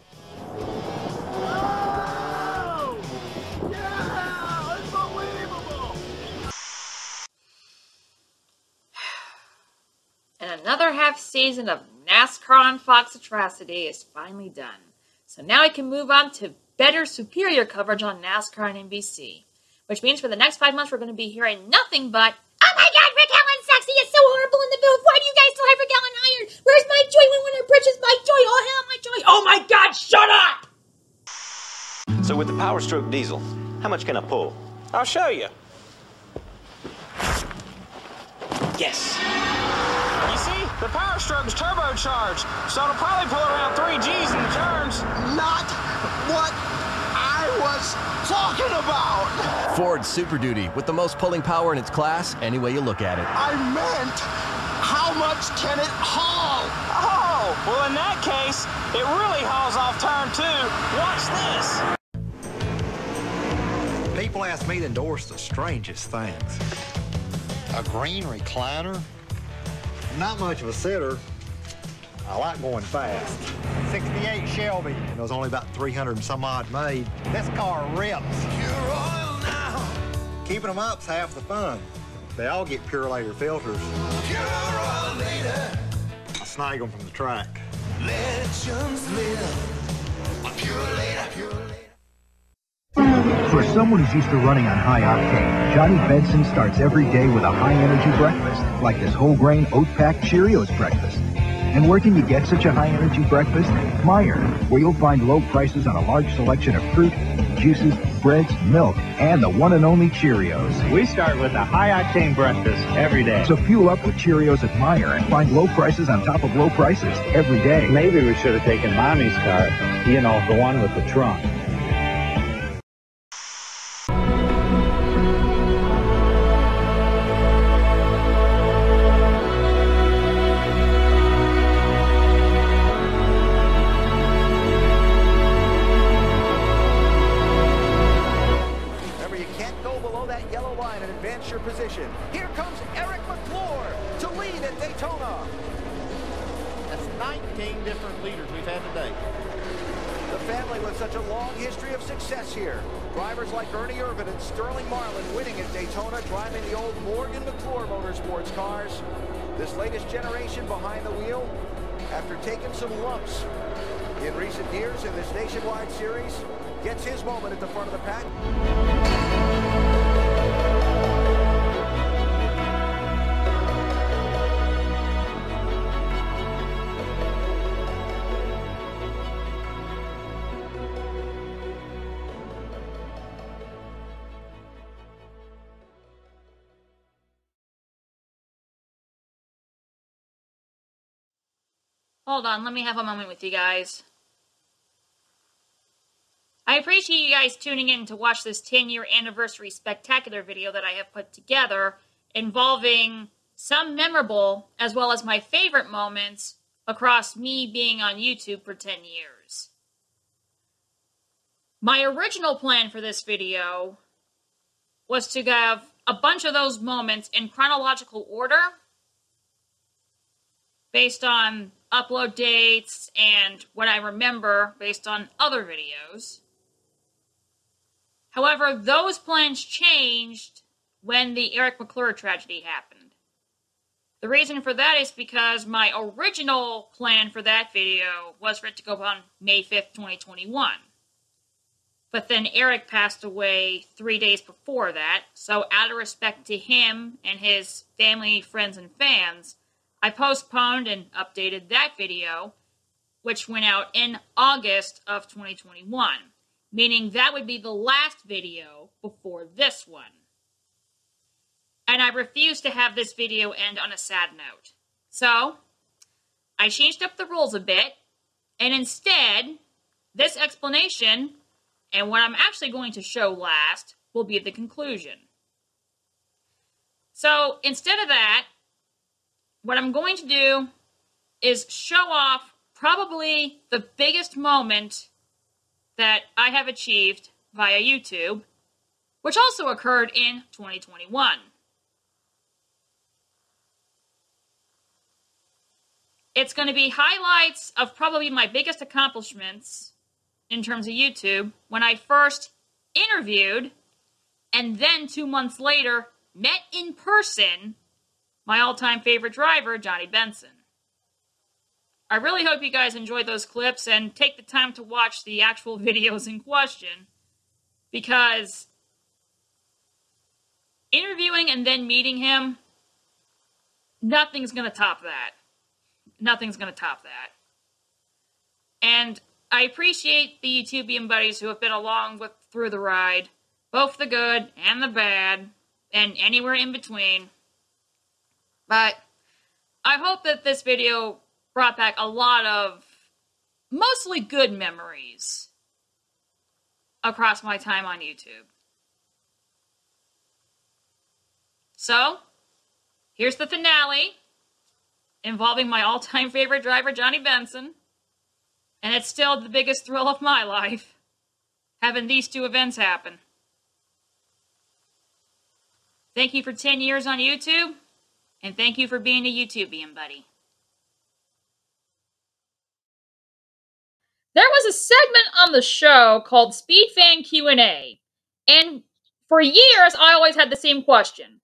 And another half-season of NASCAR on Fox Atrocity is finally done. So now I can move on to better, superior coverage on NASCAR and N B C. Which means for the next five months we're going to be hearing nothing but, oh my god, Rick Allen sucks, he is so horrible in the booth, why do you guys still have Rick Allen hired? Where's Mike Joy? When winner bridges Mike Joy? Oh hell, Mike Joy! Oh my god, shut up! So with the Power Stroke diesel, how much can I pull? I'll show you. Yes. You see, the Power Stroke's turbocharged, so it'll probably pull around three G's in turns. Not what I was talking about. Ford Super Duty, with the most pulling power in its class, any way you look at it. I meant, how much can it haul? Oh, well in that case, it really hauls off turn two. Watch this. People ask me to endorse the strangest things. A green recliner. Not much of a sitter. I like going fast. sixty-eight Shelby. It was only about three hundred and some odd made. This car rips. You're oil now. Keeping them up's half the fun. They all get Purelator filters. You're oil later. I snag them from the track. Legends live. A Purelator, Purelator. For someone who's used to running on high octane, Johnny Benson starts every day with a high-energy breakfast, like this whole-grain oat-packed Cheerios breakfast. And where can you get such a high-energy breakfast? Meijer, where you'll find low prices on a large selection of fruit, juices, breads, milk, and the one and only Cheerios. We start with a high-octane breakfast every day. So fuel up with Cheerios at Meijer and find low prices on top of low prices every day. Maybe we should have taken Mommy's car, you know, the one with the trunk. Hold on, let me have a moment with you guys. I appreciate you guys tuning in to watch this ten-year anniversary spectacular video that I have put together involving some memorable as well as my favorite moments across me being on YouTube for ten years. My original plan for this video was to have a bunch of those moments in chronological order based on upload dates, and what I remember based on other videos. However, those plans changed when the Eric McClure tragedy happened. The reason for that is because my original plan for that video was for it to go on May fifth, twenty twenty-one. But then Eric passed away three days before that, so out of respect to him and his family, friends, and fans, I postponed and updated that video, which went out in August of twenty twenty-one, meaning that would be the last video before this one. And I refused to have this video end on a sad note. So, I changed up the rules a bit, and instead, this explanation, and what I'm actually going to show last, will be the conclusion. So, instead of that, what I'm going to do is show off probably the biggest moment that I have achieved via YouTube, which also occurred in twenty twenty-one. It's going to be highlights of probably my biggest accomplishments in terms of YouTube when I first interviewed and then two months later met in person my all-time favorite driver, Johnny Benson. I really hope you guys enjoyed those clips and take the time to watch the actual videos in question, because interviewing and then meeting him, nothing's going to top that. Nothing's going to top that. And I appreciate the YouTubian buddies who have been along with through the ride, both the good and the bad, and anywhere in between. But I hope that this video brought back a lot of mostly good memories across my time on YouTube. So, here's the finale involving my all-time favorite driver, Johnny Benson. And it's still the biggest thrill of my life, having these two events happen. Thank you for ten years on YouTube, and thank you for being a YouTubian buddy. There was a segment on the show called Speed Fan Q and A, and for years I always had the same question.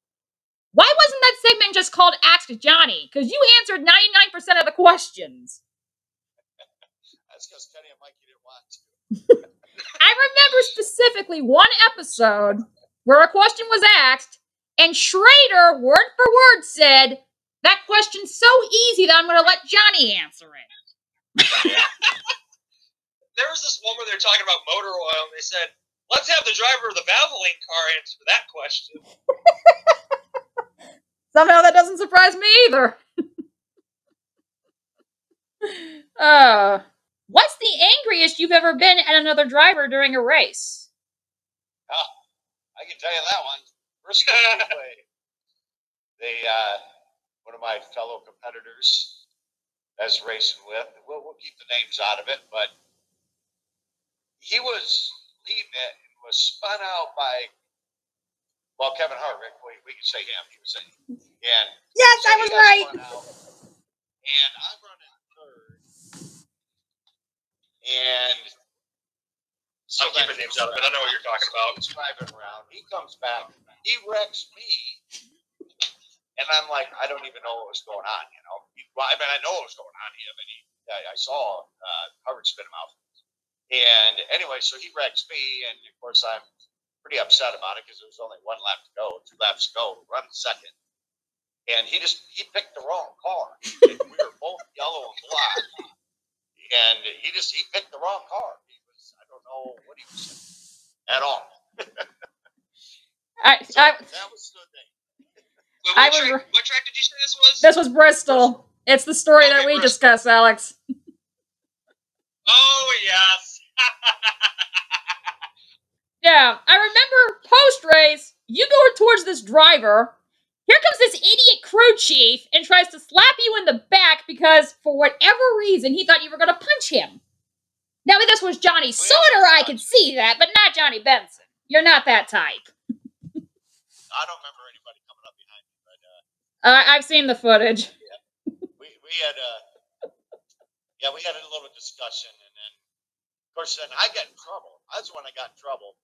Why wasn't that segment just called Ask Johnny? Because you answered ninety-nine percent of the questions. That's because Kenny and Mikey didn't watch. I remember specifically one episode where a question was asked, and Schrader, word for word, said, that question's so easy that I'm going to let Johnny answer it. Yeah. There was this one where they were talking about motor oil, and they said, let's have the driver of the Valvoline car answer that question. Somehow that doesn't surprise me either. uh, what's the angriest you've ever been at another driver during a race? Oh, I can tell you that one. First way, they, uh, one of my fellow competitors I was racing with, we'll, we'll keep the names out of it, but he was leading it and was spun out by, well, Kevin Harvick, we, we can say him, he was saying. And yes, so I was right. And I'm running third. And so I'll keep the names out of it. I know what you're talking about. He's driving around. He comes back. He wrecks me, and I'm like, I don't even know what was going on, you know? Well, I mean, I know what was going on to him, and he, I, I saw uh, Harvick spin him out. And anyway, so he wrecks me, and of course, I'm pretty upset about it because there was only one lap to go, two laps to go, running second. And he just, he picked the wrong car. We were both yellow and black, and he just, he picked the wrong car. He was, I don't know what he was saying at all. I, so I, that was the thing. What, what, track, was, what track did you say this was? This was Bristol. Bristol. It's the story okay, that we Bristol. discussed, Alex. Oh, yes. Yeah, I remember post-race, you go towards this driver. Here comes this idiot crew chief and tries to slap you in the back because, for whatever reason, he thought you were going to punch him. Now, this was Johnny Sauter, I could see that, but not Johnny Benson. You're not that type. I don't remember anybody coming up behind me, but uh, uh, I've seen the footage. Yeah. We we had uh, yeah we had a little discussion, and then of course then I got in trouble. I was the one that got in trouble,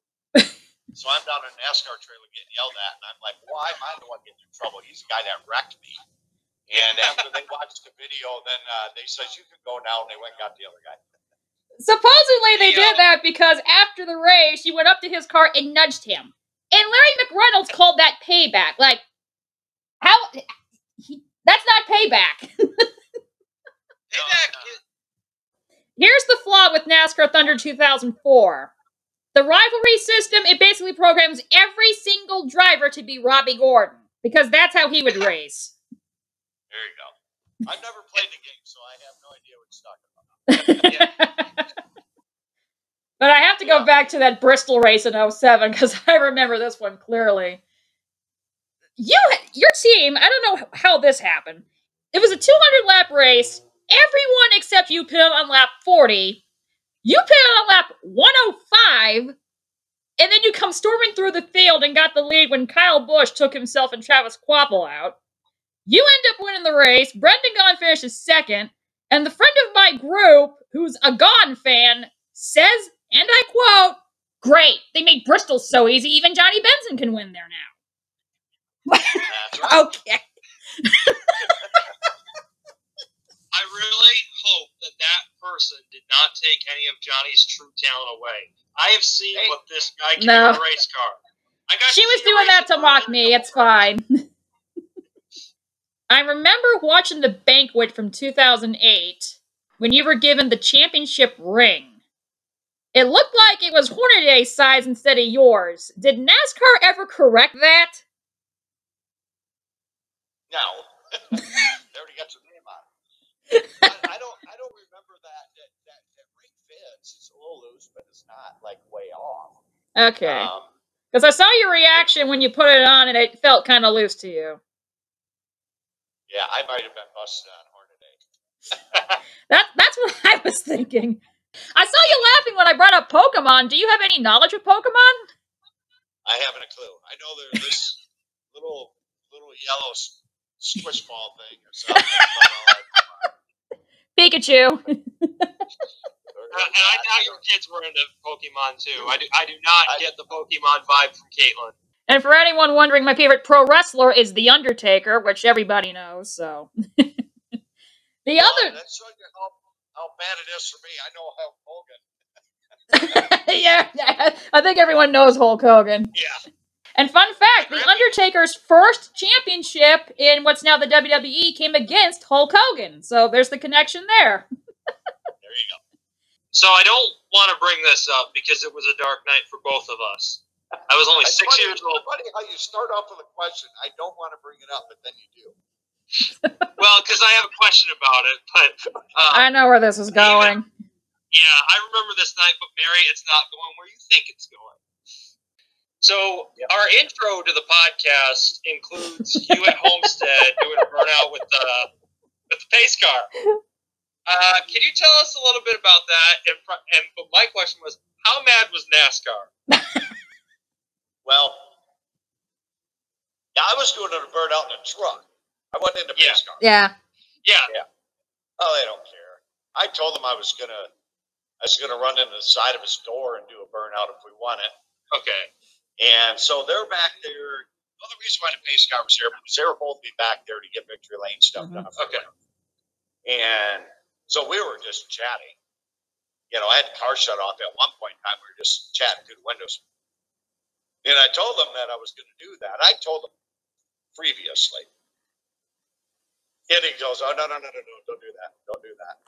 so I'm down in a NASCAR trailer getting yelled at, and I'm like, why am I the one getting in trouble? He's the guy that wrecked me. And after they watched the video, then uh, they said you could go now, and they went and got the other guy. Supposedly they yeah. did that because after the race, you went up to his car and nudged him. And Larry McReynolds called that payback. Like, how? He, that's not payback. Payback. Here's the flaw with NASCAR Thunder two thousand four. The rivalry system, it basically programs every single driver to be Robbie Gordon, because that's how he would race. There you go. I've never played the game, so I have no idea what you're talking about. But I have to go back to that Bristol race in oh seven because I remember this one clearly. You, your team, I don't know how this happened. It was a two hundred lap race. Everyone except you put on lap forty. You pit on lap one oh five, and then you come storming through the field and got the lead when Kyle Busch took himself and Travis Quapple out. You end up winning the race. Brendan Gaughan finishes second, and the friend of my group, who's a Gaughan fan, says, and I quote, "Great, they made Bristol so easy, even Johnny Benson can win there now." That's right. Okay. I really hope that that person did not take any of Johnny's true talent away. I have seen hey, what this guy can no. do in a race car. I got she was doing that to mock me. It's fine. I remember watching the banquet from two thousand eight when you were given the championship ring. It looked like it was Hornaday's size instead of yours. Did NASCAR ever correct that? No. They already got your name on it. I, I don't. I don't remember that. That, that, that ring fits. It's a little loose, but it's not like way off. Okay. Because um, I saw your reaction when you put it on, and it felt kind of loose to you. Yeah, I might have been busted on Hornaday. that that's what I was thinking. I saw you laughing when I brought up Pokemon. Do you have any knowledge of Pokemon? I haven't a clue. I know there's this little little yellow squish ball thing or something. Pikachu. uh, and I know your kids were into Pokemon too. I do, I do not I, get the Pokemon vibe from Caitlyn. And for anyone wondering, my favorite pro wrestler is The Undertaker, which everybody knows. So the well, other. That's so good. How bad it is for me. I know Hulk Hogan. yeah, yeah, I think everyone knows Hulk Hogan. Yeah. And fun fact, The Undertaker's first championship in what's now the W W E came against Hulk Hogan. So there's the connection there. There you go. So I don't want to bring this up because it was a dark night for both of us. I was only six funny, years old. It's funny how you start off with a question. I don't want to bring it up, but then you do. Well, because I have a question about it, but uh, I know where this is going. Yeah, yeah, I remember this night, but Mary, it's not going where you think it's going. So yep. Our intro to the podcast includes you at Homestead doing a burnout with the uh, with the pace car. Uh, can you tell us a little bit about that? And, and but my question was, how mad was NASCAR? Well, I was doing a burnout in a truck. I wasn't into yeah. pace car. Yeah. Yeah. Yeah. Oh, they don't care. I told them I was gonna I was gonna run into the side of his door and do a burnout if we won it. Okay. And so they're back there. Well, the reason why the pace car was there was they were both be back there to get victory lane stuff mm-hmm. done. Okay. And so we were just chatting. You know, I had the car shut off at one point in time, we were just chatting through the windows. And I told them that I was gonna do that. I told them previously. And he goes, oh, no, no, no, no, no, don't do that. Don't do that.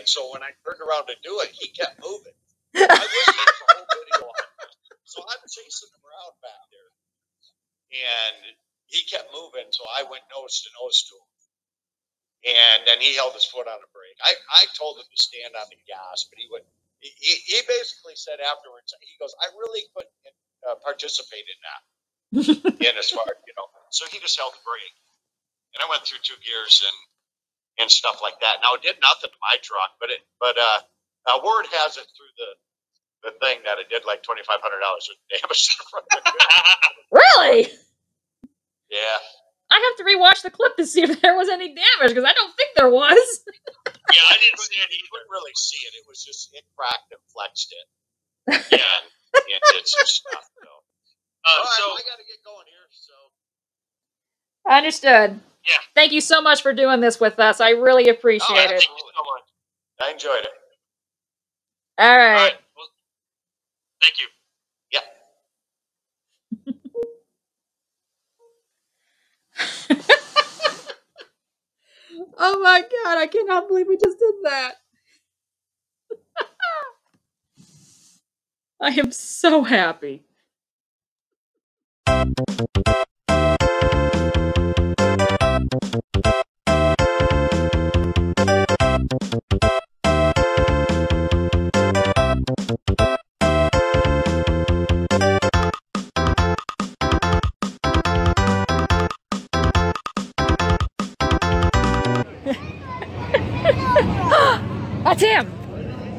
And so when I turned around to do it, he kept moving. I wish there was a whole video on it. So I'm chasing him around back there. And he kept moving, so I went nose to nose to him. And then he held his foot on the brake. I, I told him to stand on the gas, but he wouldn't. He, he basically said afterwards, he goes, I really couldn't uh, participate in that. And as far, you know. So he just held the brake. And I went through two gears and and stuff like that. Now it did nothing to my truck, but it but uh, uh word has it through the the thing that it did like twenty five hundred dollars worth of damage to the front of the car. Really? Yeah. I have to rewatch the clip to see if there was any damage because I don't think there was. Yeah, I didn't see it. You couldn't really see it. It was just it cracked and flexed it. Yeah, and, and did some stuff. So, uh, All right, so well, I got to get going here. So I understood. Yeah. Thank you so much for doing this with us. I really appreciate oh, yeah, it. Thank you so much. I enjoyed it. All right. All right. Well, thank you. Yeah. Oh my God, I cannot believe we just did that. I am so happy. That's him.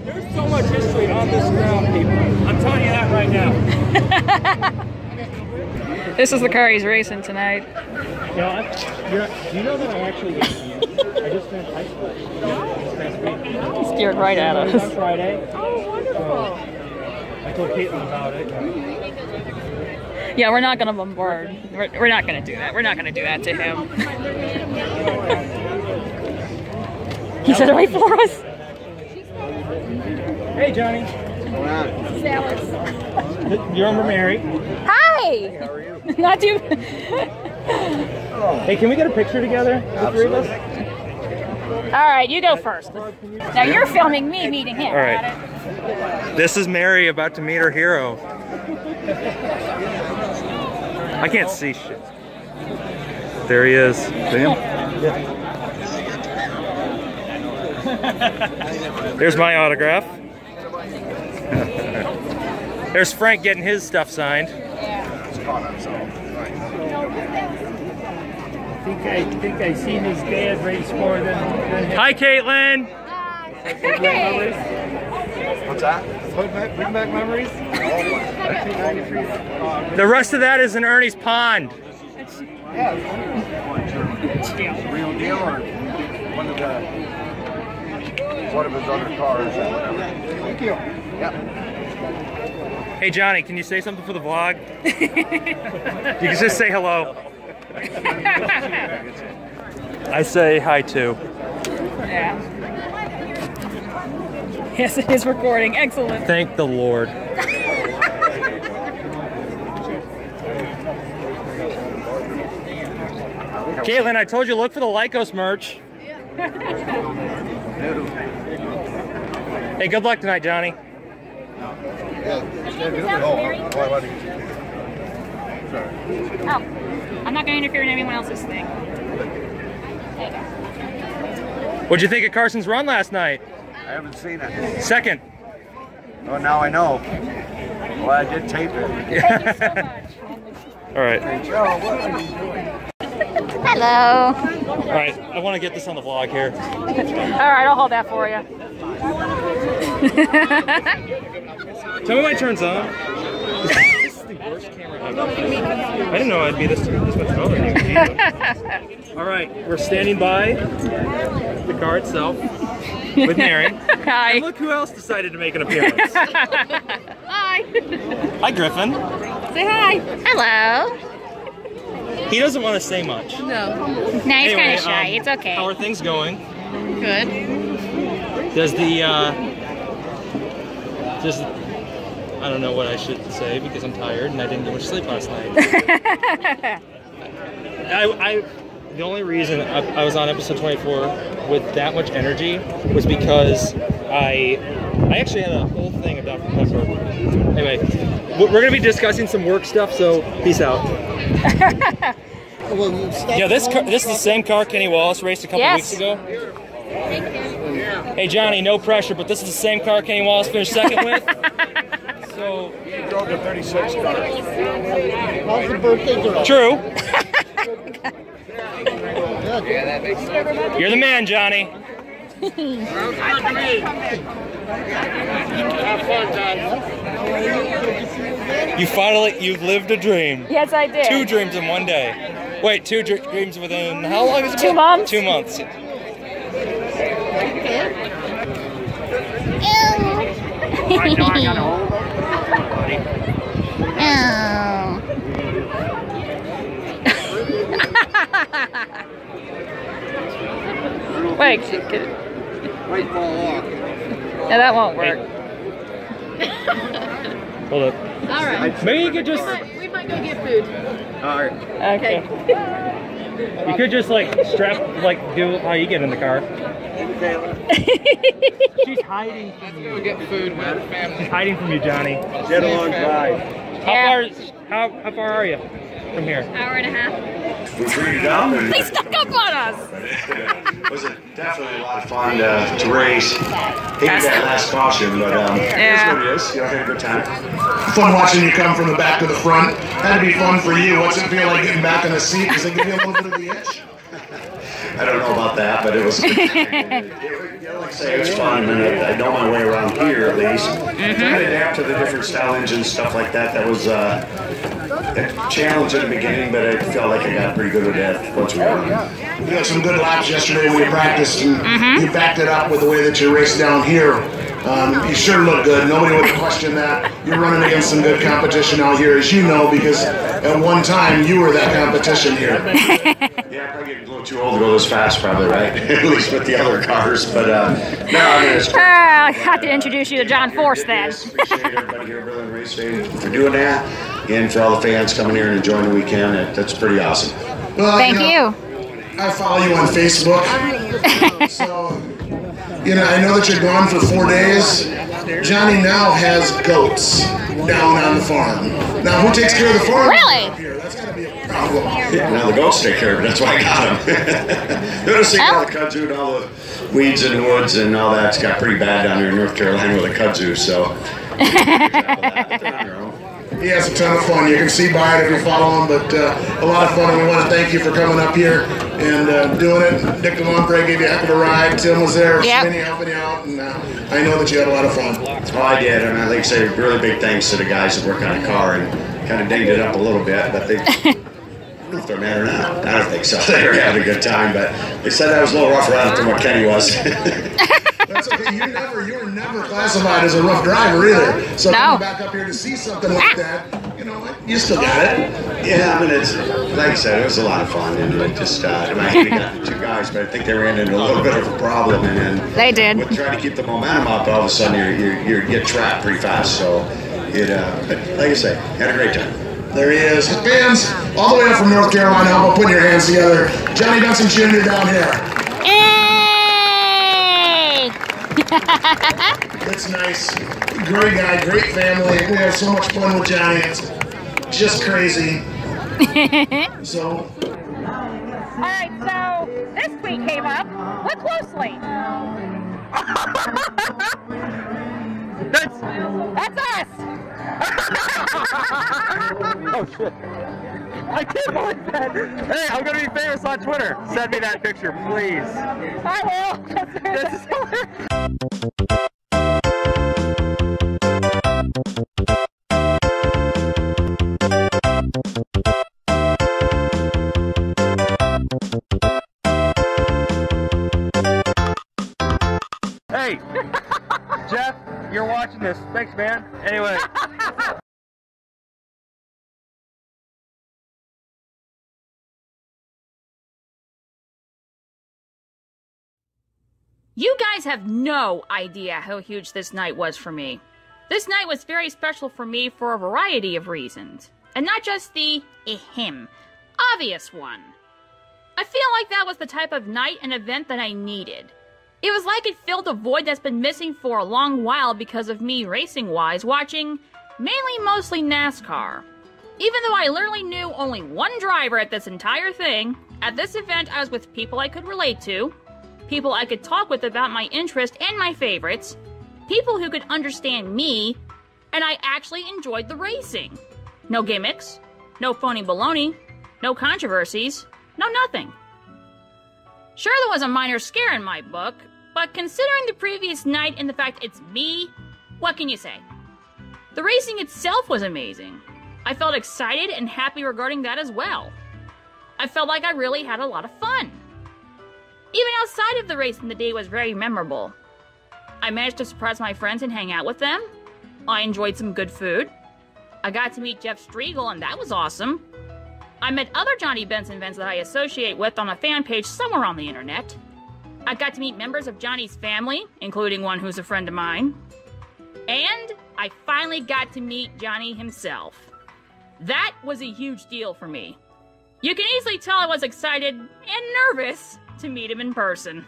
There's so much much history on this ground, people. I'm telling you that right now. This is the car he's racing tonight. You know, I, you're, you know that I actually I just finished high school. No. He's geared right at us. On Friday. Oh, wonderful. Uh, I told Caitlyn about it. Uh, yeah, we're not going to bombard. We're, we're not going to do that. We're not going to do that to him. He said it right for us. Hey, Johnny. This is Alex. You're over Mary. Hi. Hey, how are you? Not too Hey, can we get a picture together? The three of us? All right, you go first. Now you're filming me meeting him. All right. This is Mary about to meet her hero. I can't see shit. There he is. See him? Yeah. There's my autograph. There's Frank getting his stuff signed. I think I think I seen his dad race more than, than him. Hi, Caitlyn. Hi. Hey. What's that? Bring back, bring back memories. The rest of that is in Ernie's pond. Yeah. Real deal or one of the one of his other cars or whatever. Thank you. Yep. Hey, Johnny, can you say something for the vlog? You can just say hello. I say hi too. Yeah. Yes, it is recording. Excellent. Thank the Lord. Caitlyn, I told you look for the Lycos merch. Yeah. Hey, good luck tonight, Johnny. Oh. I'm not going to interfere in anyone else's thing. What'd you think of Carson's run last night? I haven't seen it. Second. Oh, now I know. Well, I did tape it. Thank you so much. All right. Hello. All right, I want to get this on the vlog here. All right, I'll hold that for you. Tell me when it turns on. I didn't know I'd be this, this much taller. All right, we're standing by the car itself with Mary. Hi. And look who else decided to make an appearance. Hi. Hi, Griffin. Say hi. Hello. He doesn't want to say much. No. No, he's kind of shy. Um, it's okay. How are things going? Good. Does the uh, does I don't know what I should say because I'm tired and I didn't get much sleep last night. I, I, the only reason I, I was on episode twenty-four with that much energy was because I, I actually had a whole thing about Doctor Pepper. Anyway, we're going to be discussing some work stuff, so peace out. Yeah, this car, this is the same car Kenny Wallace raced a couple yes. weeks ago. Hey Johnny, no pressure, but this is the same car Kenny Wallace finished second with. So he drove the thirty-six car. How's the birthday girl? True. You're the man, Johnny. Have fun, John. You finally, you've lived a dream. Yes, I did. Two dreams in one day. Wait, two dr dreams within how long is it? Two months. Two months. I know I got a hold of everybody. Oh. Wait, wait, fall off. No, that won't work. Hold up. All right. Maybe you could just. We might, we might go get food. All right. Okay. Okay. You could just like strap, like do how oh, you get in the car. She's hiding from you. Let's go get food with her family. She's hiding from you, Johnny. Get along, guys. How yeah. far? How how far are you from here? Hour and a half. They stuck up on us. It was definitely a lot of fun uh, to race. Hated that last caution, but um, yeah. It is what it is. You know, I had a good time. Fun watching you come from the back to the front. That'd be fun for you. What's it feel like getting back in the seat? Does it give you a little bit of the itch? I don't know about that, but it was, it, it, it, like I say, it was fun, and I, I know my way around here, at least. Mm-hmm. Trying to adapt to the different style engines, stuff like that, that was uh, a challenge in the beginning, but I felt like I got pretty good at that once we were on. You know, some good laps yesterday when we practiced, and mm-hmm. you backed it up with the way that you raced down here. Um, you sure look good. Nobody would question that. You're running against some good competition out here, as you know, because at one time you were that competition here. Yeah, I'm getting a little too old to go this fast, probably, right? At least with the other cars. But uh, no, I mean, it's great. Uh, I got to introduce you to John Force then. Appreciate everybody here, Berlin Race Day, for doing that, and for all the fans coming here and enjoying the weekend. That's pretty awesome. Well, thank you. Know, I follow you on Facebook, so. You know, I know that you're gone for four days. Johnny now has goats down on the farm. Now, who takes care of the farm? Really? Up here? That's got to be a problem. Yeah, now the goats take care of it. That's why I got them. Noticing how the kudzu and all the weeds and woods and all that's got pretty bad down here in North Carolina with the kudzu, so. He has a ton of fun. You can see by it if you follow him, but uh, a lot of fun. And we want to thank you for coming up here and uh, doing it. Nick DeLongpre gave you a heck of a ride. Tim was there, yep. Smitty helping you out, and uh, I know that you had a lot of fun. Oh, I did, and I'd like to say really big thanks to the guys that work on the car and kind of dinged it up a little bit, but they. I don't know if they're mad or not. I don't think so. They were having a good time, but they said I was a little rough around it than what Kenny was. That's okay. You never, you were never classified as a rough driver either. So no. Coming back up here to see something like that, you know what? You still got it. Yeah, I mean, it's like I said, it was a lot of fun, and it just uh, I mean, I got the two guys, but I think they ran into a little bit of a problem, and then they did. With trying to keep the momentum up, all of a sudden you you you get trapped pretty fast. So it, uh, but like I say, had a great time. There he is. Fans, all the way up from North Carolina, how about putting your hands together? Johnny Benson Junior down here. Hey! That's nice. Great guy, great family. We have so much fun with Johnny. It's just crazy. So. All right, so this week came up. Look closely. That's, that's us. Oh shit. I can't believe that. Hey, I'm gonna be famous on Twitter. Send me that picture, please. I will. This is hilarious. Hey, Jeff, you're watching this. Thanks, man. Anyway. You guys have no idea how huge this night was for me. This night was very special for me for a variety of reasons, and not just the ahem, obvious one. I feel like that was the type of night and event that I needed. It was like it filled a void that's been missing for a long while because of me racing-wise watching mainly mostly NASCAR. Even though I literally knew only one driver at this entire thing, at this event I was with people I could relate to, people I could talk with about my interest and my favorites, people who could understand me, and I actually enjoyed the racing. No gimmicks, no phony baloney, no controversies, no nothing. Sure, there was a minor scare in my book, but considering the previous night and the fact it's me, what can you say? The racing itself was amazing. I felt excited and happy regarding that as well. I felt like I really had a lot of fun. Even outside of the race, the day was very memorable. I managed to surprise my friends and hang out with them. I enjoyed some good food. I got to meet Jeff Striegel, and that was awesome. I met other Johnny Benson fans that I associate with on a fan page somewhere on the internet. I got to meet members of Johnny's family, including one who's a friend of mine. And I finally got to meet Johnny himself. That was a huge deal for me. You can easily tell I was excited and nervous to meet him in person.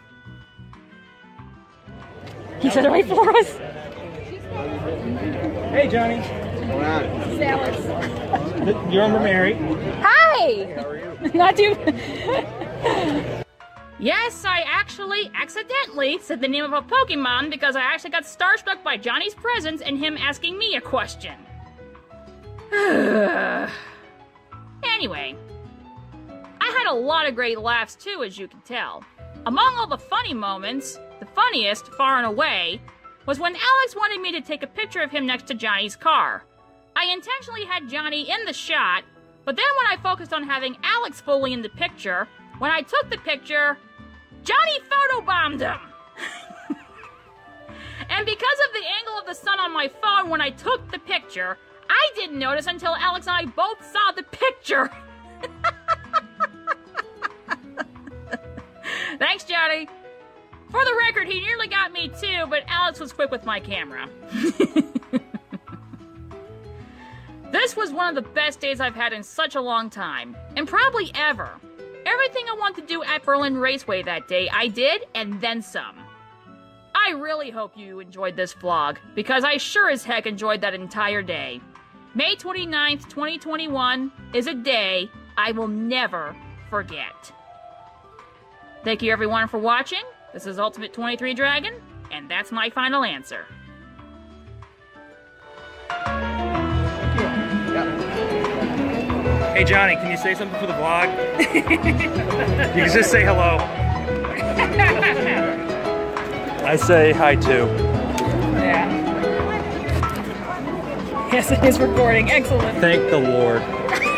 He's gonna wait for us. Hey, Johnny. What's going on? You remember Mary? Hi! Hey, how are you? Not you. Yes, I actually accidentally said the name of a Pokemon because I actually got starstruck by Johnny's presence and him asking me a question. Anyway, I I had a lot of great laughs too, as you can tell. Among all the funny moments, the funniest, far and away, was when Alex wanted me to take a picture of him next to Johnny's car. I intentionally had Johnny in the shot, but then when I focused on having Alex fully in the picture, when I took the picture, Johnny photobombed him! And because of the angle of the sun on my phone when I took the picture, I didn't notice until Alex and I both saw the picture! Thanks, Johnny! For the record, he nearly got me too, but Alex was quick with my camera. This was one of the best days I've had in such a long time, and probably ever. Everything I wanted to do at Berlin Raceway that day, I did, and then some. I really hope you enjoyed this vlog, because I sure as heck enjoyed that entire day. May twenty-ninth, twenty twenty-one is a day I will never forget. Thank you everyone for watching. This is Ultimate twenty-three Dragon, and that's my final answer. Hey Johnny, can you say something for the vlog? You can just say hello. I say hi too. Yeah. Yes, it is recording. Excellent. Thank the Lord.